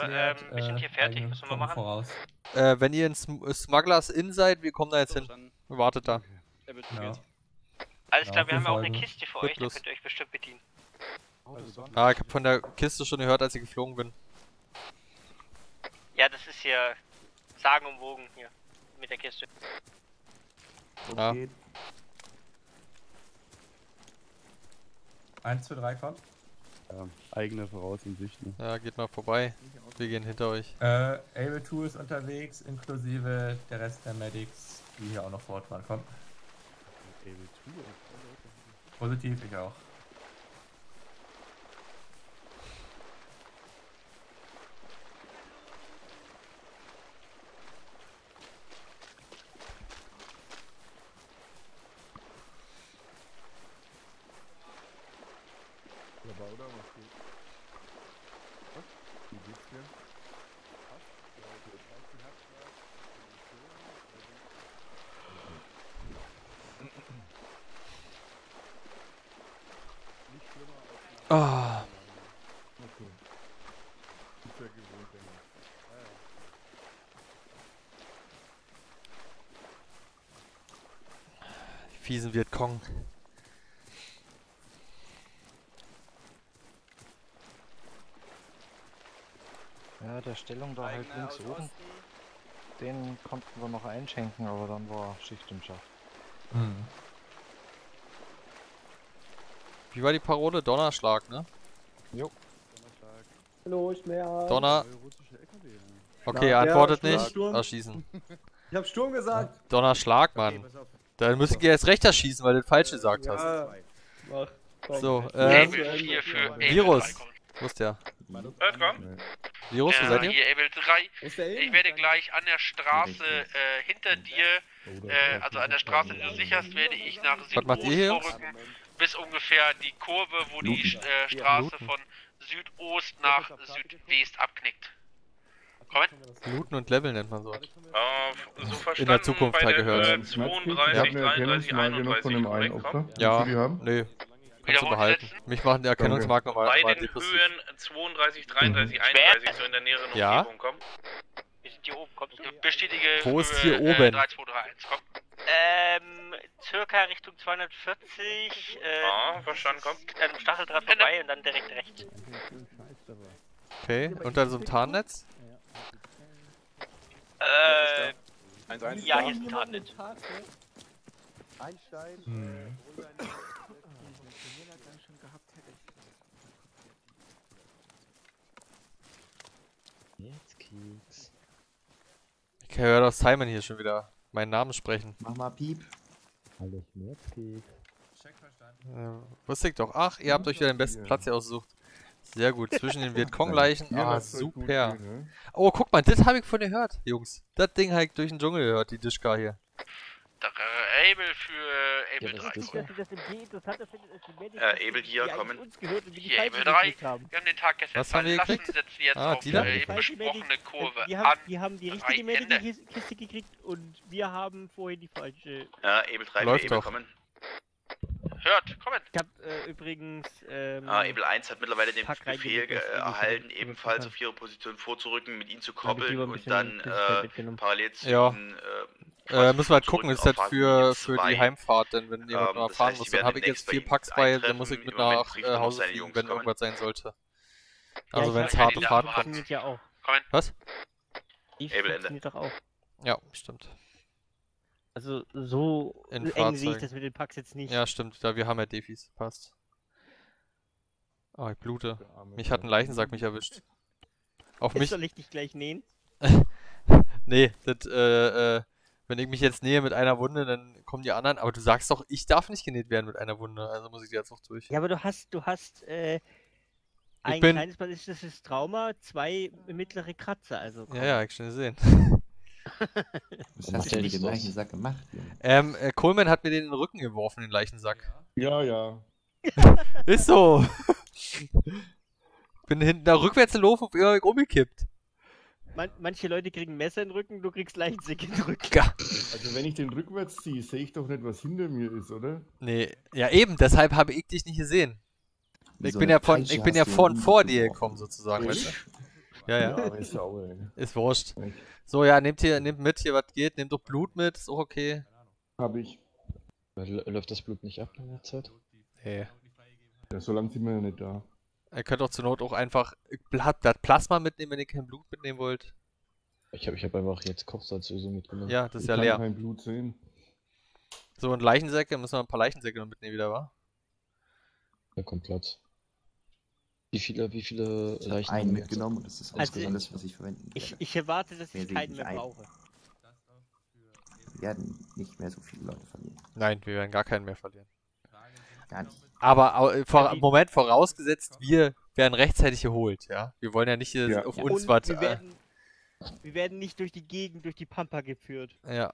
wir sind hier fertig, was sollen wir machen? Voraus. Wenn ihr in Smugglers Inn seid, wir kommen da jetzt hin. Wartet da. Ja. Alles klar, ja, wir haben ja auch eine Kiste für euch, da könnt ihr euch bestimmt bedienen. Ah, ich hab von der Kiste schon gehört, als ich geflogen bin. Ja, das ist hier sagenumwogen hier mit der Kiste. Ja. 1 zu 3 kommt. Ja, eigene voraus in Sicht. Ne? Ja, geht mal vorbei. Wir gehen hinter euch. Able 2 ist unterwegs, inklusive der Rest der Medics. die hier auch noch fortfahren. Komm. Positiv, ich auch. Fiesen wird Kong. Ja, der Stellung da halt links oben, den konnten wir noch einschenken, aber dann war Schicht im Schacht. Hm. Wie war die Parole? Donnerschlag, ne? Jo. Donnerschlag. Hallo, ich mehr. Donner. Okay, er antwortet nicht. Erschießen. Ich hab Sturm gesagt. Donnerschlag, Mann. Okay, dann müssen wir erst recht erschießen, weil du das falsch gesagt hast. Mach. Komm. So, Virus. Wo ist der? Virus, wo seid ihr? Hier, Able 3. Ich werde gleich an der Straße hinter dir, also an der Straße, die du sicherst, werde ich nach Südost vorrücken. Bis ungefähr die Kurve, wo die Straße von Südost nach Südwest abknickt. Moment. Looten und Level nennt man so. So verstanden, in der Zukunft halt gehört. 32, 33, 31, von dem einen Opfer? Ja, nee. Kannst du behalten. Mich machen die Erkennungsmarken nochmal. Bei den Höhen 32, 33, 31, so in der näheren Umgebung kommen. Wir sind hier oben, kommst du? Bestätige wo ist hier oben? 3, 2, 3, 1, komm. Circa Richtung 240. Verstanden, komm. An einem Stacheldraht vorbei und dann direkt rechts. Okay, unter so einem Tarnnetz? Ja, hier ist ein Tarnnetz. Einsteigen. Jetzt geht's. Ich höre doch Simon hier schon wieder meinen Namen sprechen. Mach mal Piep. Hallo, jetzt geht's. Check verstanden. Wusste ich doch. Ach, ihr habt euch ja den besten Platz hier ausgesucht. Sehr gut, zwischen den Vietcong-Leichen. Ah, super. Oh, guck mal, das habe ich von dir gehört, Jungs. Das Ding habe ich durch den Dschungel gehört, die Dischka hier. Able für Able 3. Able hier, kommen. Hier, Able 3. Wir haben den Tag gestern fallen lassen, setzen jetzt auf die eben besprochene Kurve an. Wir haben die richtige Medic-Kiste gekriegt und wir haben vorhin die falsche. Able 3 für Able, kommen. Hört, kommen! Ich hab übrigens. Able 1 hat mittlerweile den Befehl erhalten, ebenfalls auf ihre Position vorzurücken, mit ihnen zu koppeln und dann parallel zu. Ja. Müssen wir halt gucken, ist das für die Heimfahrt, denn wenn jemand mal fahren muss, dann habe ich jetzt 4 Packs bei, dann muss ich mit nach Hause fliegen, wenn irgendwas sein sollte. Also wenn es harte Fahrt kommt. Was? Able Ende. Ja, stimmt. Also so eng sehe ich das mit den Packs jetzt nicht. Ja, stimmt, da wir haben ja Defis, passt. Oh, ich blute. Mich hat ein Leichensack mich erwischt. Auf mich. Soll ich dich gleich nähen? Nee, das wenn ich mich jetzt nähe mit einer Wunde, dann kommen die anderen. Aber du sagst doch, ich darf nicht genäht werden mit einer Wunde, also muss ich die jetzt noch durch. Ja, aber du hast ein kleines ballistisches Trauma, 2 mittlere Kratzer, also. Komm. Ja, ich schon gesehen. Was hast du denn mit dem Leichensack gemacht? Coleman hat mir den in den Rücken geworfen, den Leichensack. Ja, ja. Ist so. Bin hinten da rückwärts gelaufen und irgendwie umgekippt. Manche Leute kriegen Messer in den Rücken, du kriegst Leichensack in den Rücken. Also wenn ich den rückwärts ziehe, sehe ich doch nicht, was hinter mir ist, oder? Nee, ja eben, deshalb habe ich dich nicht gesehen. Ich bin ja von vor dir gekommen, sozusagen. Weißt du? Ja. Ist wurscht. So, ja, nehmt mit hier, was geht. Nehmt doch Blut mit, ist auch okay. Hab ich. Läuft das Blut nicht ab in der Zeit? Nee. Ja, so lange sind wir ja nicht da. Ihr könnt doch zur Not auch einfach das Plasma mitnehmen, wenn ihr kein Blut mitnehmen wollt. Ich hab einfach jetzt Kochsalzlösung mitgenommen. Ja, das ist ja leer. Ich kann kein Blut sehen. So, und Leichensäcke, müssen wir ein paar Leichensäcke noch mitnehmen wieder, wa? Da kommt Platz. Wie viele Leichen ich hab einen mitgenommen und das ist ausgesagt alles, was ich verwenden kann. Ich erwarte, dass ich keinen mehr brauche. nicht mehr so viele Leute verlieren. Nein, wir werden gar keinen mehr verlieren. Gar nicht. Aber Moment, vorausgesetzt, wir werden rechtzeitig geholt, ja? Wir wollen ja nicht auf uns warten. Wir werden nicht durch die Gegend, durch die Pampa geführt. Ja.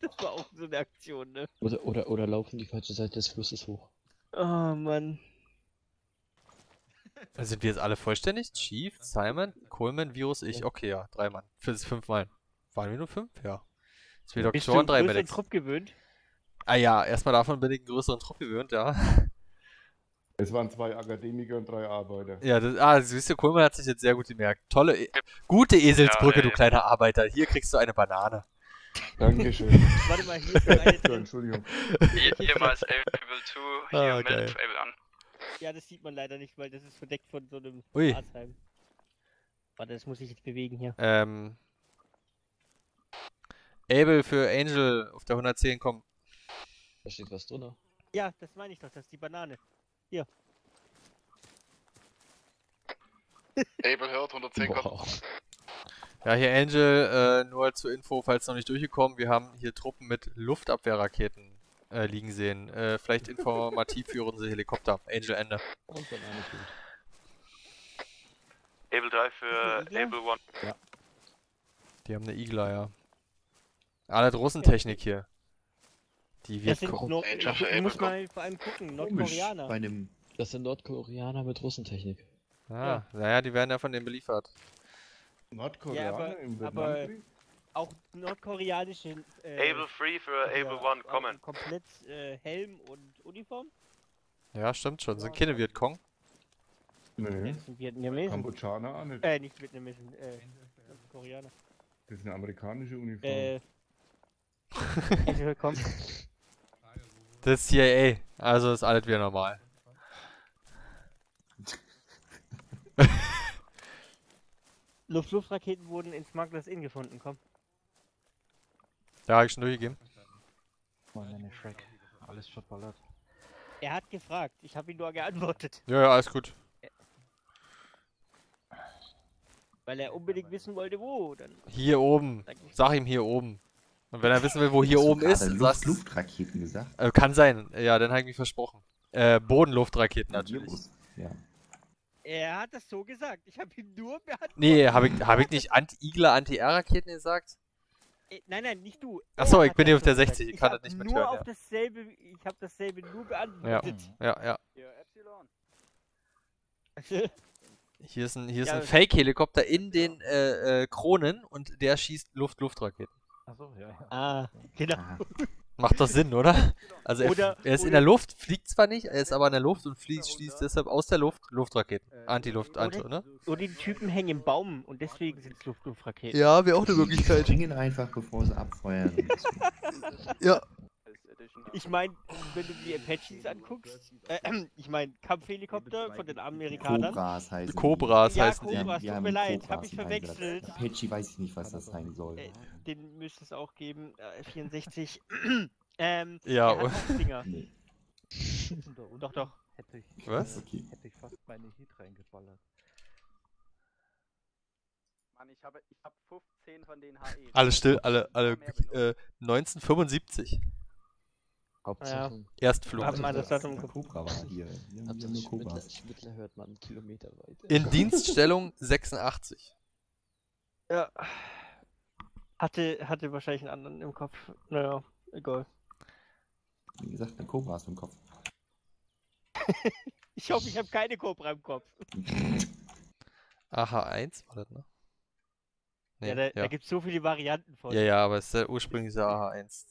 Das war auch so eine Aktion, ne? Oder laufen die falsche Seite des Flusses hoch. Oh, Mann. Sind wir jetzt alle vollständig? Chief, Simon, Coleman, Virus, ich. Okay, ja, 3 Mann. 4, 5 Mal. Waren wir nur 5? Ja. Jetzt bin ich an 3 Medics. Bist du einen größeren Trupp gewöhnt? Ah ja, erstmal davon bin ich einen größeren Trupp gewöhnt, ja. Es waren 2 Akademiker und 3 Arbeiter. Ja, siehst du, Coleman hat sich jetzt sehr gut gemerkt. Tolle, gute Eselsbrücke, ja, du kleiner Arbeiter. Hier kriegst du eine Banane. Dankeschön. Warte mal, hier ist eine. Entschuldigung. Hier mal ist Able 2, hier meldet Able an. Ja, das sieht man leider nicht, weil das ist verdeckt von so einem Arzheim. Warte, das muss ich jetzt bewegen hier. Able für Angel auf der 110, komm. Da steht was drunter. Ja, das meine ich doch, das ist die Banane. Hier. Able hört 110, komm. Ja, hier Angel, nur zur Info, falls noch nicht durchgekommen, wir haben hier Truppen mit Luftabwehrraketen liegen sehen. Vielleicht informativ für unsere Helikopter. Angel, Ende. Und dann Able 3 für Able 1. Ja. Die haben eine Igla, ja. Ah, das Russentechnik hier. Die wird korrupt. Ich muss mal vor allem gucken, Nordkoreaner. Das sind Nordkoreaner mit Russentechnik. Ah, naja, die werden ja von denen beliefert. Nordkoreaner im Vietnamkrieg? Auch nordkoreanische. Able 3 für Able 1, kommen. Komplett Helm und Uniform? Ja, stimmt schon. Sind keine Vietcong? Nee. Das sind Vietnamesen. Kambodschaner auch nicht. Nicht Vietnamesen, Koreaner. Das ist eine amerikanische Uniform. Angel, komm. Das ist CIA. Also ist alles wieder normal. Luft-Luft-Raketen wurden in Smugglers Inn gefunden, komm. Da hab ich schon durchgegeben. Meine Shrek, alles verballert. Er hat gefragt, ich habe ihn nur geantwortet. Ja, alles gut. Weil er unbedingt wissen wollte, wo. Dann hier oben. Sag ihm hier oben. Und wenn er wissen will, wo hier oben ist, sagst du. Luftraketen gesagt? Kann sein, ja, dann habe ich mich versprochen. Bodenluftraketen natürlich. Ja. Er hat das so gesagt, ich habe ihm nur beantwortet. Nee, hab ich nicht Anti-Igler, Anti-R-Raketen gesagt? Nein, nein, nicht du. Achso, ich bin hier auf der 60, ich kann das nicht mithören. Ich habe dasselbe nur beantwortet. Ja. Epsilon. Hier ist ein Fake-Helikopter in den Kronen und der schießt Luft-Luft-Raketen. Achso, ja. Ah, genau. Macht doch Sinn, oder? Also er ist in der Luft, fliegt zwar nicht, er ist aber in der Luft und schießt deshalb aus der Luft Luftraketen. Anti-Luft, ne? Oder die Typen hängen im Baum und deswegen sind es Luftraketen. Ja, wäre auch eine Möglichkeit. Die springen einfach, bevor sie abfeuern. Ja. Ich meine, wenn du die Apaches anguckst, ich meine Kampfhelikopter von den Amerikanern. Cobras heißen die. Cobras heißen die. Ja, Cobras, tut mir leid, hab ich verwechselt. Apache weiß ich nicht, was das sein soll. Den müsste es auch geben, 64. Ja, oder? Doch. Was? Hätte ich fast meine Hit reingeballert. Mann, ich hab 15 von den HE. Alle still, alle 1975. Hauptsache. Ja. Erstflug. In Dienststellung 86. Ja. Hatte wahrscheinlich einen anderen im Kopf. Naja, egal. Wie gesagt, eine Cobra hast du im Kopf. Ich hoffe, ich habe keine Cobra im Kopf. Aha, 1 war das, ne? Nee, ja, da gibt es so viele Varianten von. Ja, aber es ist der ursprüngliche AH1.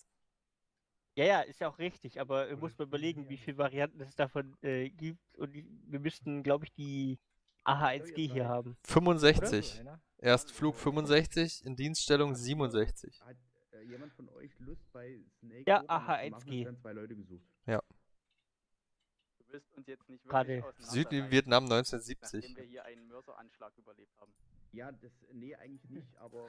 Ja, ist ja auch richtig, aber muss man überlegen, wie viele Varianten es davon gibt. Und wir müssten, glaube ich, die AH1G hier haben. 65. Erstflug 65, in Dienststellung 67. Hat jemand von euch Lust bei Snake? Ja, AH1G. Ja. Du wirst uns jetzt nicht wirklich Südvietnam 1970. Nachdem wir hier einen Mörseranschlag überlebt haben. Ja, nee, eigentlich nicht, aber...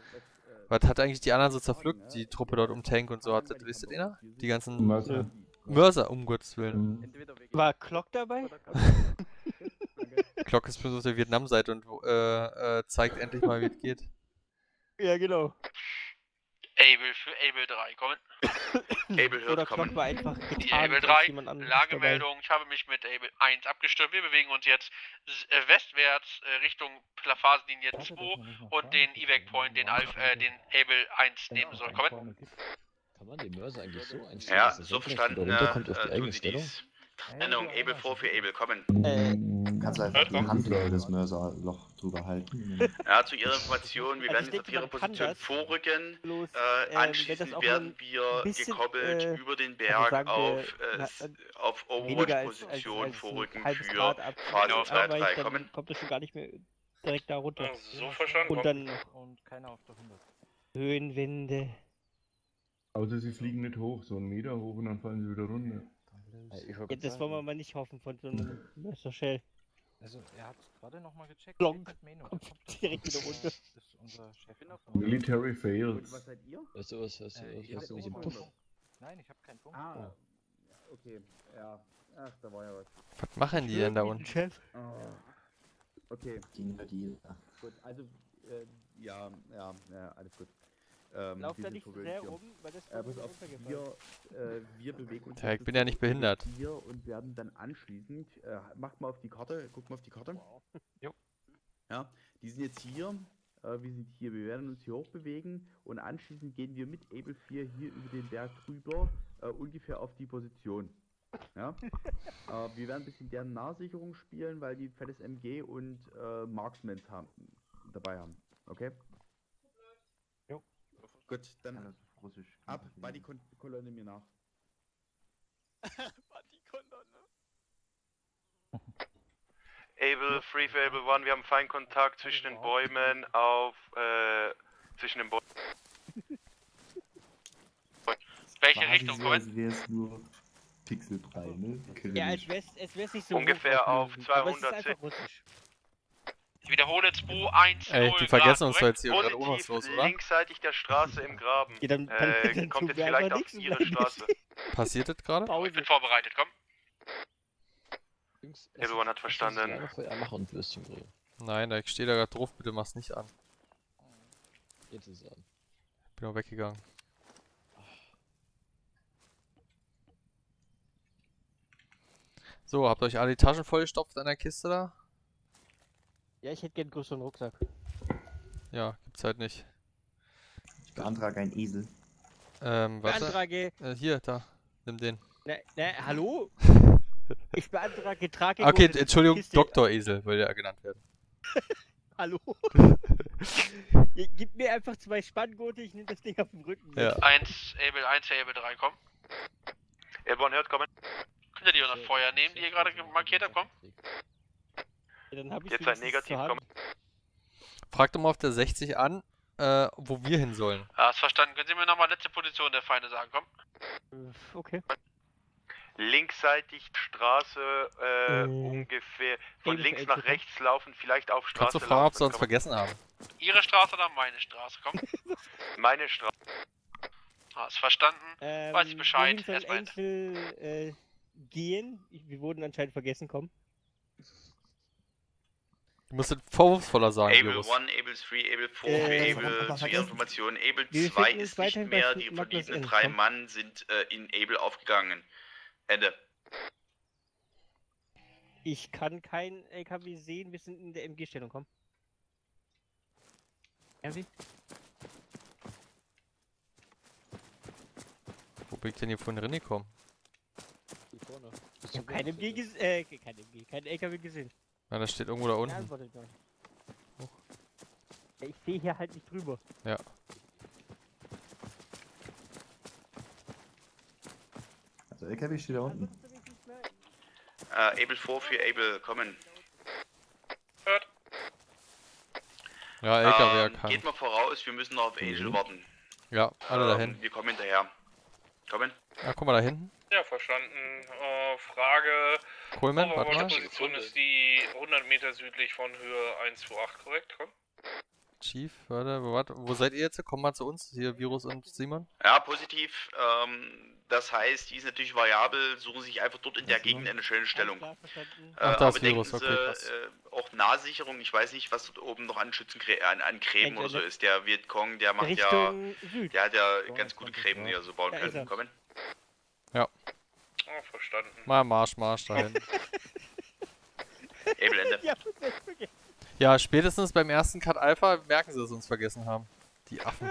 Was hat eigentlich die anderen so zerpflückt, die Truppe dort um Tank und so? Hat das wisst ihr? Die ganzen Mörser, um Gottes Willen. War Glock dabei? Glock ist bloß auf der Vietnam-Seite und zeigt endlich mal, wie es geht. Ja, genau. Able für Able 3 kommen. Able Oder kommen. War einfach die Able 3, Lagemeldung, dabei. Ich habe mich mit Able 1 abgestimmt. Wir bewegen uns jetzt westwärts Richtung Phasenlinie 2 und den Evac Point, den Able 1 nehmen soll. Kommen. Kann man den Mörser eigentlich so einstellen? Ja, so verstanden, tun Sie dies. Änderung Able 4 für Able kommen. Kannst einfach die Handfläche des Mörserloch drüber halten. Ja, zu Ihrer Information, wir werden jetzt auf Ihre Position vorrücken. Anschließend werden wir gekoppelt über den Berg auf Overwatch-Position vorrücken für Fahrer 2-3 kommen. Kommt das schon gar nicht mehr direkt da runter. Ja, so verstanden. Und dann keiner auf der 100. Höhenwinde. Außer sie fliegen nicht hoch, so einen Meter hoch und dann fallen sie wieder runter. Ja, das wollen wir mal nicht hoffen von so einem Messershell. Also, er hat gerade nochmal gecheckt. Blonk. Kommt direkt wieder runter. Das ist unser Chef. Military fails. Was seid ihr? Hast du nicht im Punkt? Nein, ich hab keinen Punkt. Ah, okay. Ja. Ach, da war ja was. Was machen die denn da unten? Chef? Oh. Okay. Gut, also, ja, alles gut. Lauf da nicht sehr rum, weil das wir bewegen uns. Ja, ich bin ja nicht behindert. Wir und werden dann anschließend, macht mal auf die Karte, guckt mal auf die Karte. Wow. Jo. Ja, die sind jetzt hier, wir sind hier, wir werden uns hier hoch bewegen und anschließend gehen wir mit Able 4 hier über den Berg drüber, ungefähr auf die Position. Ja. Wir werden ein bisschen deren Nahsicherung spielen, weil die fettes MG und Marksmans dabei haben. Okay? Gut, dann ab, war die Kolonne mir nach. War die Kolonne. Able, Free for Able 1, wir haben Feinkontakt zwischen den Bäumen auf, zwischen den Bäumen. Welche Richtung kommen? Wär's nur Pixel 3, ne? Ja, als wär's nicht so ungefähr auf 210. Ich wiederhole 210. Ey, die vergessen uns jetzt hier gerade ohnmachtslos, oder? Linksseitig der Straße im Graben. Ja, dann kommt jetzt vielleicht auf Ihre Straße. Passiert das gerade? Ich bin vorbereitet, komm. Everyone hat verstanden. Nein, ich stehe da gerade drauf, bitte mach's nicht an. Jetzt ist es an. Bin auch weggegangen. So, habt ihr euch alle die Taschen vollgestopft an der Kiste da? Ja, ich hätte gern einen größeren Rucksack. Ja, gibt's halt nicht. Ich beantrage einen Esel. Warte. Beantrage... hier, da. Nimm den. Ne, hallo? Ich beantrage Tragik... Okay, Entschuldigung, Kiste. Dr. Esel würde ja genannt werden. Hallo? Gib mir einfach 2 Spanngurte, ich nehme das Ding auf den Rücken. Ja. 1 Able 3, komm. Elborn hört, kommen. Könnt ihr die unter Feuer nehmen, die ihr gerade markiert habt, komm? Ja, dann jetzt ein Negativ kommen. Fragt doch mal auf der 60 an, wo wir hin sollen. Ah, ist verstanden. Können Sie mir nochmal letzte Position der Feinde sagen, komm? Okay. Linksseitig Straße, ungefähr von links nach rechts laufen, vielleicht auf Straße. Kannst du fragen, ob sie uns vergessen haben? Ihre Straße oder meine Straße, komm? Meine Straße. Ah, ist verstanden. Weiß ich Bescheid. Gehen. Wir wurden anscheinend vergessen, komm. Du musst das vorwurfsvoller sagen. Able 1, Able 3, Able 4, Able zu Ihrer Information. Able 2 ist nicht mehr, die von diesen 3 Mann sind in Able aufgegangen. Ende. Ich kann kein LKW sehen, wir sind in der MG-Stellung, komm. Erwin? Wo bin ich denn hier vorhin reingekommen? Hier vorne. Ich hab kein MG gesehen, kein LKW gesehen. Na, das steht irgendwo da unten. Oh. Ja, ich sehe hier halt nicht drüber. Ja. Also LKW steht da unten. Able 4 für Able, kommen. Hört. Ja, LKW kann. Geht mal voraus, wir müssen noch auf Angel warten. Ja, alle dahin. Wir kommen hinterher. Kommen. Ja, guck mal da hinten. Ja, verstanden. Frage. Coleman, warte mal. Position ist die 100 Meter südlich von Höhe 128, korrekt? Komm. Chief, Förder, wo seid ihr jetzt? Kommt mal zu uns, hier Virus und Simon. Ja, positiv. Das heißt, die ist natürlich variabel, suchen sich einfach dort in der Gegend eine schöne Stellung. Ach, da ist Virus, okay, krass. Auch Nahsicherung, ich weiß nicht, was dort oben noch an Gräben oder so ist. Der Vietcong, der macht Richtung der hat ja ganz gute Gräben, die er so bauen können. Kommen. Ja. Oh, verstanden. Mal Marsch dahin. Ende. Ja, spätestens beim ersten Cut Alpha merken sie, dass sie uns vergessen haben. Die Affen.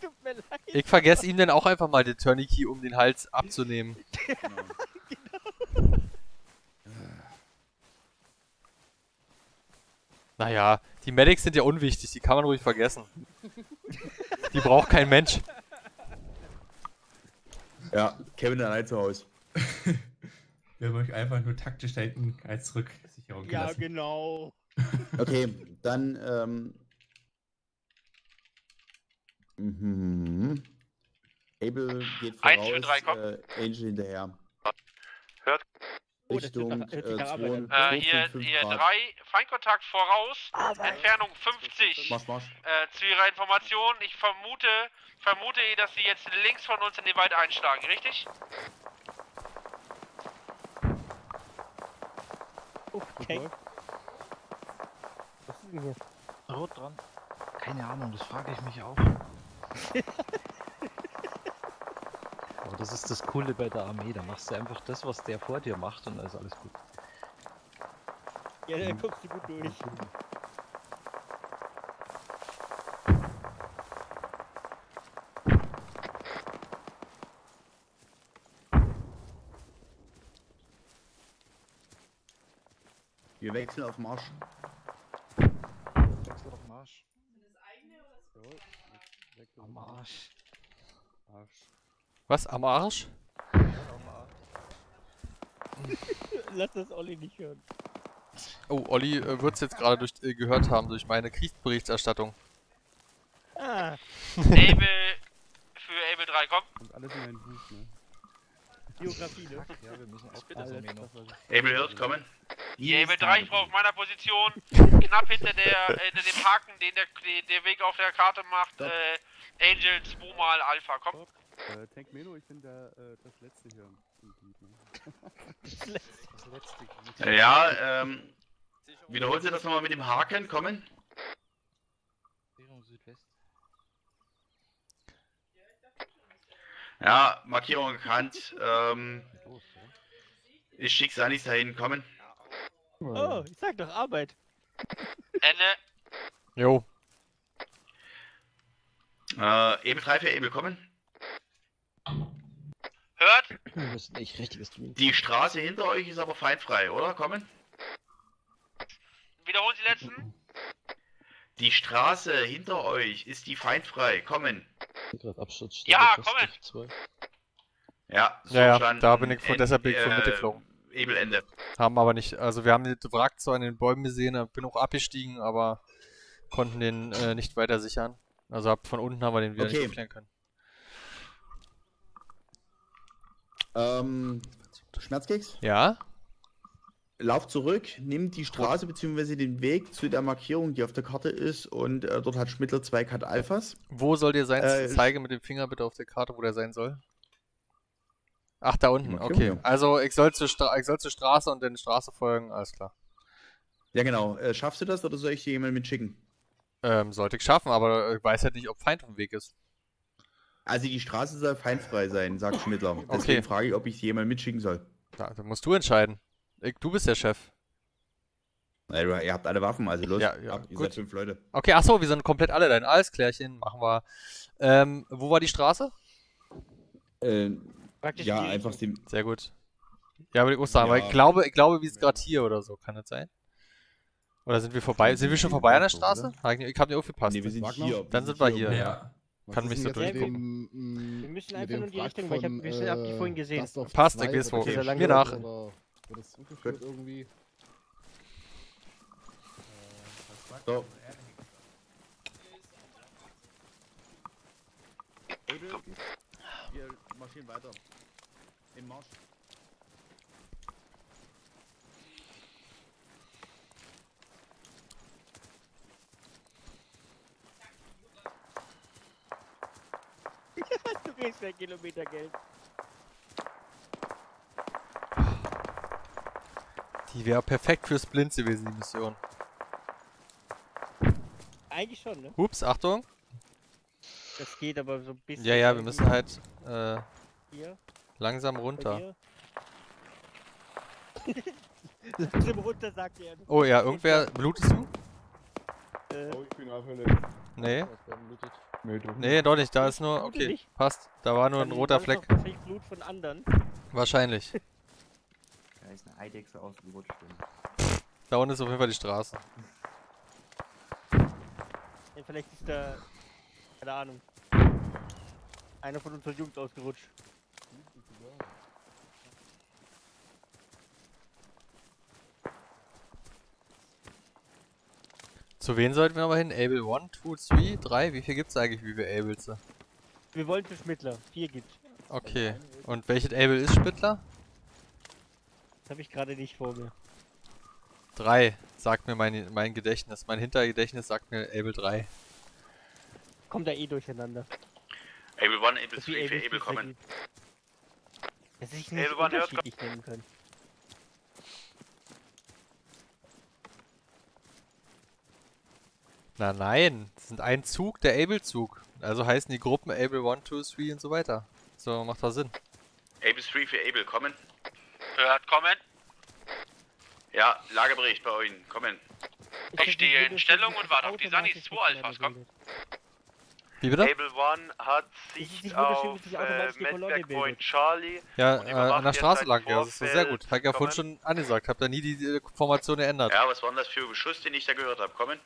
Tut mir leid. Ich vergesse ihm dann auch einfach mal den Tourniquet, um den Hals abzunehmen. Ja, genau. Naja, die Medics sind ja unwichtig, die kann man ruhig vergessen. Die braucht kein Mensch. Ja, Kevin allein zu Hause. Wir haben euch einfach nur taktisch hinten als Rücksicherung gelassen. Ja, genau. Okay, dann, Abel geht voraus, Angel hinterher. Hört. Richtung, hier 3, Feindkontakt voraus, Entfernung 50. Zu Ihrer Information, ich vermute, dass Sie jetzt links von uns in den Wald einschlagen, richtig? Okay. Was ist denn hier? Rot dran. Keine Ahnung, das frage ich mich auch. Aber das ist das Coole bei der Armee, da machst du einfach das, was der vor dir macht und dann ist alles gut. Ja, da kommst du gut durch. Wir wechseln auf Marsch. Am Arsch. Was? Am Arsch? Ja, am Arsch. Lass das Olli nicht hören. Oh, Olli wird es jetzt gerade gehört haben durch meine Kriegsberichterstattung. Ah. Abel für Abel 3, komm. Und alles in meinem Buch, ne? Geografie, ne? Ja, wir müssen aufpassen. Abel hört, kommen. Abel 3, ich brauche auf meiner Position, knapp hinter dem Haken, den der Weg auf der Karte macht, Angel 2 mal Alpha, komm. Tank Meno, ich bin da das letzte hier. Das letzte Glied. Ja, wiederholen Sie das nochmal mit dem Haken, kommen. Markierung Südwest. Ja, Markierung erkannt, ich schick Sanis dahin, kommen. Oh, ich sag doch Arbeit. Ende. Jo. Ebel 3 für Ebel, kommen. Hört? Wir müssen echt richtiges tun. Die Straße hinter euch ist aber feindfrei, oder? Kommen. Wiederholen Sie letzten. Die Straße hinter euch ist die feindfrei, kommen. Ja, kommen. Ja, so ja, da bin ich von deshalb bin ich von mitgeflogen. Ebel Ende. Haben aber nicht, also wir haben den Wrack zwar in den Bäumen gesehen, bin auch abgestiegen, aber konnten den nicht weiter sichern. Also von unten haben wir den wieder nicht sichern können. Schmerzkeks? Ja? Lauf zurück, nimm die Straße bzw. den Weg zu der Markierung, die auf der Karte ist und dort hat Schmittler 2 Cut Alphas. Wo soll der sein? Zeige mit dem Finger bitte auf der Karte, wo der sein soll. Ach, da unten, okay. Also ich soll zur Straße und dann Straße folgen, alles klar. Ja genau, schaffst du das oder soll ich dir jemanden mitschicken? Sollte ich schaffen, aber ich weiß halt nicht, ob Feind auf dem Weg ist. Also die Straße soll feindfrei sein, sagt Schmittler. Okay. Deswegen frage ich, ob ich dir jemanden mitschicken soll. Ja, dann musst du entscheiden. Du bist der Chef. Ja, ihr habt alle Waffen, also los. Ja, ihr seid 5 Leute. Okay, achso, wir sind komplett alle dein Allesklärchen, machen wir. Wo war die Straße? Ja, einfach dem. Sehr gut. Ja, würde ich auch sagen, weil ich glaube, wir sind gerade hier oder so, kann das sein? Oder sind wir vorbei? Sind wir schon vorbei an der Straße? Ich hab nicht aufgepasst. Nee, wir sind hier. Dann sind wir hier, ja. Kann mich so durchgucken. Wir müssen einfach nur in die Richtung, weil ich hab die vorhin gesehen. Passt, ich weiß wo. Mir nach. So. Wir marschieren weiter. Im Marsch. kriegst du ein Kilometergeld. Die wäre perfekt für Splints gewesen, die Mission. Eigentlich schon, ne? Ups, Achtung. Das geht aber so ein bisschen... Ja, ja, wir müssen halt langsam runter. Langsam runter, sagt er. Oh ja, irgendwer... Blutest du? Oh, ich bin einfach nicht. Nee. Nee, doch nicht. Nee, doch nicht. Da ist nur... Okay, passt. Da war nur ein roter Fleck. Wahrscheinlich Blut von anderen. Wahrscheinlich. Da ist eine Eidechse ausgerutscht. Da unten ist auf jeden Fall die Straße. Ja, vielleicht ist da... Keine Ahnung. Einer von unserer Jugend ausgerutscht. Zu wen sollten wir aber hin? Able 1, 2, 3, 3? Wie viel gibt's eigentlich, wie wir Ables? Wir wollen für Schmittler. 4 gibt's. Okay. Und welches Able ist Schmittler? Das habe ich gerade nicht vor mir. 3, sagt mir mein Gedächtnis. Mein Hintergedächtnis sagt mir Able 3. Kommt da eh durcheinander. Able 1, Able 3 für Able kommen. Dass ich nicht unterschiedlich nehmen kann. Na nein, das sind ein Zug, der Able-Zug. Also heißen die Gruppen Able 1, 2, 3 und so weiter. So, macht das Sinn. Able 3 für Able, kommen. Hört, kommen. Ja, Lagebericht bei euch, kommen. Ich stehe in Stellung und warte auf die Sunnis 2 Alphas, komm. Wie bitte? Able 1 hat Sicht auf Medberg Point Charlie. Ja, an der Straße lang, ja, das ist sehr gut. Hab ich ja vorhin schon angesagt, hab da nie die Formation geändert. Ja, was waren das für Beschuss, den ich da gehört habe, kommen.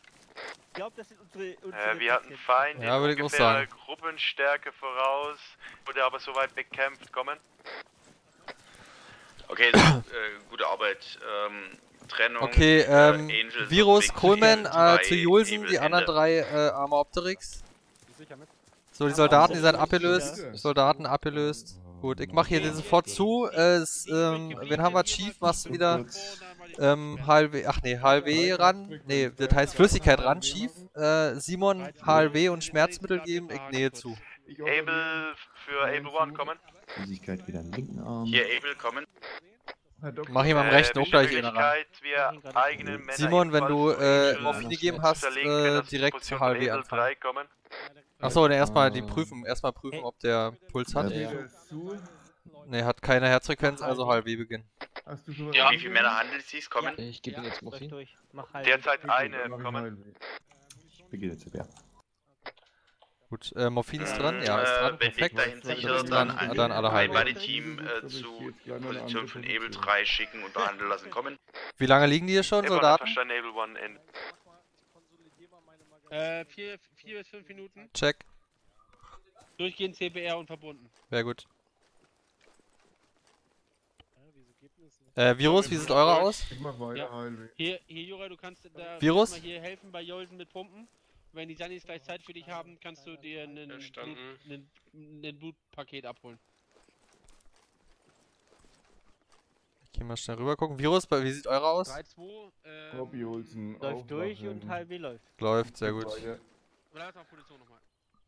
Ich glaube, das sind unsere wir hatten Feind in ungefähr Gruppenstärke voraus, wurde aber soweit bekämpft, kommen. Okay, so, gute Arbeit, Trennung, okay, Angel, Virus, Coleman, zu Julsen, die anderen 3 Armaopteryx. So, die Soldaten, die sind abgelöst, Soldaten abgelöst. Gut, ich mach hier den sofort zu, wen haben wir, Chief, machst du wieder, HLW, ach ne, HLW ran, ne, das heißt Flüssigkeit ran, Chief, Simon, HLW und Schmerzmittel geben, ich nähe zu. Able für Able 1, kommen. Flüssigkeit wieder im linken Arm. Hier, Able, kommen. Mach hier mal am rechten Obgleich in ran. Simon, wenn du, Morphine gegeben hast, direkt zu HLW anfangen. Achso, ne, erstmal prüfen, ob der Puls hat. Ne, hat keine Herzfrequenz, also HLW beginnen. Ja, wie viele Männer handelt es sich? Kommen. Ich gebe jetzt Morphin. Derzeit eine, kommen. Ich beginne jetzt, ja. Gut, Morphin ist dran, ja, ist dran, perfekt. Dann alle halb. Beide Team zu Position von Able 3 schicken und behandeln lassen, kommen. Wie lange liegen die hier schon, Soldaten? Able 1 in. 4 bis 5 Minuten. Check. Durchgehend CBR und verbunden. Sehr gut. Virus, wie sieht eurer aus? Ich mach weiter, HLW. Hier, Jura, du kannst da Virus? Mal hier helfen bei Jolsen mit Pumpen. Wenn die Sunnis gleich Zeit für dich haben, kannst du dir ein Blutpaket abholen. Ich geh mal schnell rüber gucken. Virus, wie sieht eurer aus? 3-2, läuft durch und HLW läuft. Läuft, sehr gut. Oder hast du auch Position nochmal?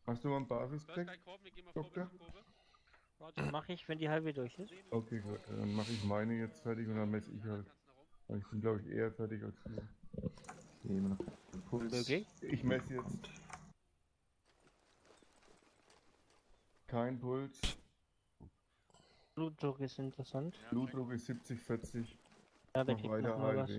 Hast du mal einen Barfußpack? Doktor? Mach ich, wenn die HLW durch ist. Okay, gut. Dann mach ich meine jetzt fertig und dann messe ich halt. Ich bin, glaube ich, eher fertig als du. Ich nehme noch den Puls. Okay. Ich messe jetzt. Kein Puls. Blutdruck ist interessant. Blutdruck ist 70, 40. Ja, der kriegt noch mal was.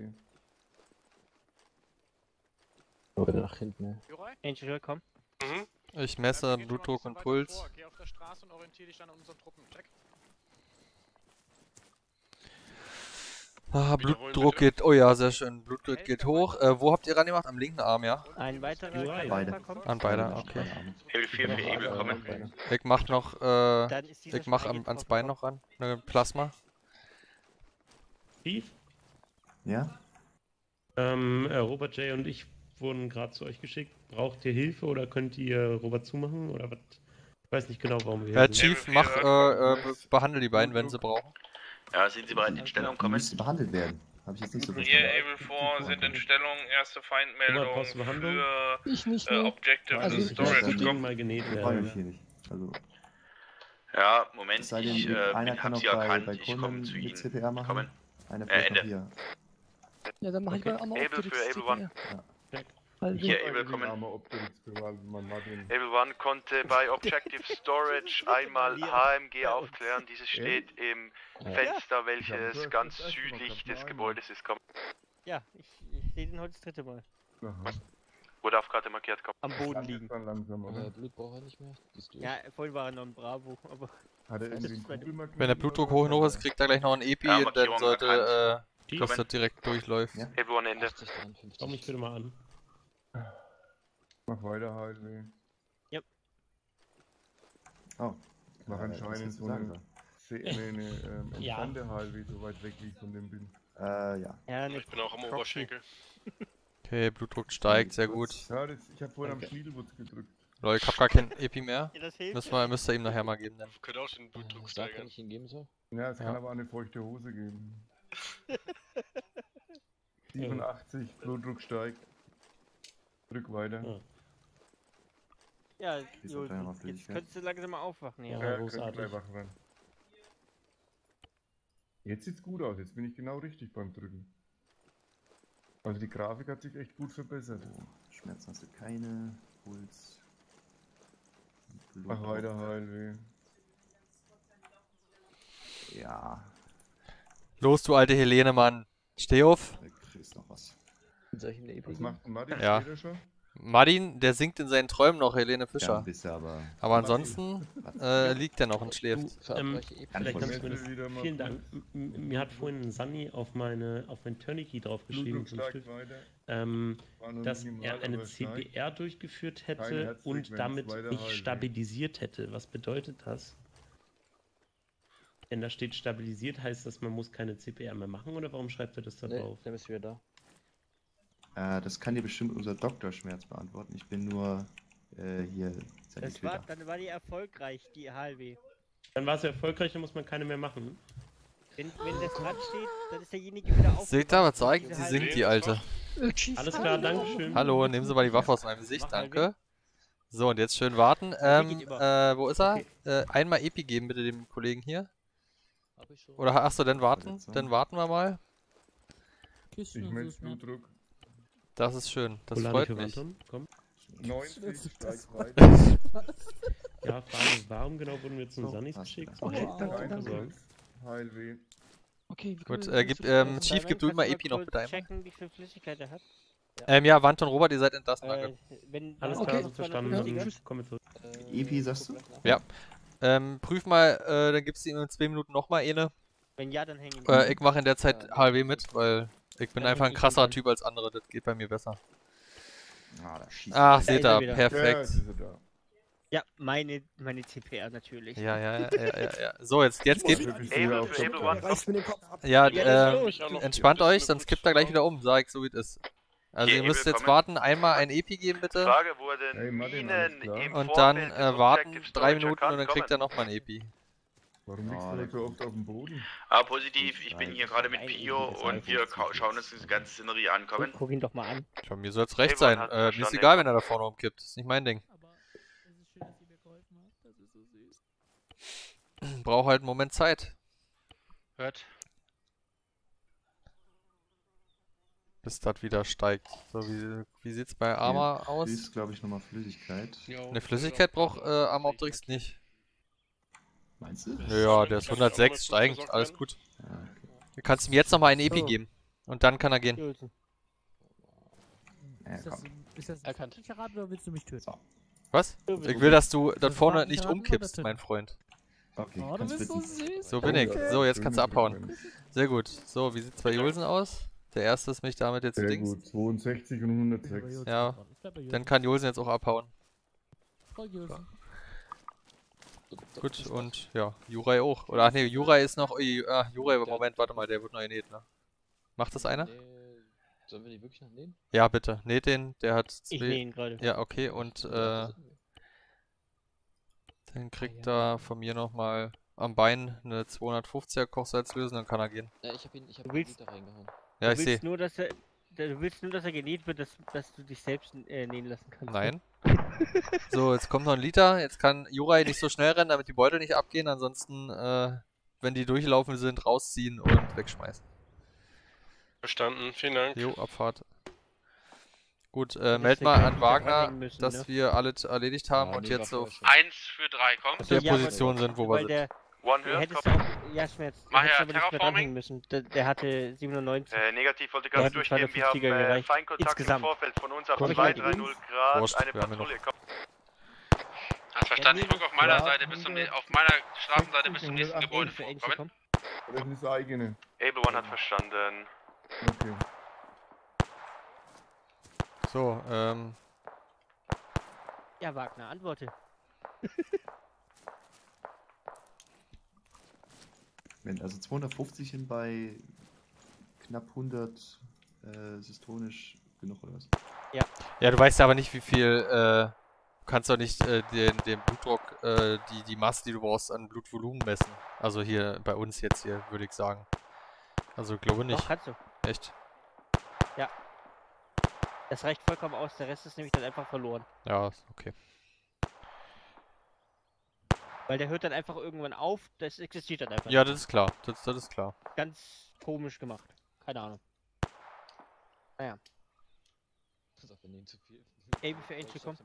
Oder nach hinten, ne? Angel, komm. Mhm. Ich messe Blutdruck und Puls. Geh auf der Straße und orientiere dich dann an unseren Truppen. Check. Ah, Blutdruck geht. Oh ja, sehr schön. Blutdruck geht hoch. Wo habt ihr ran gemacht? Am linken Arm, ja? Ein weiterer. Beide. An beide, okay. Able 4 für Able kommen. Ich mach noch. Ich mach ans Bein noch ran. Ne, Plasma. Steve? Ja? Robert J. und ich wurden gerade zu euch geschickt. Braucht ihr Hilfe oder könnt ihr Robert zumachen oder was? Ich weiß nicht genau, warum wir hier sind. Chief, mach, behandle die beiden, wenn sie brauchen. Ja, sind sie bereit in Stellung, kommen? Müssen behandelt werden. Hab ich jetzt nicht so verstanden. Hier, Able 4 sind in Stellung, erste Feindmeldung für Objective Storage. Ich mal genäht werden. Ich freue mich hier nicht. Also, Ja, Moment, denn, ich hab sie erkannt, ich komme zu Ihnen. CPR machen. Kommen. Eine Ende. Hier. Ja, dann mach ich mal auch mal Able für Able One. Ja. Hier, Able kommen. Able One konnte bei Objective Storage einmal HMG aufklären. Dieses steht im Fenster, welches ganz südlich des Gebäudes ist. Komm. Ja, ich sehe den heute das dritte Mal. Aha. Wurde auf Karte markiert, kommt. Am Boden liegen. Langsam, oder? Blut braucht er nicht mehr. Ja, vorhin war er noch ein Bravo, aber... Hat er irgendwie einen wenn der Blutdruck hoch genug ist, kriegt er gleich noch ein Epi und dann sollte, dass er direkt durchläuft. Ja. Epi ohne Ende. Schau mich bitte mal an. Mach weiter halt, ey. Yep. Oh. Mach anscheinend so eine... entspannte HLW, so weit weg wie ich von dem bin. Ja. Ich bin auch am Oberschenkel. Okay, Blutdruck steigt, sehr gut. Ja, ich hab vorhin am Schniedelwurz gedrückt. Leute, ich hab gar kein Epi mehr. Ja, das hilft. Müsst ihr ihm nachher mal geben, dann. Ich könnte auch den Blutdruck steigern. Kann ich ihn geben, so? Ja, es kann aber auch eine feuchte Hose geben. 87, Blutdruck steigt. Drück weiter. Ja, jetzt könntest du langsam mal aufwachen. Ja, großartig. Jetzt sieht's gut aus, jetzt bin ich genau richtig beim Drücken. Also die Grafik hat sich echt gut verbessert. Oh, Schmerzen hast du keine, Puls. Mach weiter, HLW. Ja. Los, du alte Helene, Mann. Steh auf. Du kriegst noch was. Soll ich ihm eine EP? Was macht denn Martin? Ja. Martin, der singt in seinen Träumen noch Helene Fischer. Ja, ein bisschen, aber ansonsten liegt er noch und schläft. Vielen Dank. Mir hat vorhin Sunny auf mein Turnkey draufgeschrieben, dass er eine CPR durchgeführt hätte und damit nicht stabilisiert hätte. Was bedeutet das? Wenn da steht stabilisiert, heißt das, man muss keine CPR mehr machen, oder warum schreibt er das da drauf? Dann bist du wieder da. Das kann dir bestimmt unser Doktor Schmerz beantworten. Ich bin nur hier. Dann war die erfolgreich, die HLW. Dann war sie erfolgreich, dann muss man keine mehr machen. Wenn das dran steht, dann ist derjenige wieder auf. Seht da, was zeigt? Sie singt die Alte. Alles klar, dankeschön. Hallo, nehmen Sie mal die Waffe aus meinem Gesicht, danke. So, und jetzt schön warten. Wo ist er? Okay. Einmal Epi geben, bitte dem Kollegen hier. Oder achso, dann warten. Dann warten wir mal. Ich melde Blutdruck. Das ist schön, das freut mich. Komm. 90 steigt weiter. Ja, Frage, warum genau wurden wir zu Sunnys geschickt? Okay, HLW. Okay, gut, Chief, gib du mal Epi noch bitte einmal. Checken, wie viel Flüssigkeit er hat. Ja, Wanton und Robert, ihr seid entlassen, danke. Alles klar, verstanden. Komm zurück. Epi, sagst du? Ja. Prüf mal, dann gibst du ihm in 2 Minuten nochmal eine. Wenn ja, dann hängen wir ich mache in der Zeit HLW mit, weil... Ich bin einfach ein krasser Typ als andere, das geht bei mir besser. Ach, seht ihr, perfekt. Ja, meine CPR natürlich. Ja. So, jetzt geht's. Ja, entspannt euch, sonst kippt er gleich wieder um, sag ich so wie es ist. Also ihr müsst jetzt warten, einmal ein Epi geben bitte. Und dann warten 3 Minuten und dann kriegt er nochmal ein Epi. Warum liegst du denn so oft auf dem Boden? Ah, positiv, ich bin hier gerade mit Pio und wir schauen uns diese ganze Szenerie an. Guck ihn doch mal an. Tja, mir soll's recht sein. Mir ist egal, wenn er da vorne rumkippt. Das ist nicht mein Ding. Aber es ist schön, dass ihr mir geholfen habt. Das ist so süß. Brauch halt einen Moment Zeit. Hört. Bis das wieder steigt. So, wie sieht's bei Arma aus? Das ist, glaube ich, nochmal Flüssigkeit. Eine Flüssigkeit braucht Arma Optrix nicht. Meinst du? Ja, der ist 106, steigend, alles gut. Du kannst ihm jetzt nochmal eine Epi geben. Und dann kann er gehen. Ist das ein Verrat oder willst du mich töten? Was? Ich will, dass du dort vorne nicht umkippst, mein Freund. Okay, du bist so süß. So bin ich. So, jetzt kannst du abhauen. Sehr gut. So, wie sieht's bei Julsen aus? Der erste ist mich damit jetzt dings. Sehr gut, 62 und 106. Ja, dann kann Julsen jetzt auch abhauen. Voll Julsen. Gut, und ja, Jurai auch. Oder ach ne, Jurai ist noch. Jurai, Moment, warte mal, der wird noch genäht, ne? Macht das einer? Sollen wir die wirklich noch nähen? Ja, bitte. Näht den, der hat. Ich nähe ihn gerade. Ja, okay, und dann kriegt er von mir nochmal am Bein eine 250er Kochsalzlösung, dann kann er gehen. Ja, ich hab ihn da reingehauen. Ja, ich sehe. Nur, dass er Du willst nur, dass er genäht wird, dass du dich selbst nähen lassen kannst. Nein. So, jetzt kommt noch ein Liter. Jetzt kann Jorai nicht so schnell rennen, damit die Beutel nicht abgehen. Ansonsten, wenn die durchlaufen sind, rausziehen und wegschmeißen. Verstanden, vielen Dank. Jo, Abfahrt. Gut, meld mal an Wagner, müssen, dass wir alles erledigt haben, ja, und jetzt auf 1 für 3 kommen. Auf der Position sind, wo wir sind. Der hatte 97. Negativ, wollte gerade durchgehen, wir haben Feinkontakt insgesamt im Vorfeld von uns auf 230 Grad, eine Patrouille kommt. Hast verstanden, ich gucke auf meiner Seite, auf meiner Straßenseite bis zum nächsten Gebäude vorkommen. Das ist das eigene. Able One hat verstanden. Okay. So, ja, Wagner, antworte. Wenn also 250 hin bei knapp 100 systonisch genug oder was? Ja. Ja, du weißt ja aber nicht, wie viel, du kannst doch nicht den Blutdruck, die Masse, die du brauchst, an Blutvolumen messen. Also hier, bei uns jetzt hier, würde ich sagen. Also, glaube nicht. Doch, kannst du. Echt? Ja. Das reicht vollkommen aus, der Rest ist nämlich dann einfach verloren. Ja, okay. Weil der hört dann einfach irgendwann auf, das existiert dann einfach. Ja, das ist klar, das ist klar. Ganz komisch gemacht, keine Ahnung. Naja. Pass auf, wir nehmen zu viel. Eben für Angel kommen.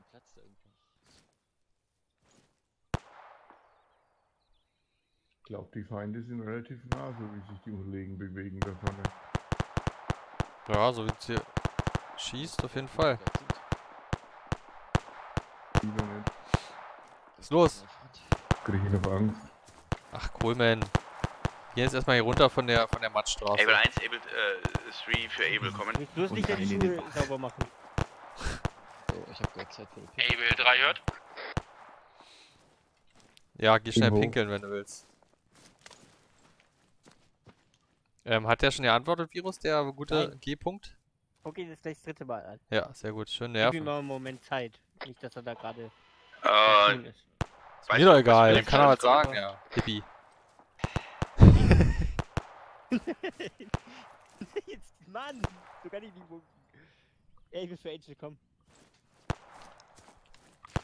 Ich glaube, die Feinde sind relativ nah, so wie sich die Kollegen bewegen da vorne. Ja, so wie es hier... Schießt auf jeden Fall. Was ist los? Krieg ich noch Angst. Ach, Coleman. Hier ist erstmal hier runter von der Mattstraße. Able 1, Able 3 für Able kommen. Ich will bloß nicht, dass die Schule sauber machen. So, ich hab gerade Zeit für die Pinkel. Able 3 hört. Ja, geh schnell pinkeln, wenn du willst. Hat der schon geantwortet, Virus, der gute G-Punkt? Okay, das ist gleich das 3. Mal an. Ja, sehr gut, schön nerven. Gib ihm mal einen Moment Zeit. Nicht, dass er da gerade... Ist mir doch egal, dann kann er was sagen, ja. Tippi. Jetzt, Mann! So kann ich nicht wuppen. Ey, ich will für Angel kommen.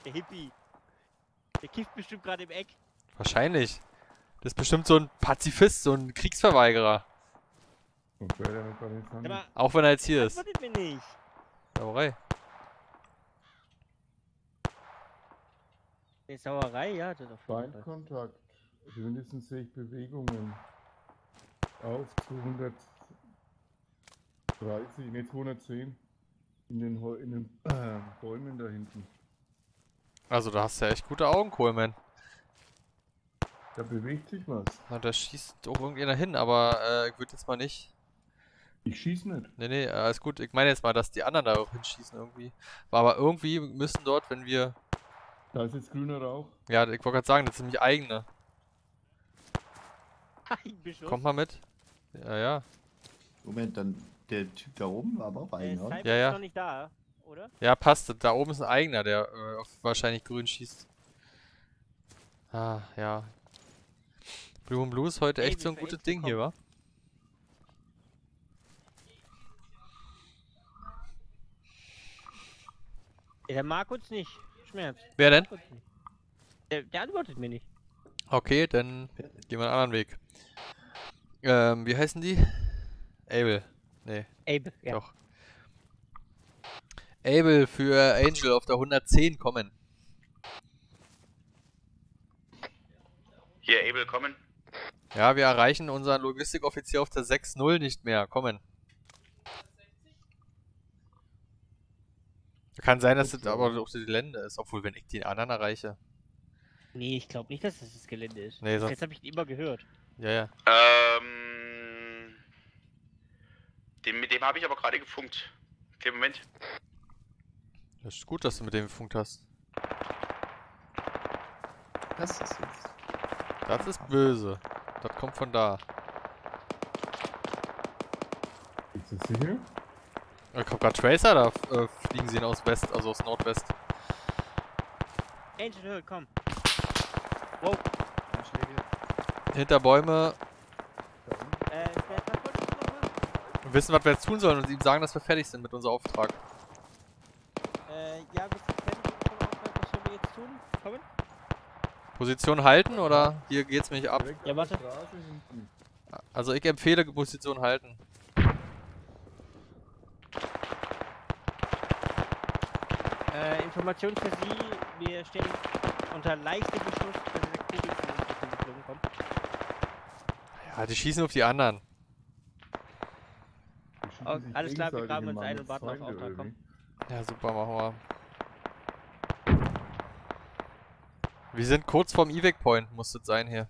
Der Hippie. Der kifft bestimmt gerade im Eck. Wahrscheinlich. Das ist bestimmt so ein Pazifist, so ein Kriegsverweigerer. Okay, auch wenn er jetzt hier ist. Mir nicht. Sauerei. Die Sauerei, ja, das ist Feinkontakt. Mindestens sehe ich Bewegungen. Auf 230, ne 210. In den Bäumen da hinten. Also da hast du ja echt gute Augen, Coleman. Da bewegt sich was. Na, da schießt auch irgendjemand hin, aber ich würde jetzt mal nicht... Ich schieß nicht. Nee, alles gut. Ich meine jetzt mal, dass die anderen da auch hinschießen irgendwie. Aber irgendwie müssen dort, wenn wir... Da ist jetzt grüner Rauch. Ja, ich wollte gerade sagen, das sind nämlich eigene. Kommt mal mit. Ja, ja. Moment, dann der Typ da oben war aber auch eigener. Der Sniper ist noch nicht da, oder? Ja, passt. Da oben ist ein eigener, der wahrscheinlich grün schießt. Ah, ja. Blue & Blue ist heute echt so ein gutes Ding hier, wa? Der mag uns nicht. Schmerz. Wer denn? Der antwortet mir nicht. Okay, dann gehen wir einen anderen Weg. Wie heißen die? Able. Nee. Able, ja. Doch. Able für Angel auf der 110 kommen. Hier, Able, kommen. Ja, wir erreichen unseren Logistikoffizier auf der 6-0 nicht mehr. Kommen. Kann sein, dass das aber auch das Gelände ist, obwohl, wenn ich den anderen erreiche. Nee, ich glaube nicht, dass das das Gelände ist. Nee, jetzt habe ich ihn immer gehört. Ja, ja. Mit dem habe ich aber gerade gefunkt. Okay, Moment. Das ist gut, dass du mit dem gefunkt hast. Das ist jetzt... Das ist böse. Das kommt von da. Ist das hier? Da kommt gerade Tracer, da fliegen sie ihn aus West, also aus Nordwest. Angel Hill, komm. Wow. Hinter Bäume. wissen, was wir jetzt tun sollen und ihm sagen, dass wir fertig sind mit unserem Auftrag. Ja, wir sind fertig mit unserem Auftrag. Was sollen wir jetzt tun? Kommen? Position halten oder hier geht's mich ab? Ja, warte. Also ich empfehle Position halten. Information für Sie, wir stehen unter leichtem Beschuss, wenn eine Kugel von uns geflogen kommt. Ja, die schießen auf die anderen. Oh, alles klar, wir graben uns ein und warten auf Auftrag, komm. Ja, super, machen wir. Wir sind kurz vorm Evac Point, muss das sein hier.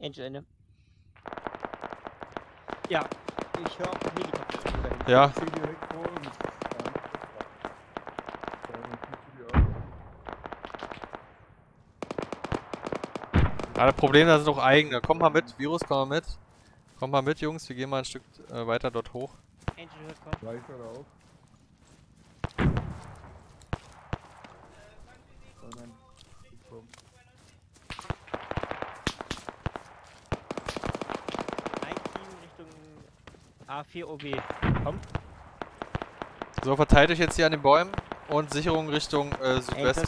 Angel Ende. Ja, ich höre auf den Helikopter. Ja. Ah, das Problem, da sind noch eigene. Komm mal mit, Virus, komm mal mit. Komm mal mit, Jungs, wir gehen mal ein Stück weiter dort hoch. Angel hört, komm. Gleich oder auf. Ein Team Richtung A4OB. Komm. So, verteilt euch jetzt hier an den Bäumen und Sicherung Richtung Südwest.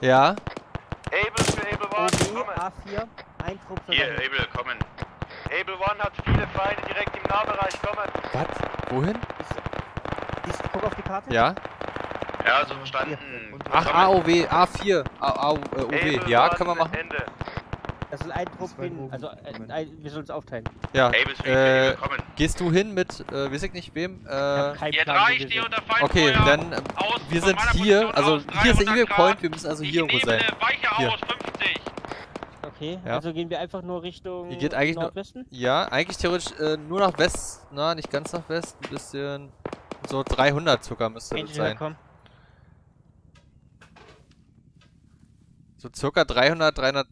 Ja. Able für Able One, kommen. A4, ein Trupp für hier, Able, kommen. Able One hat viele Feinde direkt im Nahbereich, kommen. Was? Wohin? Ist, guck auf die Karte. Ja. Ja, also verstanden. Und ach, AOW, A4, AOW, ja, können wir machen. Ende. Das ist ein Trupp hin, also wir sollen uns aufteilen. Ja, Able für Able, kommen. Gehst du hin mit, weiß ich nicht wem, ihr drei steht unter Feind. Okay, dann, wir sind hier, also hier ist der Evac Point, wir müssen also hier irgendwo sein. Hier. Okay, ja. Also gehen wir einfach nur Richtung geht eigentlich Nordwesten? Nur, ja, eigentlich theoretisch nur nach West, na, nicht ganz nach West, ein bisschen, so 300 circa müsste das sein. Komm. So circa 300, 300,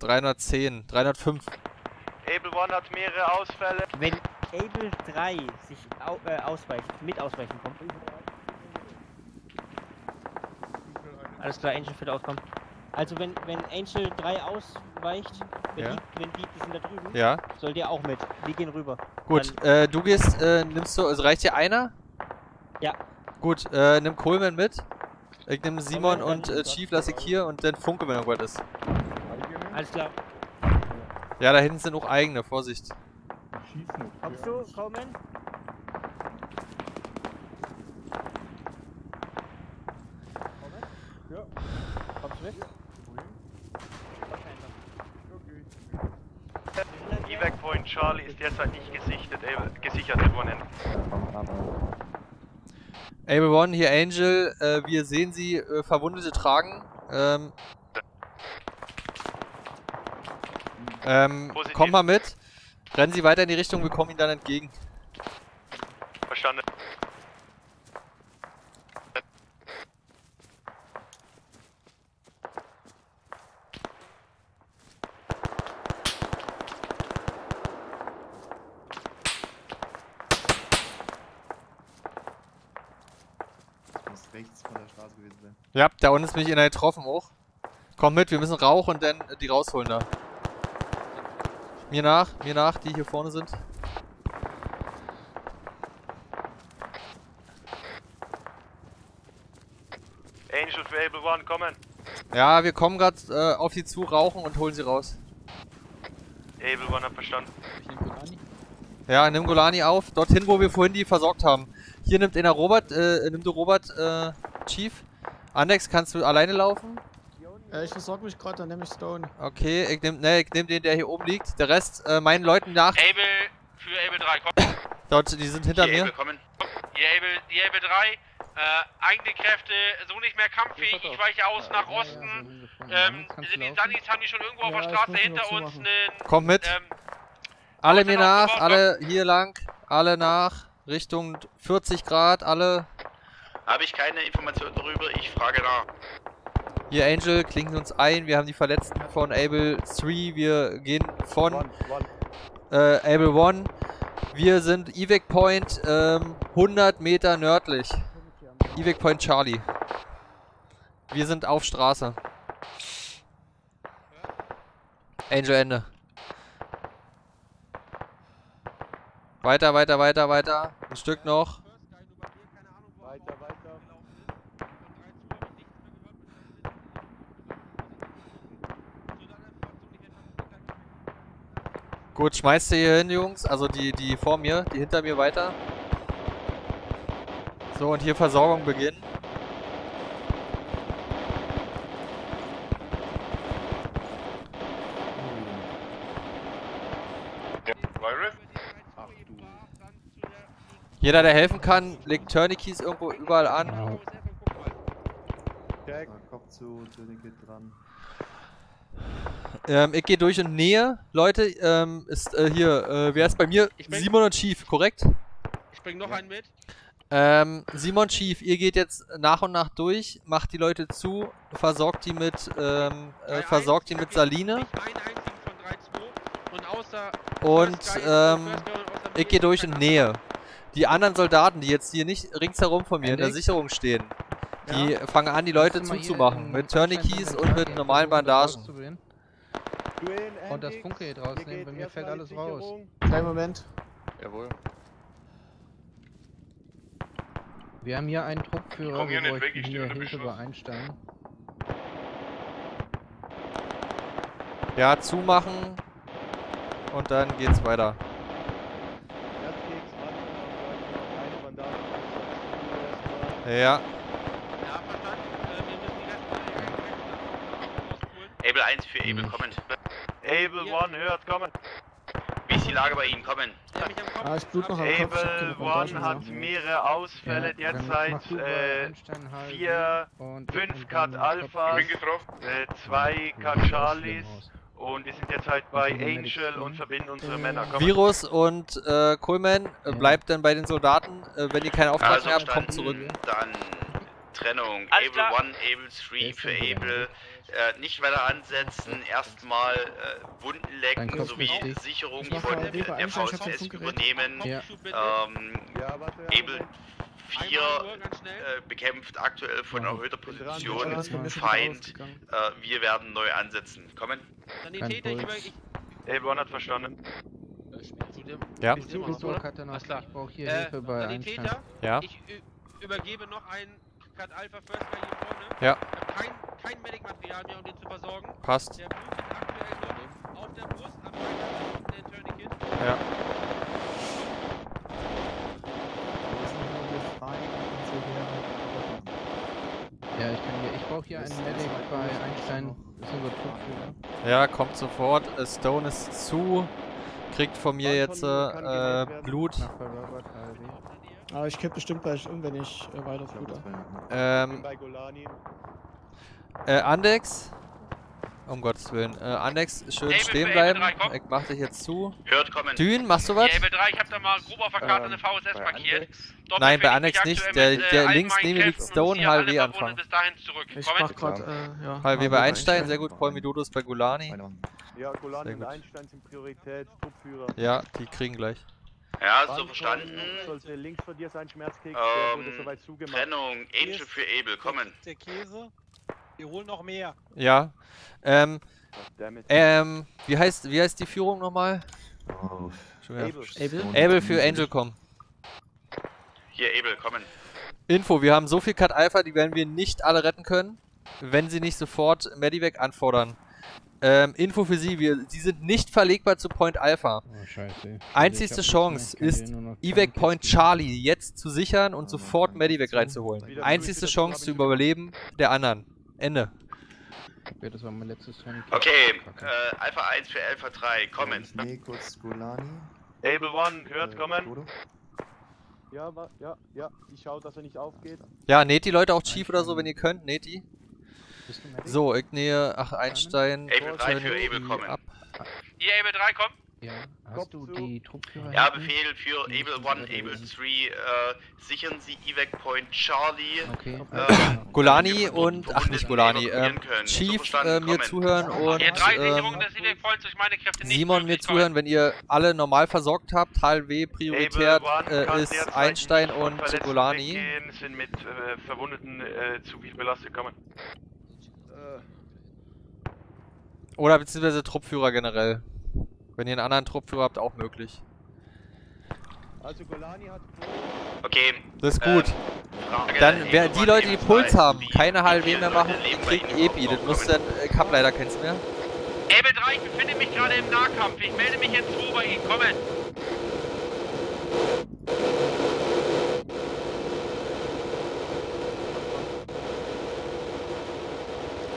310, 305. Able One hat mehrere Ausfälle. Wenn Able 3 sich ausweicht, mit ausweichen kommt. Alles klar, Angel wird auskommen. Also wenn Angel 3 ausweicht, wenn die sind da drüben, ja. Soll der auch mit. Wir gehen rüber. Gut, du gehst, nimmst du, also reicht dir einer? Ja. Gut, nimm Coleman mit. Ich nehme Simon und Chief, lasse ich hier und dann funke, wenn irgendwas ist. Alles klar. Ja, da hinten sind auch eigene, Vorsicht. Schießen. Kommst du, Coleman? Ja. Kommst du mit? Okay. Evac Point Charlie ist derzeit nicht gesichert, gesichert, Able One. Able One, hier Angel, wir sehen sie, Verwundete tragen. Komm mal mit, rennen Sie weiter in die Richtung, wir kommen Ihnen dann entgegen. Verstanden. Das muss rechts von der Straße gewesen sein. Ja, da unten ist mich einer getroffen hoch. Komm mit, wir müssen Rauch und dann die rausholen da. Mir nach, die hier vorne sind. Angel für Able One, kommen! Ja, wir kommen gerade auf sie zu, rauchen und holen sie raus. Able One hat verstanden. Ich nehm Golani. Ja, nimm Golani auf, dorthin, wo wir vorhin die versorgt haben. Hier nimmt einer Robert, nimm du Robert, Chief. Andex, kannst du alleine laufen? Ich versorge mich gerade, dann nehme ich Stone. Okay, ich nehme den, der hier oben liegt. Der Rest meinen Leuten nach. Able für Able 3, komm. Dort, die sind hinter mir. Able, kommen. Die Able 3, eigene Kräfte, so nicht mehr kampffähig. Ich weiche aus nach Osten. Die Sunnies haben die schon irgendwo auf der Straße hinter uns. Kommt mit. Alle mir nach, alle hier lang, alle nach, Richtung 40 Grad, alle. Habe ich keine Informationen darüber, ich frage nach. Hier Angel, klinken uns ein, wir haben die Verletzten von Able 3, wir gehen von Able 1. Wir sind Evac Point 100 Meter nördlich. Evac Point Charlie. Wir sind auf Straße. Angel Ende. Weiter, weiter, weiter, weiter. Ein Stück noch. Weiter, weiter. Gut, schmeißt ihr hier hin, Jungs. Also die vor mir, die hinter mir weiter. So, und hier Versorgung beginnen. Jeder, der helfen kann, legt Tourniquets irgendwo überall an. Kopf zu den geht dran. Ich gehe durch in Nähe. Leute, ist hier, wer ist bei mir? Simon und Chief, korrekt? Ich bring noch einen mit. Simon, Chief, ihr geht jetzt nach und nach durch, macht die Leute zu, versorgt die mit Saline. Und ich gehe durch in Nähe. Die anderen Soldaten, die jetzt hier nicht ringsherum von mir in der Sicherung stehen, die fangen an, die Leute zuzumachen mit Tourniquets und mit normalen Bandagen. Und das Funke hier rausnehmen, bei mir fällt alles raus. Kleinen Moment. Jawohl. Wir haben hier einen Truppführer, wir wollten hier Hilfe einsteigen. Ja, zumachen und dann geht's weiter. Ja. Able 1 für Able, kommend. Able 1 hört, kommen. Wie ist die Lage bei Ihnen? Kommen. Ah, ich blut noch am Kopf. Able 1 hat mehrere Ausfälle derzeit. 4, 5 Kat Alphas, 2 Kat Charlies. Und wir sind derzeit bei Angel und verbinden unsere Männer. Komm. Virus und Coleman, bleibt dann bei den Soldaten. Wenn ihr keinen Auftrag mehr habt, kommt zurück. Dann Trennung. Alles Able 1, Able 3 für Able. Nicht weiter ansetzen. Erstmal Wunden lecken sowie Sicherung von der VSS übernehmen. Ja. Able 4 bekämpft aktuell von erhöhter Position Feind. Wir werden neu ansetzen. Kommen. Sanitäter, Able 1 hat verstanden. Ja. Ich brauche hier Hilfe bei Einstein. Ja. Ich übergebe noch einen Cut Alpha First Guy hier vorne. Ja. Ich habe kein Medic-Material mehr, um den zu versorgen. Passt. Der Blut ist aktuell noch auf der Brust, aber der Tourniquet. Ja. Ja, ich brauche hier einen Medic bei Einstein. Ist unser Truppführer. Ja, kommt sofort. Stone ist zu. Kriegt von mir jetzt Blut. Aber ich kipp bestimmt gleich um, wenn ich weiter fluter. Bei Golani. Andex. Um Gottes Willen. Andex, schön Able stehen bleiben. Ich mach dich jetzt zu. Hört, kommen. Dün, machst du was? Able 3, ich hab da mal grob auf der Karte eine VSS markiert. Nein, bei Andex nicht. Der links neben mir liegt Stone, HLW anfangen. Ich mach grad, ja. HLW bei Einstein, sehr gut. Call me Dodos bei Golani. Ja, Golani und Einstein sind Prioritätstruppführer. Ja, die kriegen gleich. Ja, so verstanden. Links von dir ist ein Schmerzkeks, der wurde soweit zugemacht. Trennung, Angel für Able, kommen. Der Käse, wir holen noch mehr. Ja, wie heißt die Führung nochmal? Oh. Able für Angel, kommen. Hier, Able, kommen. Info, wir haben so viel Cat Alpha, die werden wir nicht alle retten können, wenn sie nicht sofort Medivac anfordern. Info für Sie, Sie sind nicht verlegbar zu Point Alpha. Oh, scheiße. Einzigste Chance ist, Evac Point Charlie jetzt zu sichern und sofort Medivac reinzuholen. Einzigste Chance zu überleben der anderen. Ende. Okay, das war mein letztes Turn. Okay, Alpha 1 für Alpha 3, kommen. Nee, kurz Golani. Able 1, hört, kommen. Ja, ich schau, dass er nicht aufgeht. Ja, näht die Leute auch Chief oder so, wenn ihr könnt, näht die. So, ich nähe, ach, Einstein. Able 3 für Able, kommen. Hier, Able 3, komm. Ja, hast du die Truppführer? Ja, Befehl für Able 1, Able 3, sichern Sie Evac Point Charlie. Okay. Golani und, ach nicht Golani, Chief mir zuhören und Simon mir zuhören, wenn ihr alle normal versorgt habt. HLW prioritär ist Einstein und Golani. Sind mit Verwundeten zu viel belastet, kommen. Oder beziehungsweise Truppführer generell. Wenn ihr einen anderen Truppführer habt, auch möglich. Also Golani hat... Okay. Das ist gut. Dann, wer die Leute, die Puls haben, keine HLW mehr machen, kriegen EPI. Das muss dann... Ich hab leider keins mehr. Able 3, ich befinde mich gerade im Nahkampf. Ich melde mich jetzt rüber, ich komme.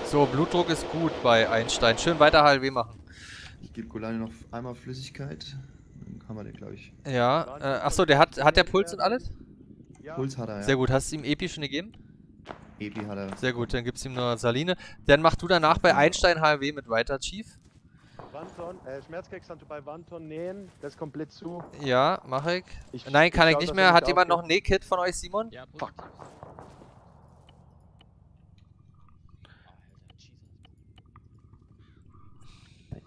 So, Blutdruck ist gut bei Einstein. Schön weiter HLW machen. Ich gebe Golani noch einmal Flüssigkeit. Dann haben wir den, glaube ich. Ja, achso, der hat der Puls und alles? Ja. Puls hat er, ja. Sehr gut, hast du ihm EPI schon gegeben? EPI hat er. Sehr gut, dann gibt's ihm nur Saline. Dann mach du danach bei Einstein HLW mit weiter, Chief. Wanton, Schmerzkeks kannst du bei Wanton nähen, das ist komplett zu. Ja, mach ich. Nein, kann ich nicht mehr. Hat jemand noch ein Nähkit von euch, Simon? Ja, fuck.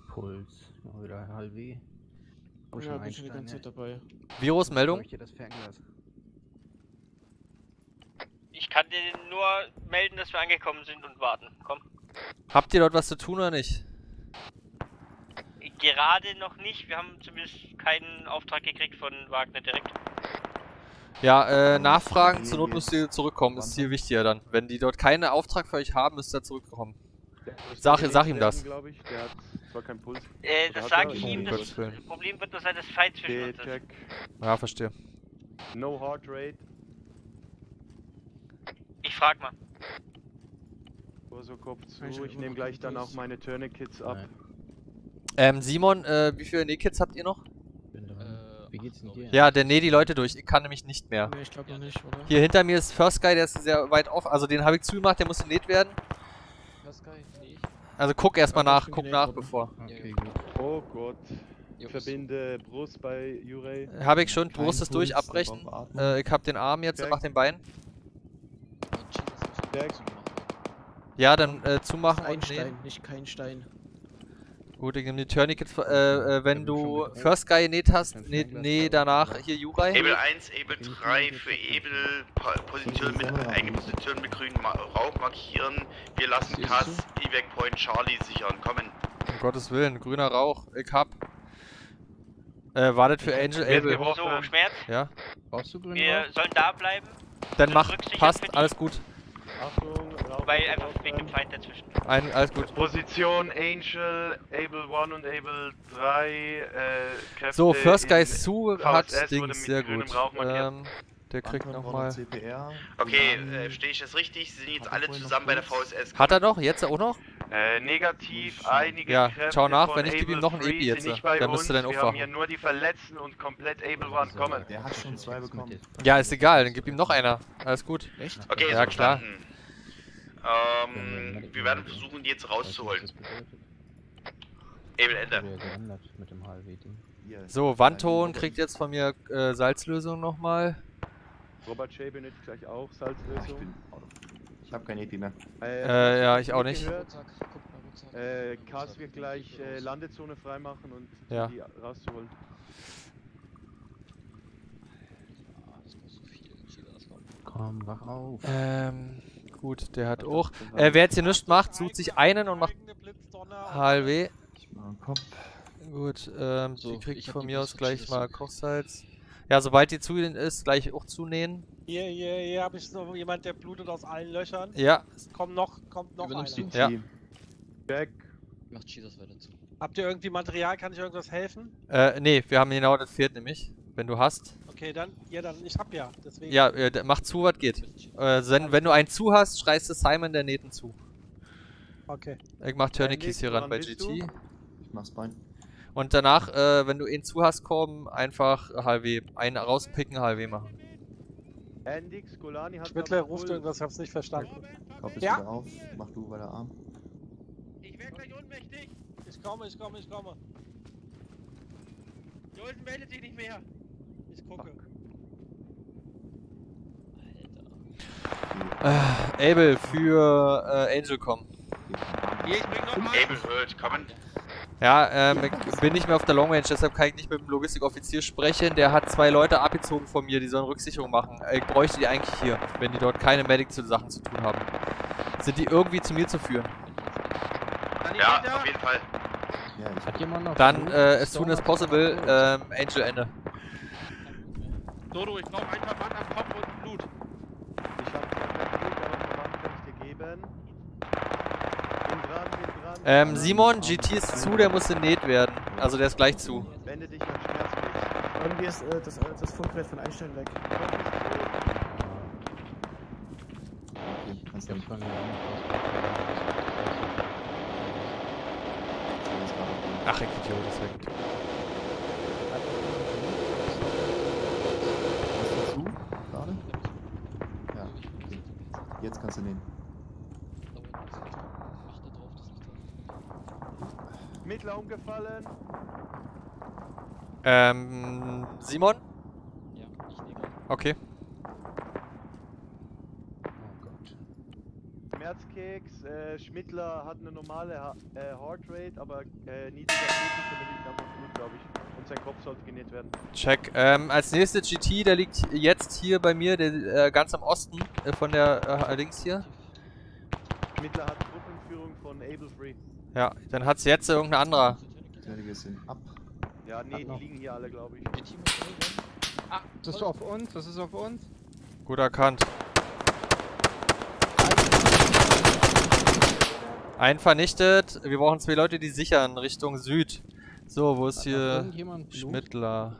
Puls, mal wieder HLW. Oh, ja, bin schon die ganze Zeit dabei. Virusmeldung? Ich kann dir nur melden, dass wir angekommen sind und warten. Komm. Habt ihr dort was zu tun oder nicht? Gerade noch nicht. Wir haben zumindest keinen Auftrag gekriegt von Wagner direkt. Ja, nachfragen. Zur Not müsst ihr zurückkommen. Das ist viel wichtiger dann. Wenn die dort keinen Auftrag für euch haben, müsst ihr zurückkommen. Sag ihm das. Der hat zwar keinen Puls. Das sage ich ihm. Das Problem wird nur sein, dass Fight zwischen uns ist. Ja, verstehe. No Heart Rate. Ich frag mal. So, Kopf zu. Ich nehme gleich dann auch meine Tourniquets ab. Nein. Simon, wie viele Nähkits habt ihr noch? Wie geht's denn dir? Ja, der näh die Leute durch. Ich kann nämlich nicht mehr. Nee, ich glaube noch nicht, oder? Hier hinter mir ist First Guy, der ist sehr weit auf. Also den habe ich zugemacht, der muss genäht werden. First Guy, nee. Also guck erstmal nach, guck nach, bevor. Okay, gut. Oh Gott. Ich verbinde Brust bei Jurey. Hab ich schon, Brust ist durch, abbrechen. Ich hab den Arm jetzt, mach den Bein. Ja, dann zumachen und nähen. Nicht kein Stein. Gut, ich nehme die Tourniquet, wenn du First Guy näht hast, nee, danach hier Jurey. Able 1, Able 3 für Able, Position mit, eigene Position mit grünem Rauch markieren. Wir lassen Kass, Evac Point Charlie sichern, kommen. Um Gottes Willen, grüner Rauch, ich hab. Wartet für Angel, Able. So, Schmerz? Ja. Brauchst du grünen Rauch? Wir sollen da bleiben. Dann mach, passt, alles gut. Achtung, weil einfach wegen dem Feind dazwischen. Alles gut. Position Angel, Able 1 und Able 3, Kräfte. So, First Guy zu hat Dings, sehr gut. Der kriegt nochmal. Okay, stehe ich das richtig? Sie sind jetzt alle zusammen bei der VSS. Hat er noch? Jetzt auch noch? Negativ, einige ja, Kräfte. Ja, schau nach, wenn ich gebe ihm noch ein EPI jetzt. Dann müsst ihr dann aufwachen. Wir haben hier nur die Verletzten und komplett Able One kommen. Der hat schon zwei bekommen. Ja, ist egal, dann gib ihm noch einer. Alles gut. Echt? Okay, ja, klar. Wir werden versuchen, die jetzt rauszuholen. Able Ende. So, Wanton kriegt jetzt von mir Salzlösung nochmal. Robert Shea benötigt gleich auch Salzlösung. Ich hab kein EPI mehr. Ja, ich auch nicht. Kars wird gleich Landezone freimachen und ja, die rauszuholen. Komm, wach auf. Gut, der hat auch. Wer jetzt hier nichts macht, sucht sich einen und macht HLW. Ich mach einen Kopf. Gut, so, die kriegt von mir aus gleich mal Kochsalz. Ja, sobald die zu ist, gleich auch zunähen. Hier habe ich so jemand, der blutet aus allen Löchern. Ja. Es kommt noch einer. Ja. Back. Macht Jesus weiter zu. Habt ihr irgendwie Material? Kann ich irgendwas helfen? Nee, wir haben genau das fehlt nämlich. Wenn du hast. Okay, dann, ich hab ja, deswegen. Ja, mach zu, was geht. Wenn du einen zu hast, schreist du Simon der Nähten zu. Okay. Ich mach Tourniquets hier ran bei GT. Ich mach's Bein. Und danach, wenn du ihn zu hast, kommen, einfach HLW. Einen rauspicken, HLW machen. Spittler ruft irgendwas, hab's nicht verstanden. Kopf ist wieder auf, mach du bei der Arm. Ich werd gleich ohnmächtig. Ich komme. Jolten meldet sich nicht mehr. Ich gucke. Alter. Able für Angel kommen. Hier, ich bring nochmal. Able wird kommen. Ja, ich bin nicht mehr auf der Long Range, deshalb kann ich nicht mit dem Logistikoffizier sprechen. Der hat zwei Leute abgezogen von mir, die sollen Rücksicherung machen. Ich bräuchte die eigentlich hier, wenn die dort keine Medic-Sachen zu tun haben. Sind die irgendwie zu mir zu führen? Ja, auf jeden Fall. Ja, ich hatte jemanden noch. Dann, as soon as possible, Angel Ende. Dodo, ich brauche einfach Mann am Kopf und Blut. Ich hab kein Blut, aber ich kann ich dir geben. Bin dran. Simon, GT ist zu, der muss genäht werden. Also der ist gleich zu. Wende dich an Schmerzweg. Irgendwie ist das Funkgerät von Einstein weg. Okay, kannst du ja nicht fangen. Ach, ich krieg die Hose weg. Hast du zu? Gerade? Ja. Okay. Jetzt kannst du nehmen. Mittler umgefallen. Simon? Ja, ich nehme. Okay. Schmerzkeks, Schmittler hat eine normale Heartrate, aber niedriger Blutdruck, glaube ich. Und sein Kopf sollte genäht werden. Check. Als nächstes GT, der liegt jetzt hier bei mir, der, ganz am Osten von der links hier. Schmittler hat Gruppenführung von Able Free. Ja, dann hat's jetzt irgendein anderer. Ja, nee, die liegen hier alle, glaube ich. Das ist auf uns, das ist auf uns. Gut erkannt. Einen vernichtet, wir brauchen 2 Leute, die sichern Richtung Süd. So, wo ist hier Schmittler?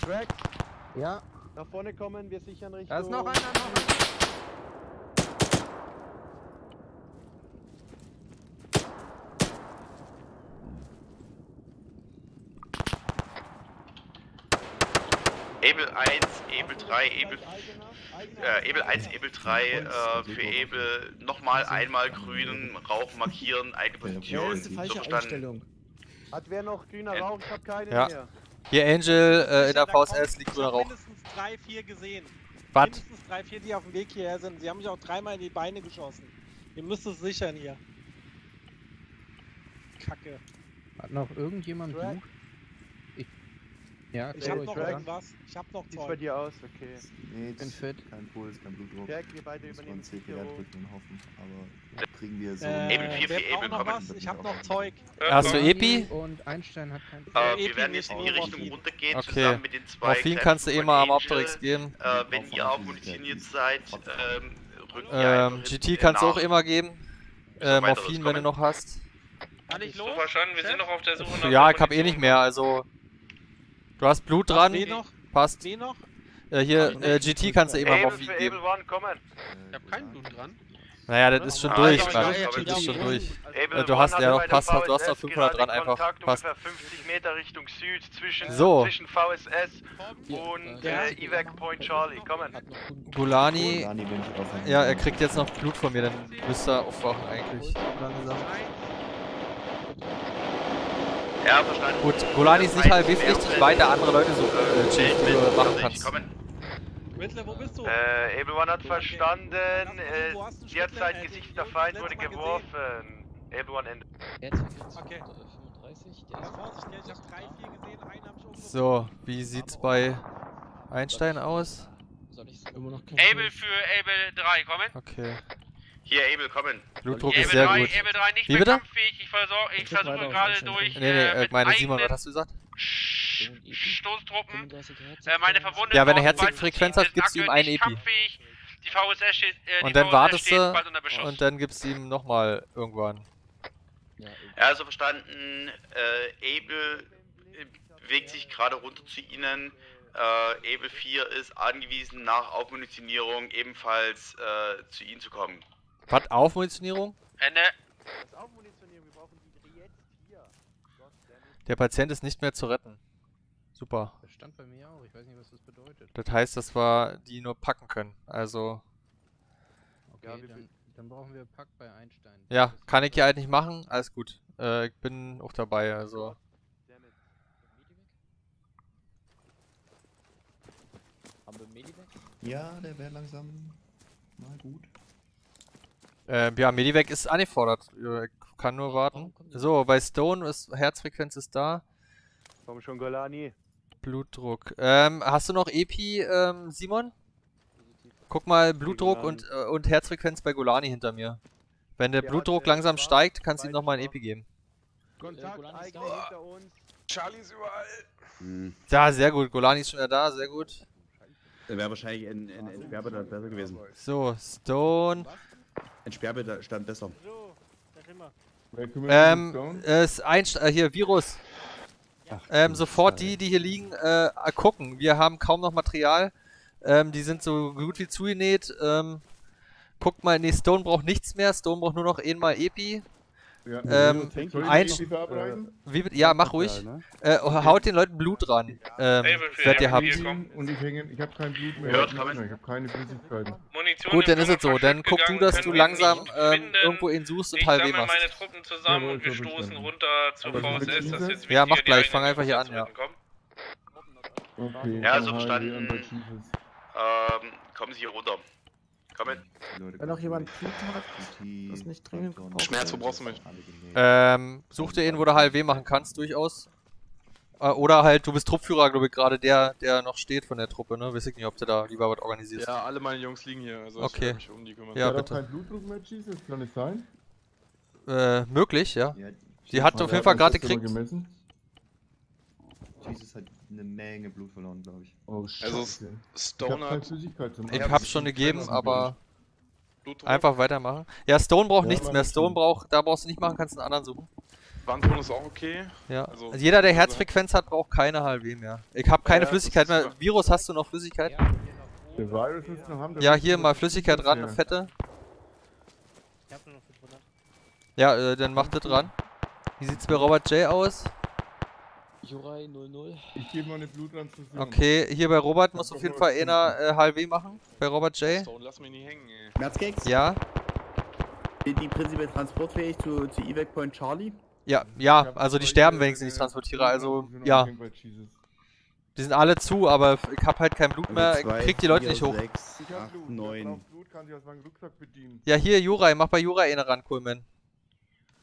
Track! Ja? Nach vorne kommen, wir sichern Richtung... Da ist noch einer, Able 1, Able 3, Able 1, Able 3, für Able nochmal einmal grünen Rauch markieren, eigene Position, so verstanden. Hat wer noch grüner Rauch? Ich hab keine mehr. Hier Angel, in der VSS liegt grüner Rauch. Ich hab mindestens 3, 4 gesehen. Was? Mindestens 3, 4, die auf dem Weg hierher sind. Sie haben mich auch 3-mal in die Beine geschossen. Ihr müsst es sichern hier. Kacke. Hat noch irgendjemand Blut? Ja, ich hab noch irgendwas. Ich hab noch Zeug. Sieht bei dir aus, okay. Nee, ich bin fit. Kein Puls, kein Blutdruck. Dirk, wir beide übernehmen CPR drücken und hoffen, aber kriegen wir so... Able noch was? Ich hab noch Zeug. Hast du Epi? Und Einstein hat kein... wir werden jetzt in die Richtung runtergehen, zusammen mit den 2... Morphin kannst du eh mal am Optrix geben. Wenn ihr auch munitioniert seid, rücken wir GT kannst du auch immer geben. Morphin, wenn du noch hast. Kann ich los? Wir sind noch auf der Suche nach... Ja, ich hab eh nicht mehr, also... Du hast Blut dran, passt. Noch? Hier, GT kannst du eben mal auf Fliegen geben. Ich hab kein Blut dran. Naja, das ist schon durch, Mann. Das ist schon durch. Du hast ja noch, passt, du hast noch 500 dran einfach. Passt. 50 Meter Richtung Süd, zwischen VSS und Evac Point Charlie. Kommen. Golani, ja, er kriegt jetzt noch Blut von mir, dann müsste er aufwachen eigentlich. Ja, verstanden. Gut, Golani ist nicht halb wichtig, weiter andere Leute suchen, die du machen kannst. Mittler, wo bist du? Able One hat verstanden, derzeit Gesicht der Feind wurde geworfen. Able One Ende. Okay. So, wie sieht's bei Einstein aus? Able für Able 3, kommen. Okay. Hier, Able, kommen. Blutdruck ist sehr gut. Able 3 nicht mehr kampffähig, ich versuche gerade durch meine Simon, was hast du gesagt? Stoßtruppen, meine Verwundeten... Ja, wenn er Herzfrequenz hat, gibst du ihm ein Epi. Die VSS steht, und dann wartest du und dann gibst du ihm nochmal irgendwann. Also verstanden, Able bewegt sich gerade runter zu Ihnen. Able 4 ist angewiesen nach Aufmunitionierung ebenfalls zu Ihnen zu kommen. Was? Aufmunitionierung? Ende. Wir brauchen die jetzt hier. Der Patient ist nicht mehr zu retten. Super. Das stand bei mir auch, ich weiß nicht, was das bedeutet. Das heißt, dass wir die nur packen können, also... Okay, ja, dann brauchen wir Pack bei Einstein. Ja, kann ich hier halt nicht machen, alles gut. Ich bin auch dabei, also... Ja, der wäre langsam mal gut. Ja, Medivac ist angefordert. Ich kann nur warten. So, bei Stone ist Herzfrequenz ist da. Komm schon, Golani. Blutdruck. Hast du noch Epi, Simon? Guck mal, Blutdruck und Herzfrequenz bei Golani hinter mir. Wenn der Blutdruck langsam steigt, kannst du ihm nochmal ein Epi geben. Kontakt, hinter uns. Charlie ist überall. Mhm. Ja, sehr gut. Golani ist schon wieder da, sehr gut. Wäre wahrscheinlich in Sperrbestand besser gewesen. So, Stone. In Sperrbestand besser. So, da sind wir. Hier, Virus. Ja. Sofort die hier liegen, gucken. Wir haben kaum noch Material. Die sind so gut wie zugenäht. Guckt mal, nee, Stone braucht nichts mehr. Stone braucht nur noch einmal Epi. Ja, ja, mach ruhig. Ne? Haut den Leuten Blut ran. Werdet ihr haben. Und ich hab kein Blut mehr. Ja, ich hab keine Flüssigkeiten. Gut, dann ist es so. Dann guck du, dass du langsam irgendwo ihn suchst und halb weh machst. Meine Truppen zusammen und wir stoßen runter zur VSS. Das ist jetzt ja, mach gleich. Fang einfach hier an. Ja, okay, ja, so verstanden. Kommen Sie hier runter. Wenn noch jemand Krieg hat, das nicht dringend braucht. Schmerz, wo brauchst du mich? Such dir ihn, wo du HLW machen kannst, durchaus. Oder halt, du bist Truppführer, glaube ich, gerade der noch steht von der Truppe, ne? Weiß ich nicht, ob du da lieber was organisierst. Ja, alle meine Jungs liegen hier, also okay. Ich werde mich um die kümmern. Ja, bitte. Kein Blutdruck mehr, Jesus? Kann nicht sein? Möglich, ja. Die hat auf jeden Fall gerade gekriegt. Jesus hat eine Menge Blut verloren, glaube ich. Oh, Scheiße. Also, Stone ich hab's schon gegeben, aber einfach weitermachen. Ja, Stone braucht nichts mehr. Stone braucht, da brauchst du nicht machen, kannst einen anderen suchen. Wandton ist auch okay. Ja. Also jeder, der Herzfrequenz hat, braucht keine HLW mehr. Ich hab keine Flüssigkeit mehr. Virus, hast du noch Flüssigkeit? Ja, hier mal Flüssigkeit ran, eine fette. Ich hab nur noch 500. Ja, dann mach das ran. Wie sieht's bei Robert J. aus? Jurei 00. Ich gebe mal eine Bluttransfusion. Okay, hier bei Robert muss auf jeden Fall einer HLW machen. Bei Robert J. Stone, lass mich nicht hängen, ey. Schmerzkeks? Ja. Die prinzipiell transportfähig zu Evac Point Charlie? Ja, ja, also die sterben wenigstens, wenn ich transportiere, also ja. Die sind alle zu, aber ich hab halt kein Blut mehr, ich krieg die Leute nicht hoch. 6, 8, 9. Ja, hier Jurei, mach bei Jurei eine ran, Coolman.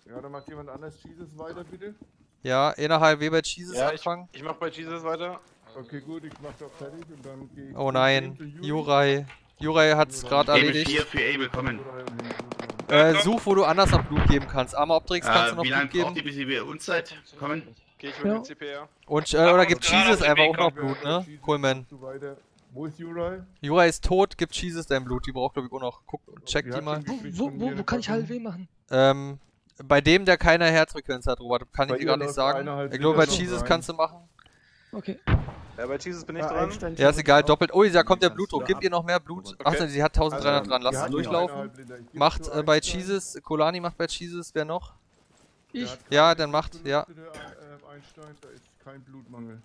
Ja, dann macht jemand anders Jesus weiter, bitte. Ja, innerhalb bei Jesus anfangen. Ich mach bei Jesus weiter. Okay, gut, ich mach doch fertig und dann geh ich. Oh nein, Jurei. Jurei hat's gerade erledigt. Able 4 für Able kommen. Such, wo du anders noch Blut geben kannst. Arme Optrix kannst du noch Blut geben. Die bis ihr Unzeit kommen. Geh ich mit dem CPR. Und, oder gibt Jesus einfach auch noch Blut, ne? Coolman. Wo ist Jurei? Jurei ist tot, gibt Jesus dein Blut. Die braucht, glaube ich, auch noch. Guck und check die mal. Wo kann ich HLW machen? Bei dem, der keine Herzfrequenz hat, Robert, kann ich dir gar nicht sagen. Halt ich glaube, bei Jesus kannst du machen. Okay. Ja, bei Jesus bin ich dran. Ja, ist egal, doppelt. Oh, da kommt der Blutdruck. Gib ihr noch mehr Blut. Okay. Achso, sie hat 1300 dran. Lass es durchlaufen. Macht bei Jesus. Kolani macht bei Jesus. Wer noch? Ich. Ja, dann macht. Ja. Einstein, da ist kein Blutmangel.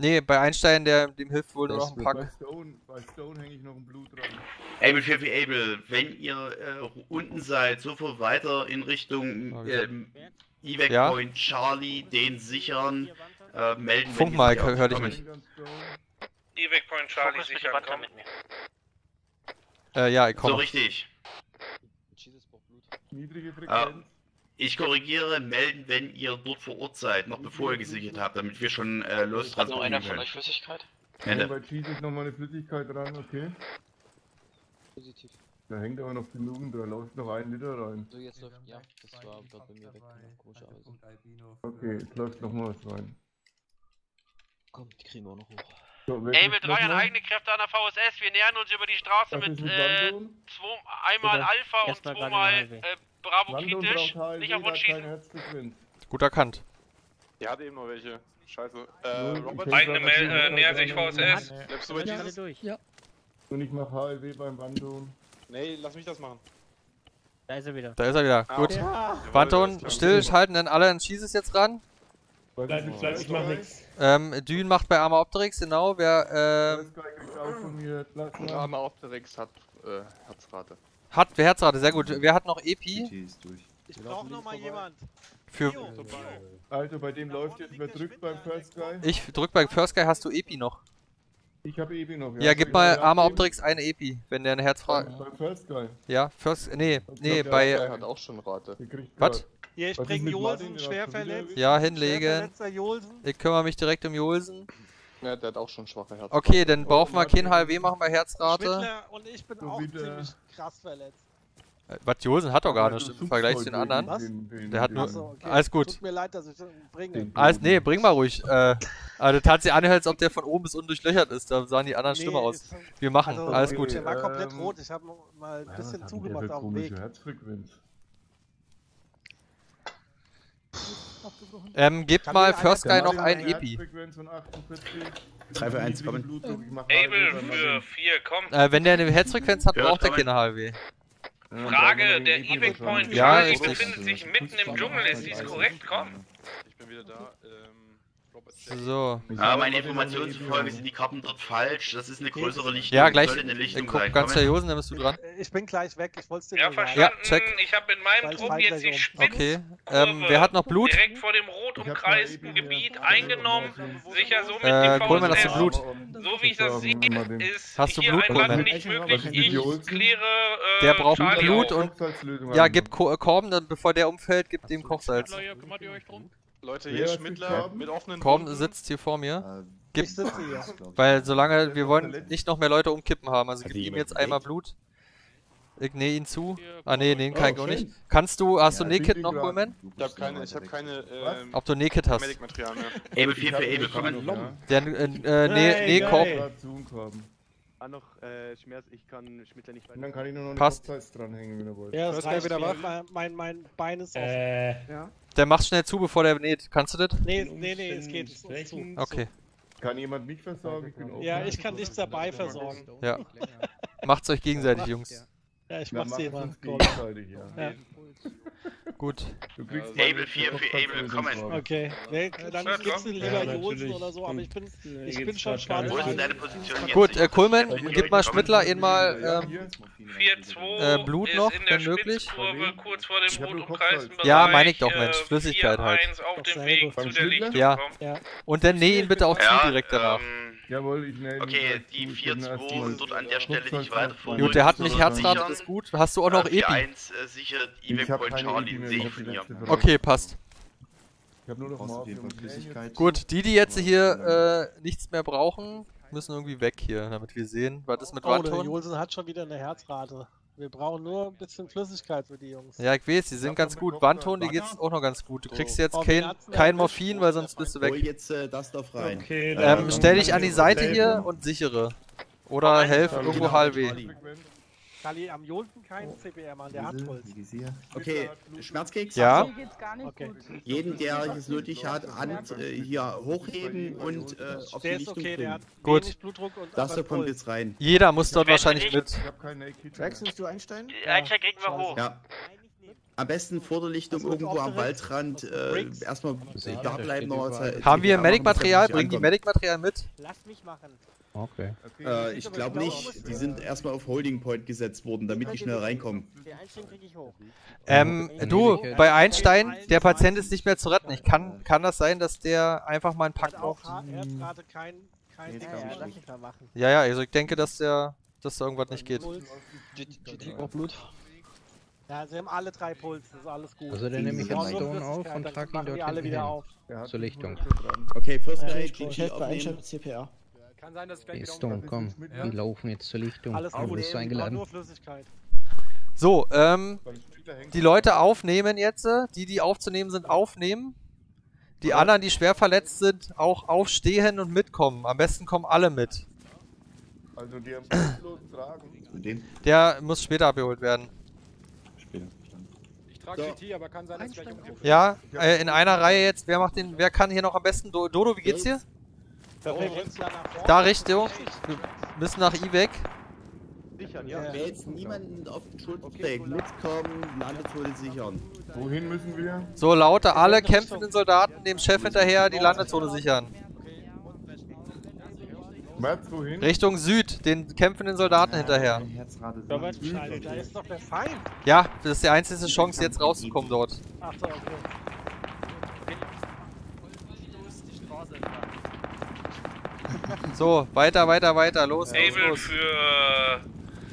Nee, bei Einstein, dem hilft wohl noch ein Pack. Bei Stone hänge ich noch ein Blut dran. Able 4 für Able, wenn ihr unten seid, sofort weiter in Richtung Evac Point Charlie, den sichern, melden. Funk mal, hör dich nicht. Evac Point Charlie sichern, komm mit mir. Ja, ich komme. So richtig. Niedrige Frequenz. Ich korrigiere, melden, wenn ihr dort vor Ort seid, noch bevor ihr gesichert habt, damit wir schon lostransportieren können. Hat noch einer von euch Flüssigkeit? Ende. Bei Jesus nochmal eine Flüssigkeit rein, okay. Positiv. Da hängt aber noch genügend, da läuft noch 1 Liter rein. So, jetzt läuft, ja, das war gerade bei mir weg, komischerweise. Okay, jetzt läuft nochmal was rein. Komm, die kriegen wir auch noch hoch. So, Able 3 an eigene Kräfte an der VSS, wir nähern uns über die Straße mit einmal Alpha und zweimal Bravo kritisch, nicht auf uns schießen. Gut erkannt. Der hatte eben noch welche. Scheiße. Robert, eigene Mail nähert sich VSS. Bleibst du bei Jesus? Ja. Und ich mach HLW beim Wandon. Nee, lass mich das machen. Da ist er wieder. Da ist er wieder, gut. Ja. Wandon, stillhalten, denn alle an Jesus jetzt ran. Bleib, ich mach nix. Dün macht bei Arma Optrix, genau, wer, Arma Optrix hat, Herzrate. Hat, wer Herzrate, sehr gut. Wer hat noch Epi? Ich brauch nochmal jemand. Für... Alter, bei dem läuft jetzt, wer drückt beim First Guy? Ich drück bei First Guy, hast du Epi noch? Ich hab Epi noch, ja. Ja, gib mal Arma Optrix eine Epi, wenn der eine Herzfrage... Bei First Guy? Ja, First... nee, bei... Der hat auch schon Rate. Was? Hier, ich bring Jolsen, schwer verletzt. Ja, hinlegen. Ich kümmere mich direkt um Jolsen. Ja, der hat auch schon schwache Herzrate. Okay, dann brauchen wir kein HLW machen bei Herzrate. Schmittler und ich bin auch ziemlich krass verletzt. Was, Josen hat doch gar nichts im Vergleich zu den anderen. Was? Der hat nur... Achso, okay. Alles gut. Tut mir leid, dass ich das bringe. Alles, nee, bring mal ruhig. Also tat sich an, als ob der von oben bis unten durchlöchert ist. Da sahen die anderen schlimmer aus. Wir machen, also, alles gut. Der war komplett rot. Ich habe mal ein bisschen zugemacht auf dem Weg. Gebt mal First Guy noch ein Epi. 3 für 1, komm. Able für 4, komm. Wenn der eine Herzfrequenz hat, braucht der keine HLW. Frage, der Epic Point Charlie befindet sich mitten im Dschungel, ist dies korrekt? Komm. Ich bin wieder da, Robert Jack. So. Meine Informationen zufolge sind die Karten dort falsch, das ist eine größere Lichtung. Ja, gleich, guck ganz seriös, dann bist du dran. Ich bin gleich weg, ich wollte es dir nicht sagen. Ja, verstanden, check. Ich hab in meinem Trupp jetzt die Spitze. Okay, wer hat noch Blut? Direkt vor dem rot umkreisten Gebiet eingenommen, sicher somit die VSF. Blut. So wie ich das sehe, ist hast du hier Blut, ein Land nicht möglich, ich kläre, der braucht Charlie Blut und... Ja, gib Korben, dann bevor der umfällt, gib dem Kochsalz. Kümmert ihr euch drum? Leute, hier Schmittler mit offenen Korben sitzt hier vor mir. Gib, ich sitze hier. Weil solange, wir wollen nicht noch mehr Leute umkippen haben, also gib ihm jetzt einmal Blut. Ich nähe ihn zu. Ah ne, den kann ich auch nicht. Kannst du, hast du Naked noch, Bullman? Ich hab keine, ob du Naked hast. Able 4 für Able, komm. Der, nee, Korben. Ah, noch Schmerz, ich kann Schmittler nicht weiter. Dann kann ich nur noch eine Kopfzeit dranhängen, wenn er wollt. Ja, das ist wieder wach. Mein Bein ist offen. Ja. Der macht schnell zu, bevor der näht. Kannst du das? Nee, es geht. Okay. Kann jemand mich versorgen? Ich bin offen. Ja, ich kann dich dabei versorgen. Ja. Macht's euch gegenseitig, Jungs. Ja, ich mach's jemand. Gegenseitig, ja. Gut. Du kriegst Able 4 für Able, kommen. Okay. Nee, dann kriegst du lieber Josen oder so, aber ich bin schon spannend. Wo ist deine Position jetzt? Gut, Kuhlmann, gib mal Schmittler mal 4-2 Blut noch, wenn möglich. Kurz vor dem Rotumkreisbereich, ja, meine ich doch, Mensch. Flüssigkeit halt. Auf dem Weg zu der Lichtung, ja. Und dann näh ihn bitte auch zu direkt danach. Jawohl, ich nehme. Okay, die 4-2 sind dort an der Stelle nicht weiter vorne. Gut, der hat nicht Herzrate, das ist gut. Hast du auch noch Epi? 1 sichert Epic Point Charlie, sehe ich von hier. Okay, passt. Ich hab nur noch Morphium und Flüssigkeit. Gut, die jetzt hier nichts mehr brauchen, müssen irgendwie weg hier, damit wir sehen, was ist mit Warnton. Oh, Jolson hat schon wieder eine Herzrate. Wir brauchen nur ein bisschen Flüssigkeit für die Jungs. Ja, ich weiß, die sind ganz gut. Warnton, die geht's auch noch ganz gut. Du kriegst jetzt kein Morphin, weil sonst bist du weg. Jetzt das darf rein. Okay, stell dich an die Seite hier und sichere. Oder helf irgendwo HLW. Kali, am Jolten kein CBR, Mann, der hat Holz. Okay, Schmerzkeks? Ja. Hier geht's gar nicht gut. Jeden, der es nötig hat, hier hochheben und auf die Lichtung bringen. Gut. Das kommt jetzt rein. Jeder muss dort wahrscheinlich mit. Trax, willst du einsteigen? Einsteig kriegen wir hoch. Ja. Am besten vor der Lichtung irgendwo am Waldrand erstmal da bleiben. Haben wir Medic-Material? Bring die Medic-Material mit. Lass mich machen. Okay. Ich glaube nicht. Die sind erstmal auf Holding Point gesetzt worden, damit die schnell reinkommen. Du, bei Einstein, der Patient ist nicht mehr zu retten. Ich kann das sein, dass der einfach mal einen Pack braucht? Ja, also ich denke, dass da irgendwas nicht geht. Auch Blut. Ja, sie haben alle 3 Puls, das ist alles gut. Also dann nehme ich jetzt Stone auf und trage ihn dort hinten zur Lichtung. Okay, First Aid, GG aufnehmen, CPR. Kann sein, dass gleich Stone, komm, die laufen jetzt zur Lichtung. Alles gut, bist du eingeladen. So, die Leute aufnehmen jetzt, die aufzunehmen sind, aufnehmen. Die anderen, die schwer verletzt sind, auch aufstehen und mitkommen. Am besten kommen alle mit. Also die am Schluss tragen. Der muss später abgeholt werden. Aber kann sein, dass gleich ja, in einer Reihe jetzt. Wer kann hier noch am besten? Dodo, wie geht's dir? Da Richtung. Wir müssen nach Ivec. Sichern, ja. Wer jetzt niemanden auf den Schultern trägt, mitkommen, Landezone sichern. Wohin müssen wir? So, lauter alle kämpfenden Soldaten dem Chef hinterher die Landezone sichern. Richtung Süd, den kämpfenden Soldaten hinterher. Da ist doch der Feind. Ja, das ist die einzige Chance, jetzt rauszukommen dort. Ach so, okay. So, weiter, los. Able für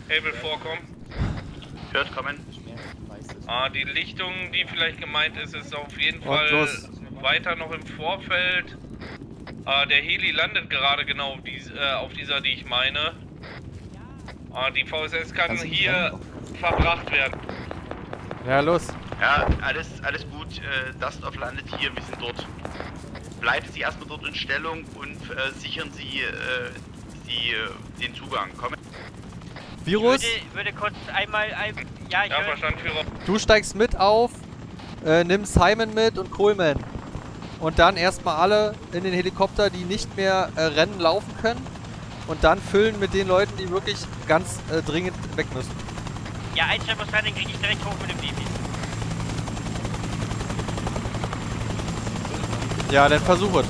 Able vorkommen. Hört kommen. Die Lichtung, die vielleicht gemeint ist, ist auf jeden Fall weiter noch im Vorfeld. Der Heli landet gerade genau auf dieser, die ich meine. Die VSS kann hier verbracht werden. Ja, los. Ja, alles gut. Dustoff landet hier, wir sind dort. Bleiben Sie erstmal dort in Stellung und sichern Sie den Zugang. Komm. Virus? Ich würde kurz einmal ja, verstanden, Führer. Du steigst mit auf, nimm Simon mit und Coleman. Und dann erstmal alle in den Helikopter, die nicht mehr rennen, laufen können. Und dann füllen mit den Leuten, die wirklich ganz dringend weg müssen. Ja, einsteigen muss dann, den kriege ich direkt hoch mit dem Baby. Ja, dann versuch es.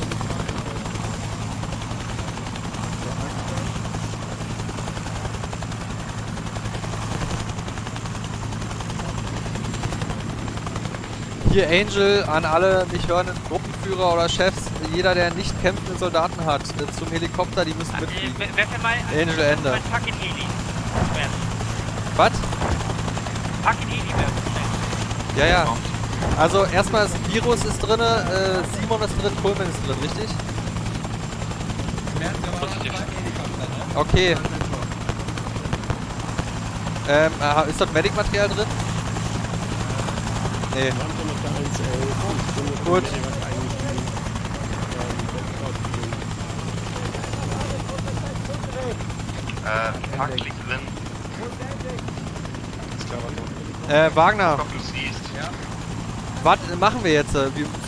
Hier Angel an alle mich hörenden Gruppenführer oder Chefs, jeder der nicht kämpfende Soldaten hat, zum Helikopter, die müssen mitfliegen. Angel Ende. Was? Fucking Heli werden. Ja, ja. Also erstmal das Virus ist drin, Simon ist drin, Coleman ist drin, richtig? Okay. Ist dort Medic-Material drin? Nee. Gut. Pack liegt drin. Wagner. Ja. Was machen wir jetzt?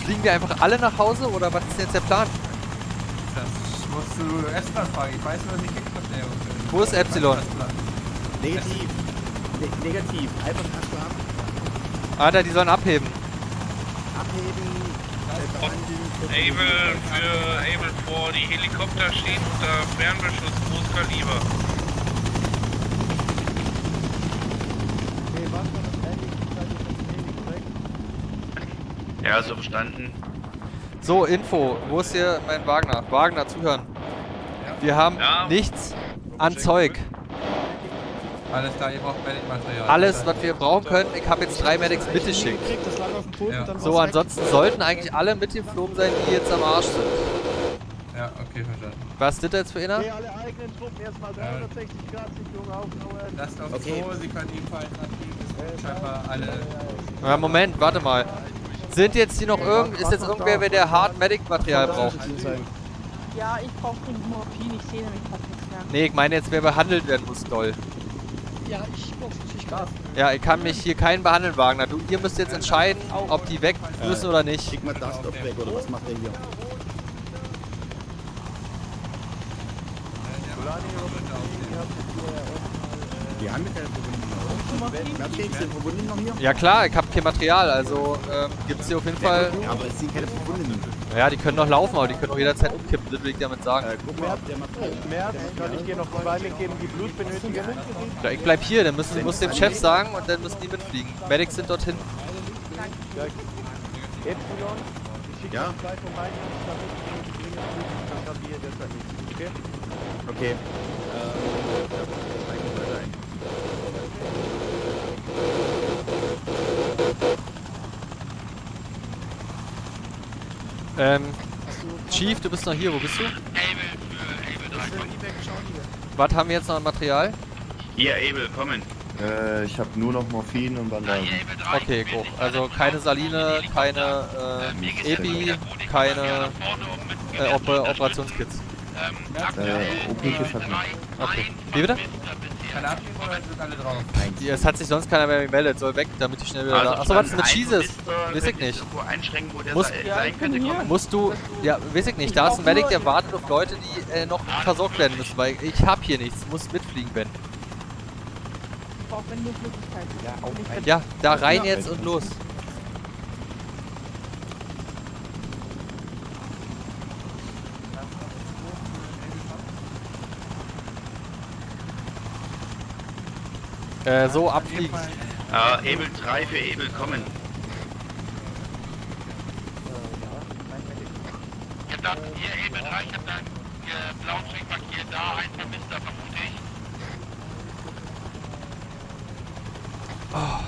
Fliegen wir einfach alle nach Hause oder was ist jetzt der Plan? Das musst du Epsilon fragen. Ich weiß nur, dass ich Kickverstärkung bin. Wo ist Epsilon? Negativ. Negativ. Einfach kannst du ab. Alter, die sollen abheben. Able vor, die Helikopter stehen unter Fernbeschuss, Großkaliber. Ja, so verstanden. So, Info, wo ist hier mein Wagner? Wagner, zuhören. Wir haben nichts an Zeug. Alles klar, ihr braucht Medic-Material. Alles, was wir brauchen können, ich habe jetzt 3 Medics mitgeschickt. Ja. So, ansonsten sollten eigentlich alle mitgeflogen sein, die jetzt am Arsch sind. Ja, okay, verstanden. Was ist das jetzt für einer? Alle eigenen Truppen erstmal 360 Grad Sicherung aufnehmen. Lasst auf okay. So, sie können ihn fallen anbieten. Scheinbar alle. Ja, Moment, warte mal. Sind jetzt hier noch ist jetzt irgendwer, wer der Hard Medic-Material braucht? Ja, ich brauche den Morphin, ich sehe nämlich fast nichts mehr. Nee, ich meine jetzt, wer behandelt werden muss, doll. Ja, ich brauch natürlich Gas. Ja, ich kann mich hier keinen behandeln, Wagner. Ihr müsst jetzt entscheiden, ob die weg müssen oder nicht. Schick mal das doch weg, oder was macht der hier? Die haben mit der Verbundenen noch hier? Ja klar, ich hab kein Material, also gibt's hier auf jeden Fall... Ja, aber es sind keine Verbundenen. Ja, die können noch laufen, aber die können auch jederzeit umkippen, das will ich damit sagen. Guck mal, kann ich dir noch 2 mitgeben, die Blut benötigen? Ja, ich bleib hier, dann muss dem Chef sagen und dann müssen die mitfliegen. Medics sind dorthin. Ja. Okay. Chief, du bist noch hier, wo bist du? Was haben wir jetzt noch an Material? Hier, Abel, kommen. Ich habe nur noch Morphin und Bandagen. Okay, gut. Also keine Saline, keine Epi, keine Operationskits. OP-Kits hat nicht. Okay. Wie bitte? Keine Ablehnung oder sind alle drauf? Es hat sich sonst keiner mehr gemeldet, soll weg, damit ich schnell wieder da... Achso, was ist mit Cheeses? Weiß ich nicht. Musst du... Ja, weiß ich nicht. Da ist ein Medic, der wartet auf Leute, die noch versorgt werden müssen, weil ich hab hier nichts. Muss mitfliegen, Ben. Ja, da rein jetzt und los. So, abfliegen. Abel 3 für Abel, kommen. Ich hab da, hier Abel 3, ich hab da einen blauen Check markiert, da ein Vermisster, vermute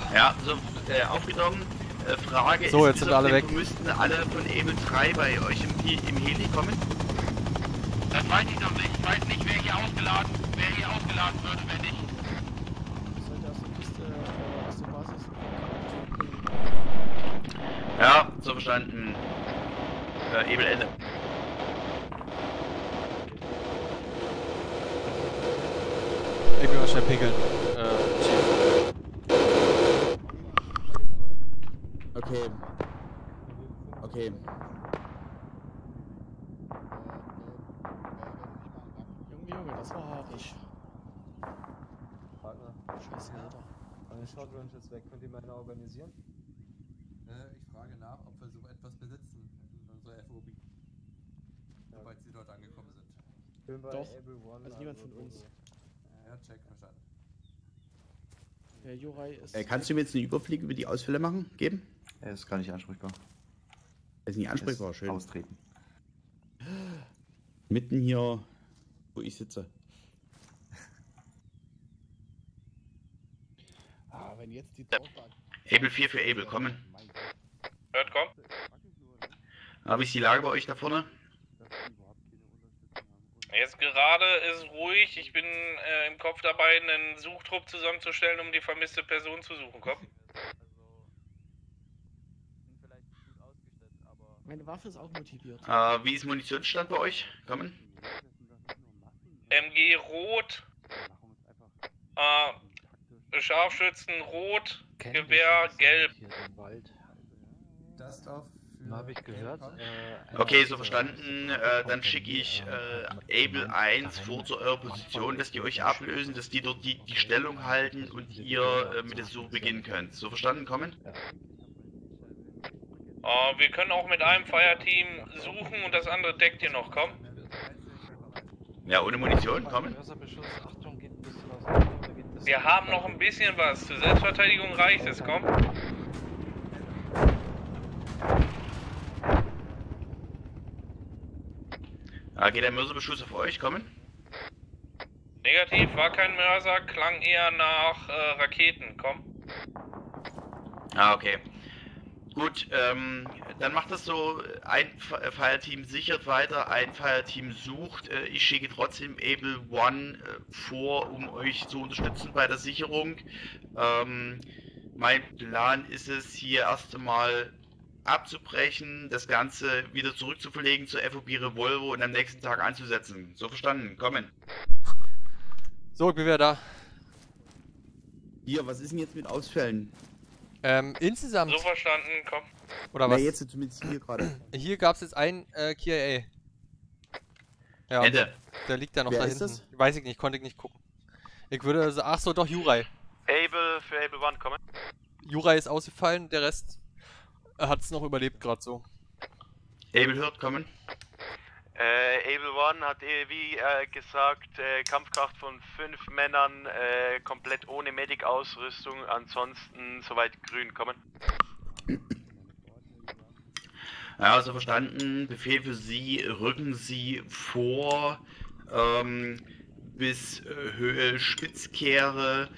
ich. Ja, so, aufgenommen. Frage ist, jetzt sind alle weg. Müssten alle von Abel 3 bei euch im Heli kommen? Das weiß ich noch nicht. Ich weiß nicht, wer hier ausgeladen würde, wenn nicht. So verstanden. Ebel Ende. Ich bin mal schnell pinkeln. Okay. Okay. Junge, das war haarig. Partner. Scheiße, Alter. Meine Shotgun ist jetzt weg. Könnt ihr meine organisieren? Ich frage nach, ob wir so etwas besitzen in unserer FOB. Sobald sie dort angekommen sind. Doch, also niemand von uns. Ja, check, verstanden. Der Jurai ist... kannst du mir jetzt einen Überblick über die Ausfälle machen, geben? Er ist gar nicht ansprechbar. Er ist nicht ansprechbar, schön. Austreten. Mitten hier, wo ich sitze. Ah, wenn jetzt die Torwart... Able 4 für Able, kommen. Hört, komm. Habe ich die Lage bei euch da vorne? Jetzt gerade ist ruhig, ich bin im Kopf dabei, einen Suchtrupp zusammenzustellen, um die vermisste Person zu suchen, komm. Meine Waffe ist auch motiviert. Wie ist Munitionsstand bei euch? Kommen. MG rot. Scharfschützen rot. Gewehr gelb. Das darf habe ich gehört. Okay, so verstanden. Dann schicke ich Able 1 vor zu eurer Position, dass die euch ablösen, dass die dort die Stellung halten und ihr mit der Suche beginnen könnt. So verstanden, kommen? Wir können auch mit einem Fireteam suchen und das andere deckt ihr noch, komm? Ja, ohne Munition, kommen? Wir haben noch ein bisschen was. Zur Selbstverteidigung reicht es, komm? Geht der Mörserbeschuss auf euch, kommen? Negativ, war kein Mörser, klang eher nach Raketen, komm. Okay. Gut, dann macht das so, ein Fireteam sichert weiter, ein Fireteam sucht. Ich schicke trotzdem Able One vor, um euch zu unterstützen bei der Sicherung. Mein Plan ist es, hier erst einmal abzubrechen, das Ganze wieder zurückzuverlegen zur FOB Revolvo und am nächsten Tag anzusetzen. So verstanden, kommen. So, ich bin wieder da. Hier, was ist denn jetzt mit Ausfällen? Insgesamt... So verstanden, komm. Oder was? Na, jetzt zumindest hier gerade. Hier gab es jetzt einen KIA. Ja, Ende. Der liegt ja noch da hinten. Das? Weiß ich nicht, konnte ich nicht gucken. Ich würde... Also, ach so, doch, Jurai. Able für Able One, kommen. Jurai ist ausgefallen, der Rest... hat es noch überlebt gerade so. Able hört, kommen. Able One hat wie gesagt, Kampfkraft von 5 Männern, komplett ohne Medic-Ausrüstung, ansonsten soweit grün, kommen. Ja, also verstanden, Befehl für Sie, rücken Sie vor, bis Höhe Spitzkehre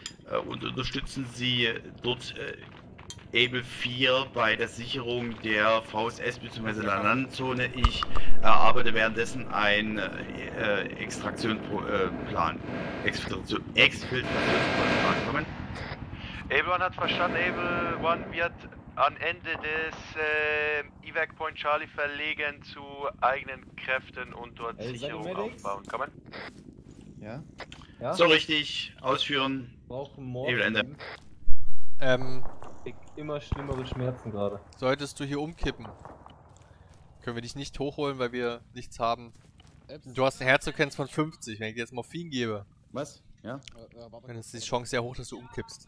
und unterstützen Sie dort Able 4 bei der Sicherung der VSS bzw. der Landzone. Ich erarbeite währenddessen einen Extraktionsplan. Exfiltrationsplan. Kommen. Able 1 hat verstanden. Able 1 wird am Ende des Evac Point Charlie verlegen zu eigenen Kräften und dort Sicherung aufbauen. Kommen. Ja. Ja. So richtig ausführen. Brauchen morgen. Able Ende. Immer schlimmere Schmerzen gerade. Solltest du hier umkippen, können wir dich nicht hochholen, weil wir nichts haben. Du hast eine Herzfrequenz von 50, wenn ich dir jetzt Morphin gebe. Was? Ja? Dann ist die Chance sehr hoch, dass du umkippst.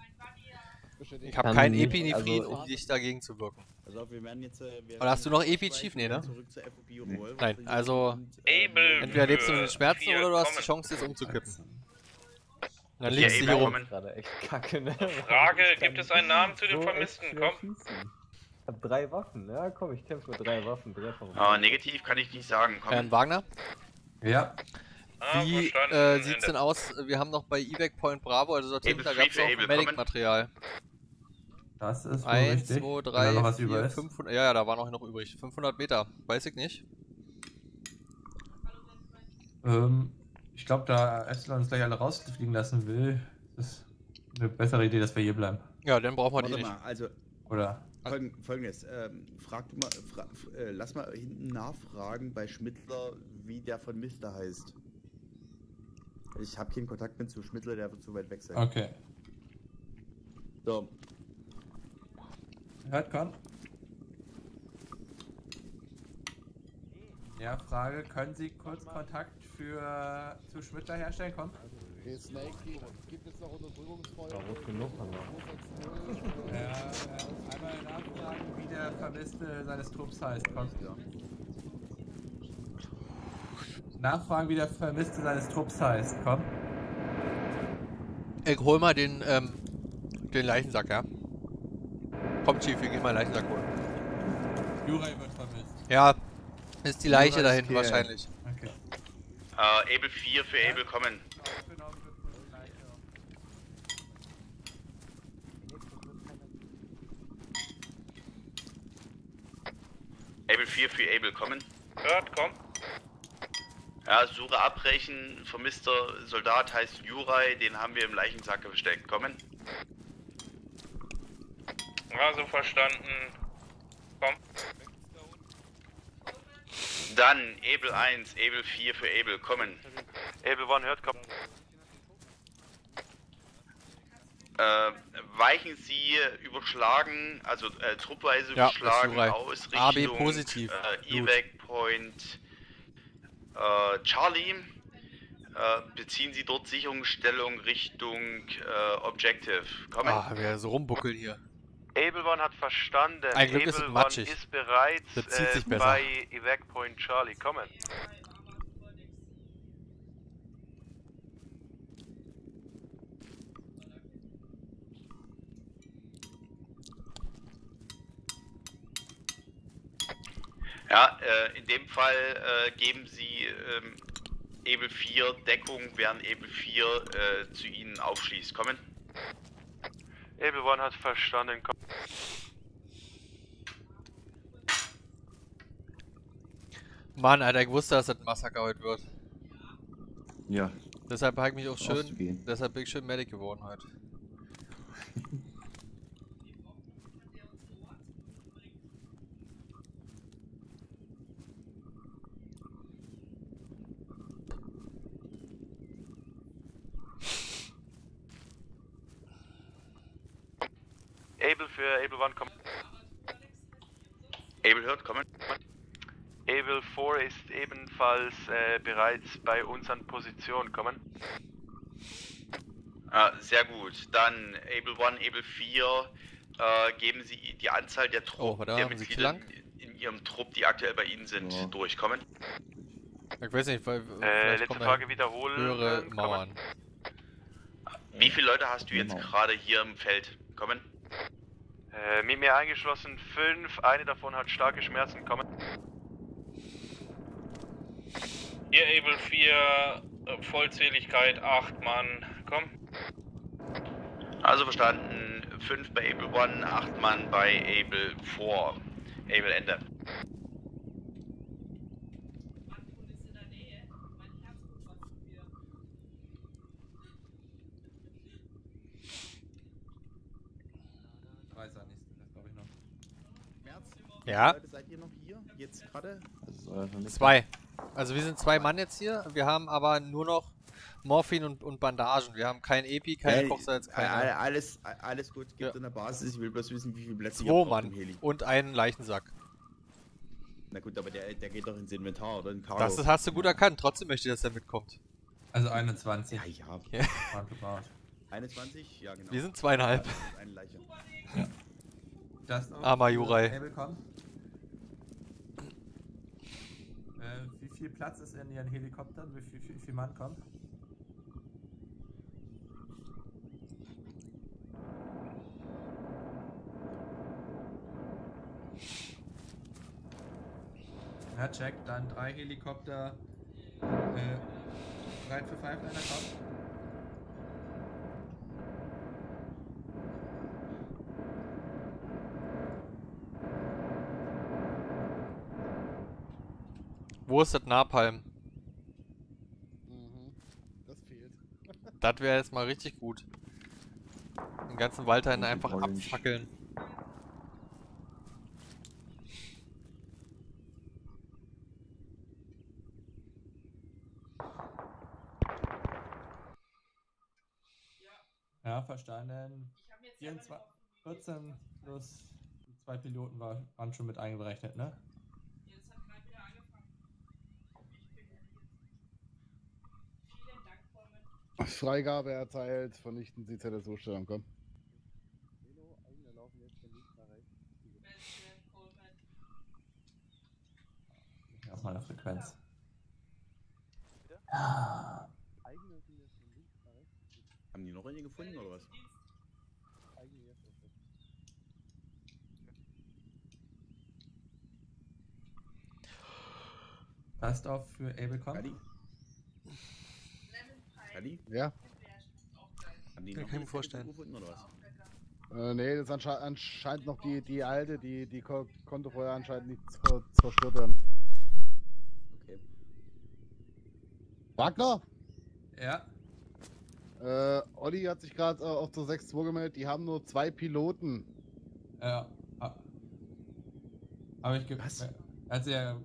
Ich habe kein Epinephrin, also, um dich dagegen zu wirken. Also, wir werden jetzt, oder hast du noch Epi Chief? Nee, ne? Nee. Nein, also entweder lebst du mit den Schmerzen oder du hast die Chance, jetzt umzukippen. Dann legst du hier rum. Echt kacke, ne? Frage, gibt es einen Namen zu den Vermissten? Komm. Ich hab 3 Waffen, ja komm, ich kämpfe mit 3 Waffen. Negativ kann ich nicht sagen, komm. Wagner? Ja. Wie sieht's denn aus? Wir haben noch bei Evac Point Bravo, also dort hinten, da gab's auch Medic-Material. Das ist wohl richtig. 1, 2, 3, 4, 500... Ja, da war noch übrig. 500 Meter, weiß ich nicht. Ich glaube, da Epsilon uns gleich alle rausfliegen lassen will, ist eine bessere Idee, dass wir hier bleiben. Ja, dann brauchen wir die nicht. Also, oder? Folgendes, lass mal hinten nachfragen bei Schmittler, wie der von Mister heißt. Ich habe keinen Kontakt mit zu Schmittler, der wird zu weit weg sein. Okay. So. Hört Con? Ja, Frage, können Sie kurz Kontakt für zu Schmittler herstellen, Con? Okay, Snake, gibt es noch Unterdrückungsfeuer? Da rot genug, ja, einmal nachfragen, wie der Vermisste seines Trupps heißt, Con. Ja. Nachfragen, wie der Vermisste seines Trupps heißt, Con. Ich hol mal den Leichensack, ja? Komm, Chief, wir gehen mal Leichensack holen. Juraj wird vermisst. Ja, ist die Leiche da hinten wahrscheinlich. Okay. Able 4 für Able kommen. Able 4 für Able kommen. Hört, komm. Ja, Suche abbrechen, vermisster Soldat heißt Juraj, den haben wir im Leichensack versteckt. Kommen. Ja, so verstanden. Komm. Dann, Able 1, Able 4 für Able, kommen. Able 1 hört, kommen. Weichen Sie überschlagen, also truppweise überschlagen aus Richtung AB positiv. Evac Point. Charlie, beziehen Sie dort Sicherungsstellung Richtung Objective. Kommen. Ah, wer so rumbuckelt hier. Able 1 hat verstanden. Ein Glück ist matschig. Ist bereits das zieht sich besser. Bei Evac Point Charlie. Kommen. Ja, in dem Fall geben Sie Able 4 Deckung, während Able 4 zu Ihnen aufschließt. Kommen. Able 1 hat verstanden. Komm. Mann, Alter, ich wusste, dass das ein Massaker heute wird. Ja. Deshalb habe ich mich auch schön, deshalb bin ich schön Medic geworden heute. Able für Able 1 kommt. Able hört, kommen. Able 4 ist ebenfalls bereits bei uns an Position, kommen. Ah, sehr gut. Dann Able 1, Able 4, geben Sie die Anzahl der Truppen, der Mitglieder in Ihrem Trupp, die aktuell bei Ihnen sind, durchkommen. Ich weiß nicht, weil letzte Frage wiederholen. Höhere Mauern. Wie viele Leute hast du jetzt gerade hier im Feld? Kommen. Mit mir eingeschlossen 5, eine davon hat starke Schmerzen, kommen. Hier Able 4, Vollzähligkeit 8 Mann, komm. Also verstanden, 5 bei Able 1, 8 Mann bei Able 4. Able Ende. Ja. Seid ihr noch hier? Jetzt gerade? Zwei. Also wir sind 2 Mann jetzt hier. Wir haben aber nur noch Morphin und Bandagen. Wir haben kein Epi, kein Kochsalz, kein... Alles gut, gibt in der Basis. Ich will bloß wissen, wie viele Plätze hier Mann Heli. Und einen Leichensack. Na gut, aber der geht doch ins Inventar oder in Cargo. Das hast du gut erkannt. Trotzdem möchte ich, dass der mitkommt. Also 21. Ja, ja. Okay. 21? Ja, genau. Wir sind 2,5. Ja, eine Leiche. Ja. Armer Juraj. Wie viel Platz ist in Ihren Helikoptern? Wie viel Mann kommt? Ja, check. Dann 3 Helikopter. Bereit für 5, einer kommt. Wo ist das Napalm? Mhm, das fehlt. Das wäre jetzt mal richtig gut. Den ganzen Wald einfach abfackeln. Ja, verstanden. Ich habe jetzt 14 plus die zwei Piloten waren schon mit eingerechnet, ne? Ja, das hat gerade wieder angefangen. Ich bin jetzt. Vielen Dank, Freunde. Freigabe erteilt. Vernichten Sie Zelle-Zustellung, komm. Velo, eigene laufen jetzt von links nach rechts. Beste, Coleman. Ich auf meiner Frequenz. Bitte? Eigene sind jetzt von links nach rechts. Haben die noch eine gefunden oder was? Eigene jetzt. Passt auf für Abelcom. Kali? Ja. Haben die noch keine gefunden oder was? Nee, das ist anscheinend noch die alte, die konnte vorher anscheinend nicht zerstört werden. Okay. Wagner? Ja. Olli hat sich gerade auf zur 6-2 gemeldet, die haben nur 2 Piloten. Ja. Aber ich was? Also ja.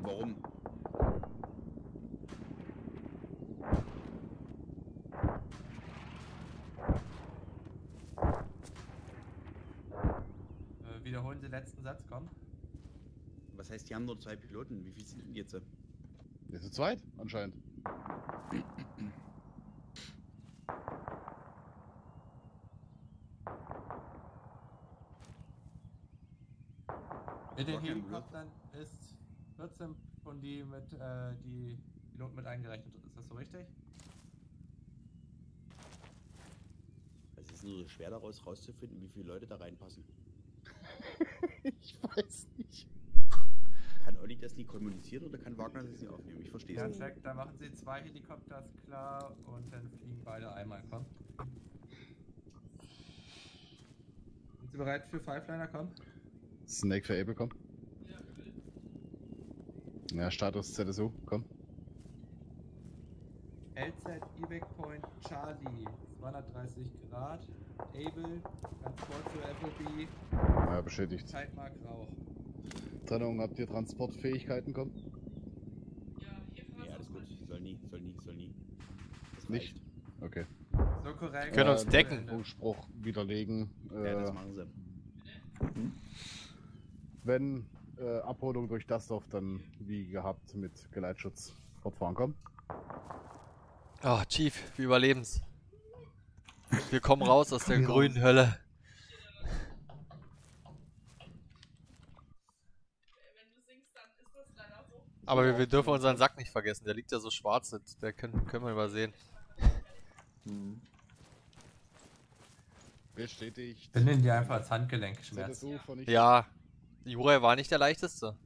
Warum? Wiederholen Sie den letzten Satz, komm. Was heißt, die haben nur 2 Piloten? Wie viel sind denn jetzt? Wir sind zu zweit, anscheinend. Mit den Helikoptern ist 14 von die mit die Piloten mit eingerechnet. Ist das so richtig? Es ist nur so schwer daraus rauszufinden, wie viele Leute da reinpassen. Ich weiß nicht. Kann Olli das nie kommunizieren oder kann Wagner das nicht aufnehmen? Ich verstehe es nicht. Ja, Jack, da machen Sie 2 Helikopters klar und dann fliegen beide einmal. Komm. Sind Sie bereit für Fiveliner? Komm. Snake für Abel, komm. Ja, Status ZSU, komm. LZ Evac Point Charlie, 230 Grad. Abel, Transport für FOB. Ja, bestätigt. Zeitmark Rauch. Trennung, habt ihr Transportfähigkeiten, komm? Ja, hier ja, alles gut. Soll nie. Das nicht? Okay. So korrekt. Wir können uns decken. Spruch widerlegen. Ja, das machen sie. Mhm. Wenn Abholung durch das Dorf, dann wie gehabt mit Geleitschutz fortfahren, komm. Ah, Chief, wir überleben's. Wir kommen raus aus der grünen Hölle. Wenn du singst, dann ist das leider so. Aber wir dürfen unseren Sack nicht vergessen, der liegt ja so schwarz, der können wir übersehen. Hm. Bestätigt. Dann nimm dir einfach als Handgelenk, Schmerz. Ja. Jura war nicht der leichteste.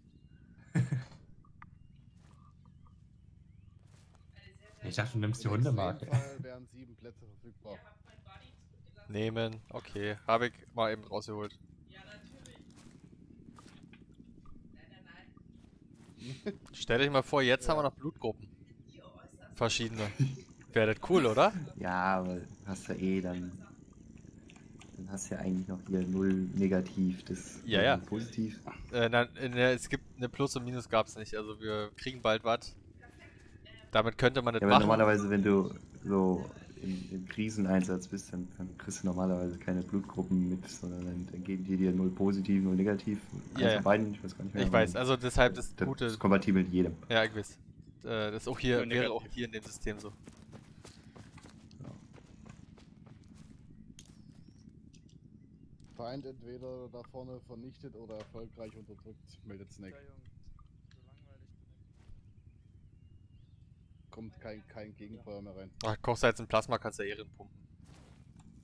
Ich dachte, du nimmst die Hundemarke. Wären 7 Plätze verfügbar. Nehmen, okay. Habe ich mal eben rausgeholt. Ja, natürlich. Nein. Stell dich mal vor, jetzt haben wir noch Blutgruppen. Verschiedene. Wäre das cool, oder? Ja, aber hast du dann. Dann hast du ja eigentlich noch hier 0 negativ, das ja. Positiv. Es gibt eine Plus und Minus, gab es nicht, also wir kriegen bald was. Damit könnte man das machen. Normalerweise, wenn du so im Kriseneinsatz bist, dann kriegst du normalerweise keine Blutgruppen mit, sondern dann geben die dir 0 positiv, 0 negativ. Ja. Beiden, ich weiß gar nicht mehr. Ich weiß, also deshalb das Gute. Das ist kompatibel mit jedem. Ja, ich weiß. Das ist auch hier, wäre auch hier in dem System so. Feind entweder da vorne vernichtet oder erfolgreich unterdrückt, meldet Snake. Kommt kein Gegenfeuer mehr rein. Ach, Kochsalz und Plasma kannst du ja eh pumpen.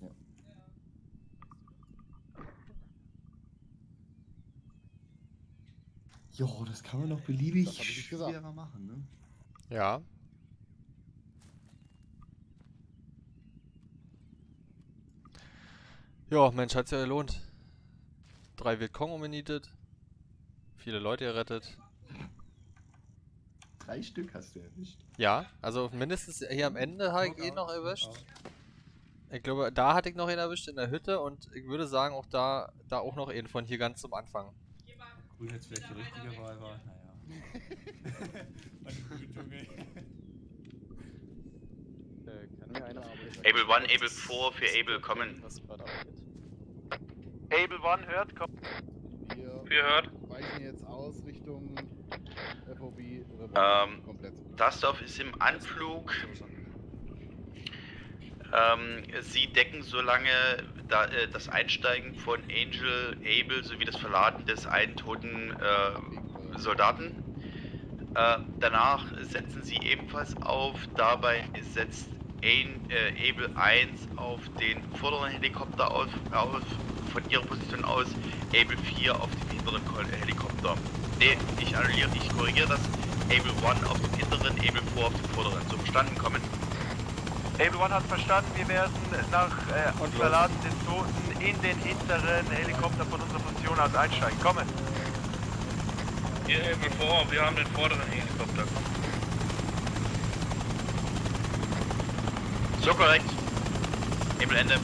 Ja. Jo, das kann man noch beliebig schwerer machen, ne? Ja. Ja, Mensch, hat's ja gelohnt. 3 Wildkong umgenietet. Viele Leute gerettet. 3 Stück hast du erwischt. Ja, also mindestens hier am Ende habe ich noch erwischt. Ich glaube, da hatte ich noch einen erwischt in der Hütte und ich würde sagen, auch da auch noch einen von hier ganz zum Anfang. Grün jetzt vielleicht die richtige Wahl war. Naja. Able 1, Able 4 für Able kommen. Able 1 hört, kommt. Wir hört. Weichen jetzt aus Richtung FOB. Komplett. Dustdorf ist im Anflug. Sie decken solange das Einsteigen von Angel, Able sowie das Verladen des einen toten Soldaten. Danach setzen sie ebenfalls auf. Dabei setzt Able 1 auf den vorderen Helikopter auf von ihrer Position aus, Able 4 auf den hinteren Helikopter. Ne, ich annulliere, ich korrigiere das. Able 1 auf den hinteren, Able 4 auf den vorderen. So, verstanden, kommen. Able 1 hat verstanden, wir werden nach Verladen des Toten in den hinteren Helikopter von unserer Position aus einsteigen. Kommen! Hier Able 4, wir haben den vorderen Helikopter. So korrekt. Able Ende.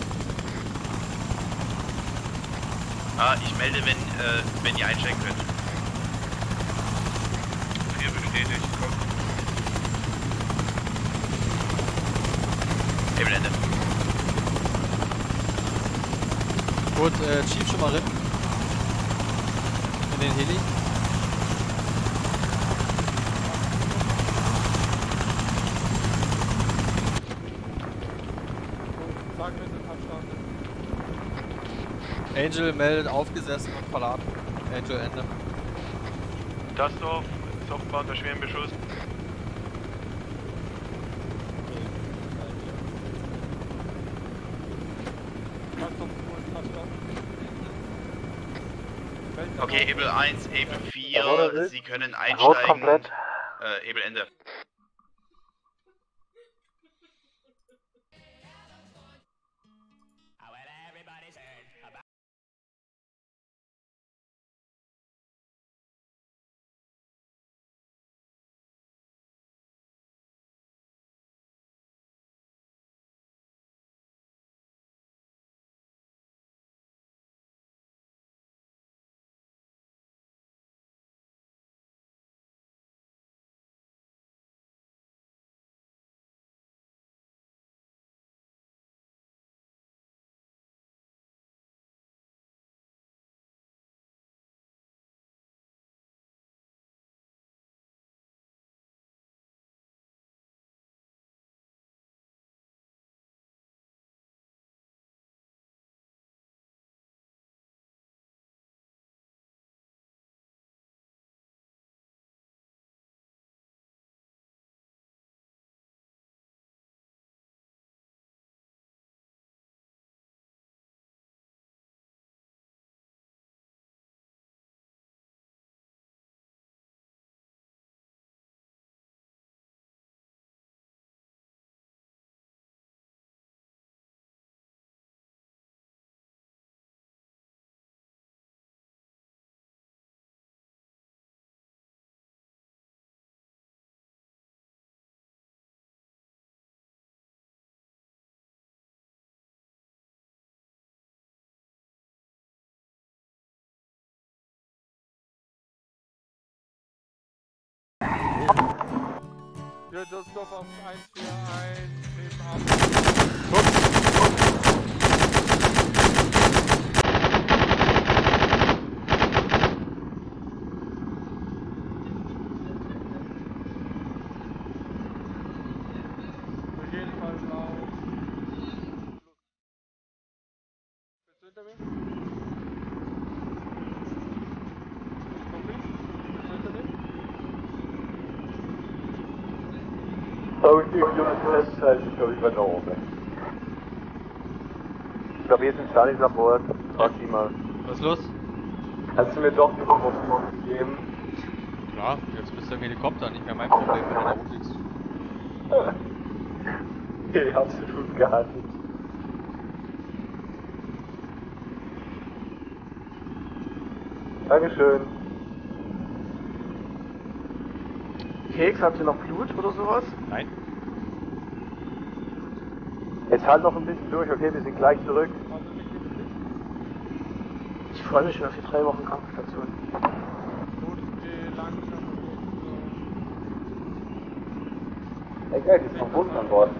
Ich melde, wenn ihr einsteigen könnt. 4 bestätigt, kommt. Able Ende. Gut, Chief schon mal rein. In den Heli. Angel meldet aufgesessen und verladen. Angel Ende. Das Dorf ist offenbar unter schweren Beschuss. Okay, Able 1, Able 4, Sie können einsteigen. Able Ende. Ja, das Dorf auf 141, nehmen ab. Auf jeden Fall raus. Bist du hinter mir? Ich glaube, hier sind Charlies an Bord. Frag die mal. Was ist los? Hast du mir doch die Rufnummer gegeben? Klar, jetzt bist du im Helikopter, nicht mehr mein Problem, wenn du da rumliegst. Okay, absolut gehalten. Dankeschön. Keks, habt ihr noch Blut oder sowas? Nein. Jetzt halt noch ein bisschen durch, okay, wir sind gleich zurück. Ich freue mich schon auf die 3 Wochen Krankenstation. Ey geil, jetzt ist noch Boden an Bord.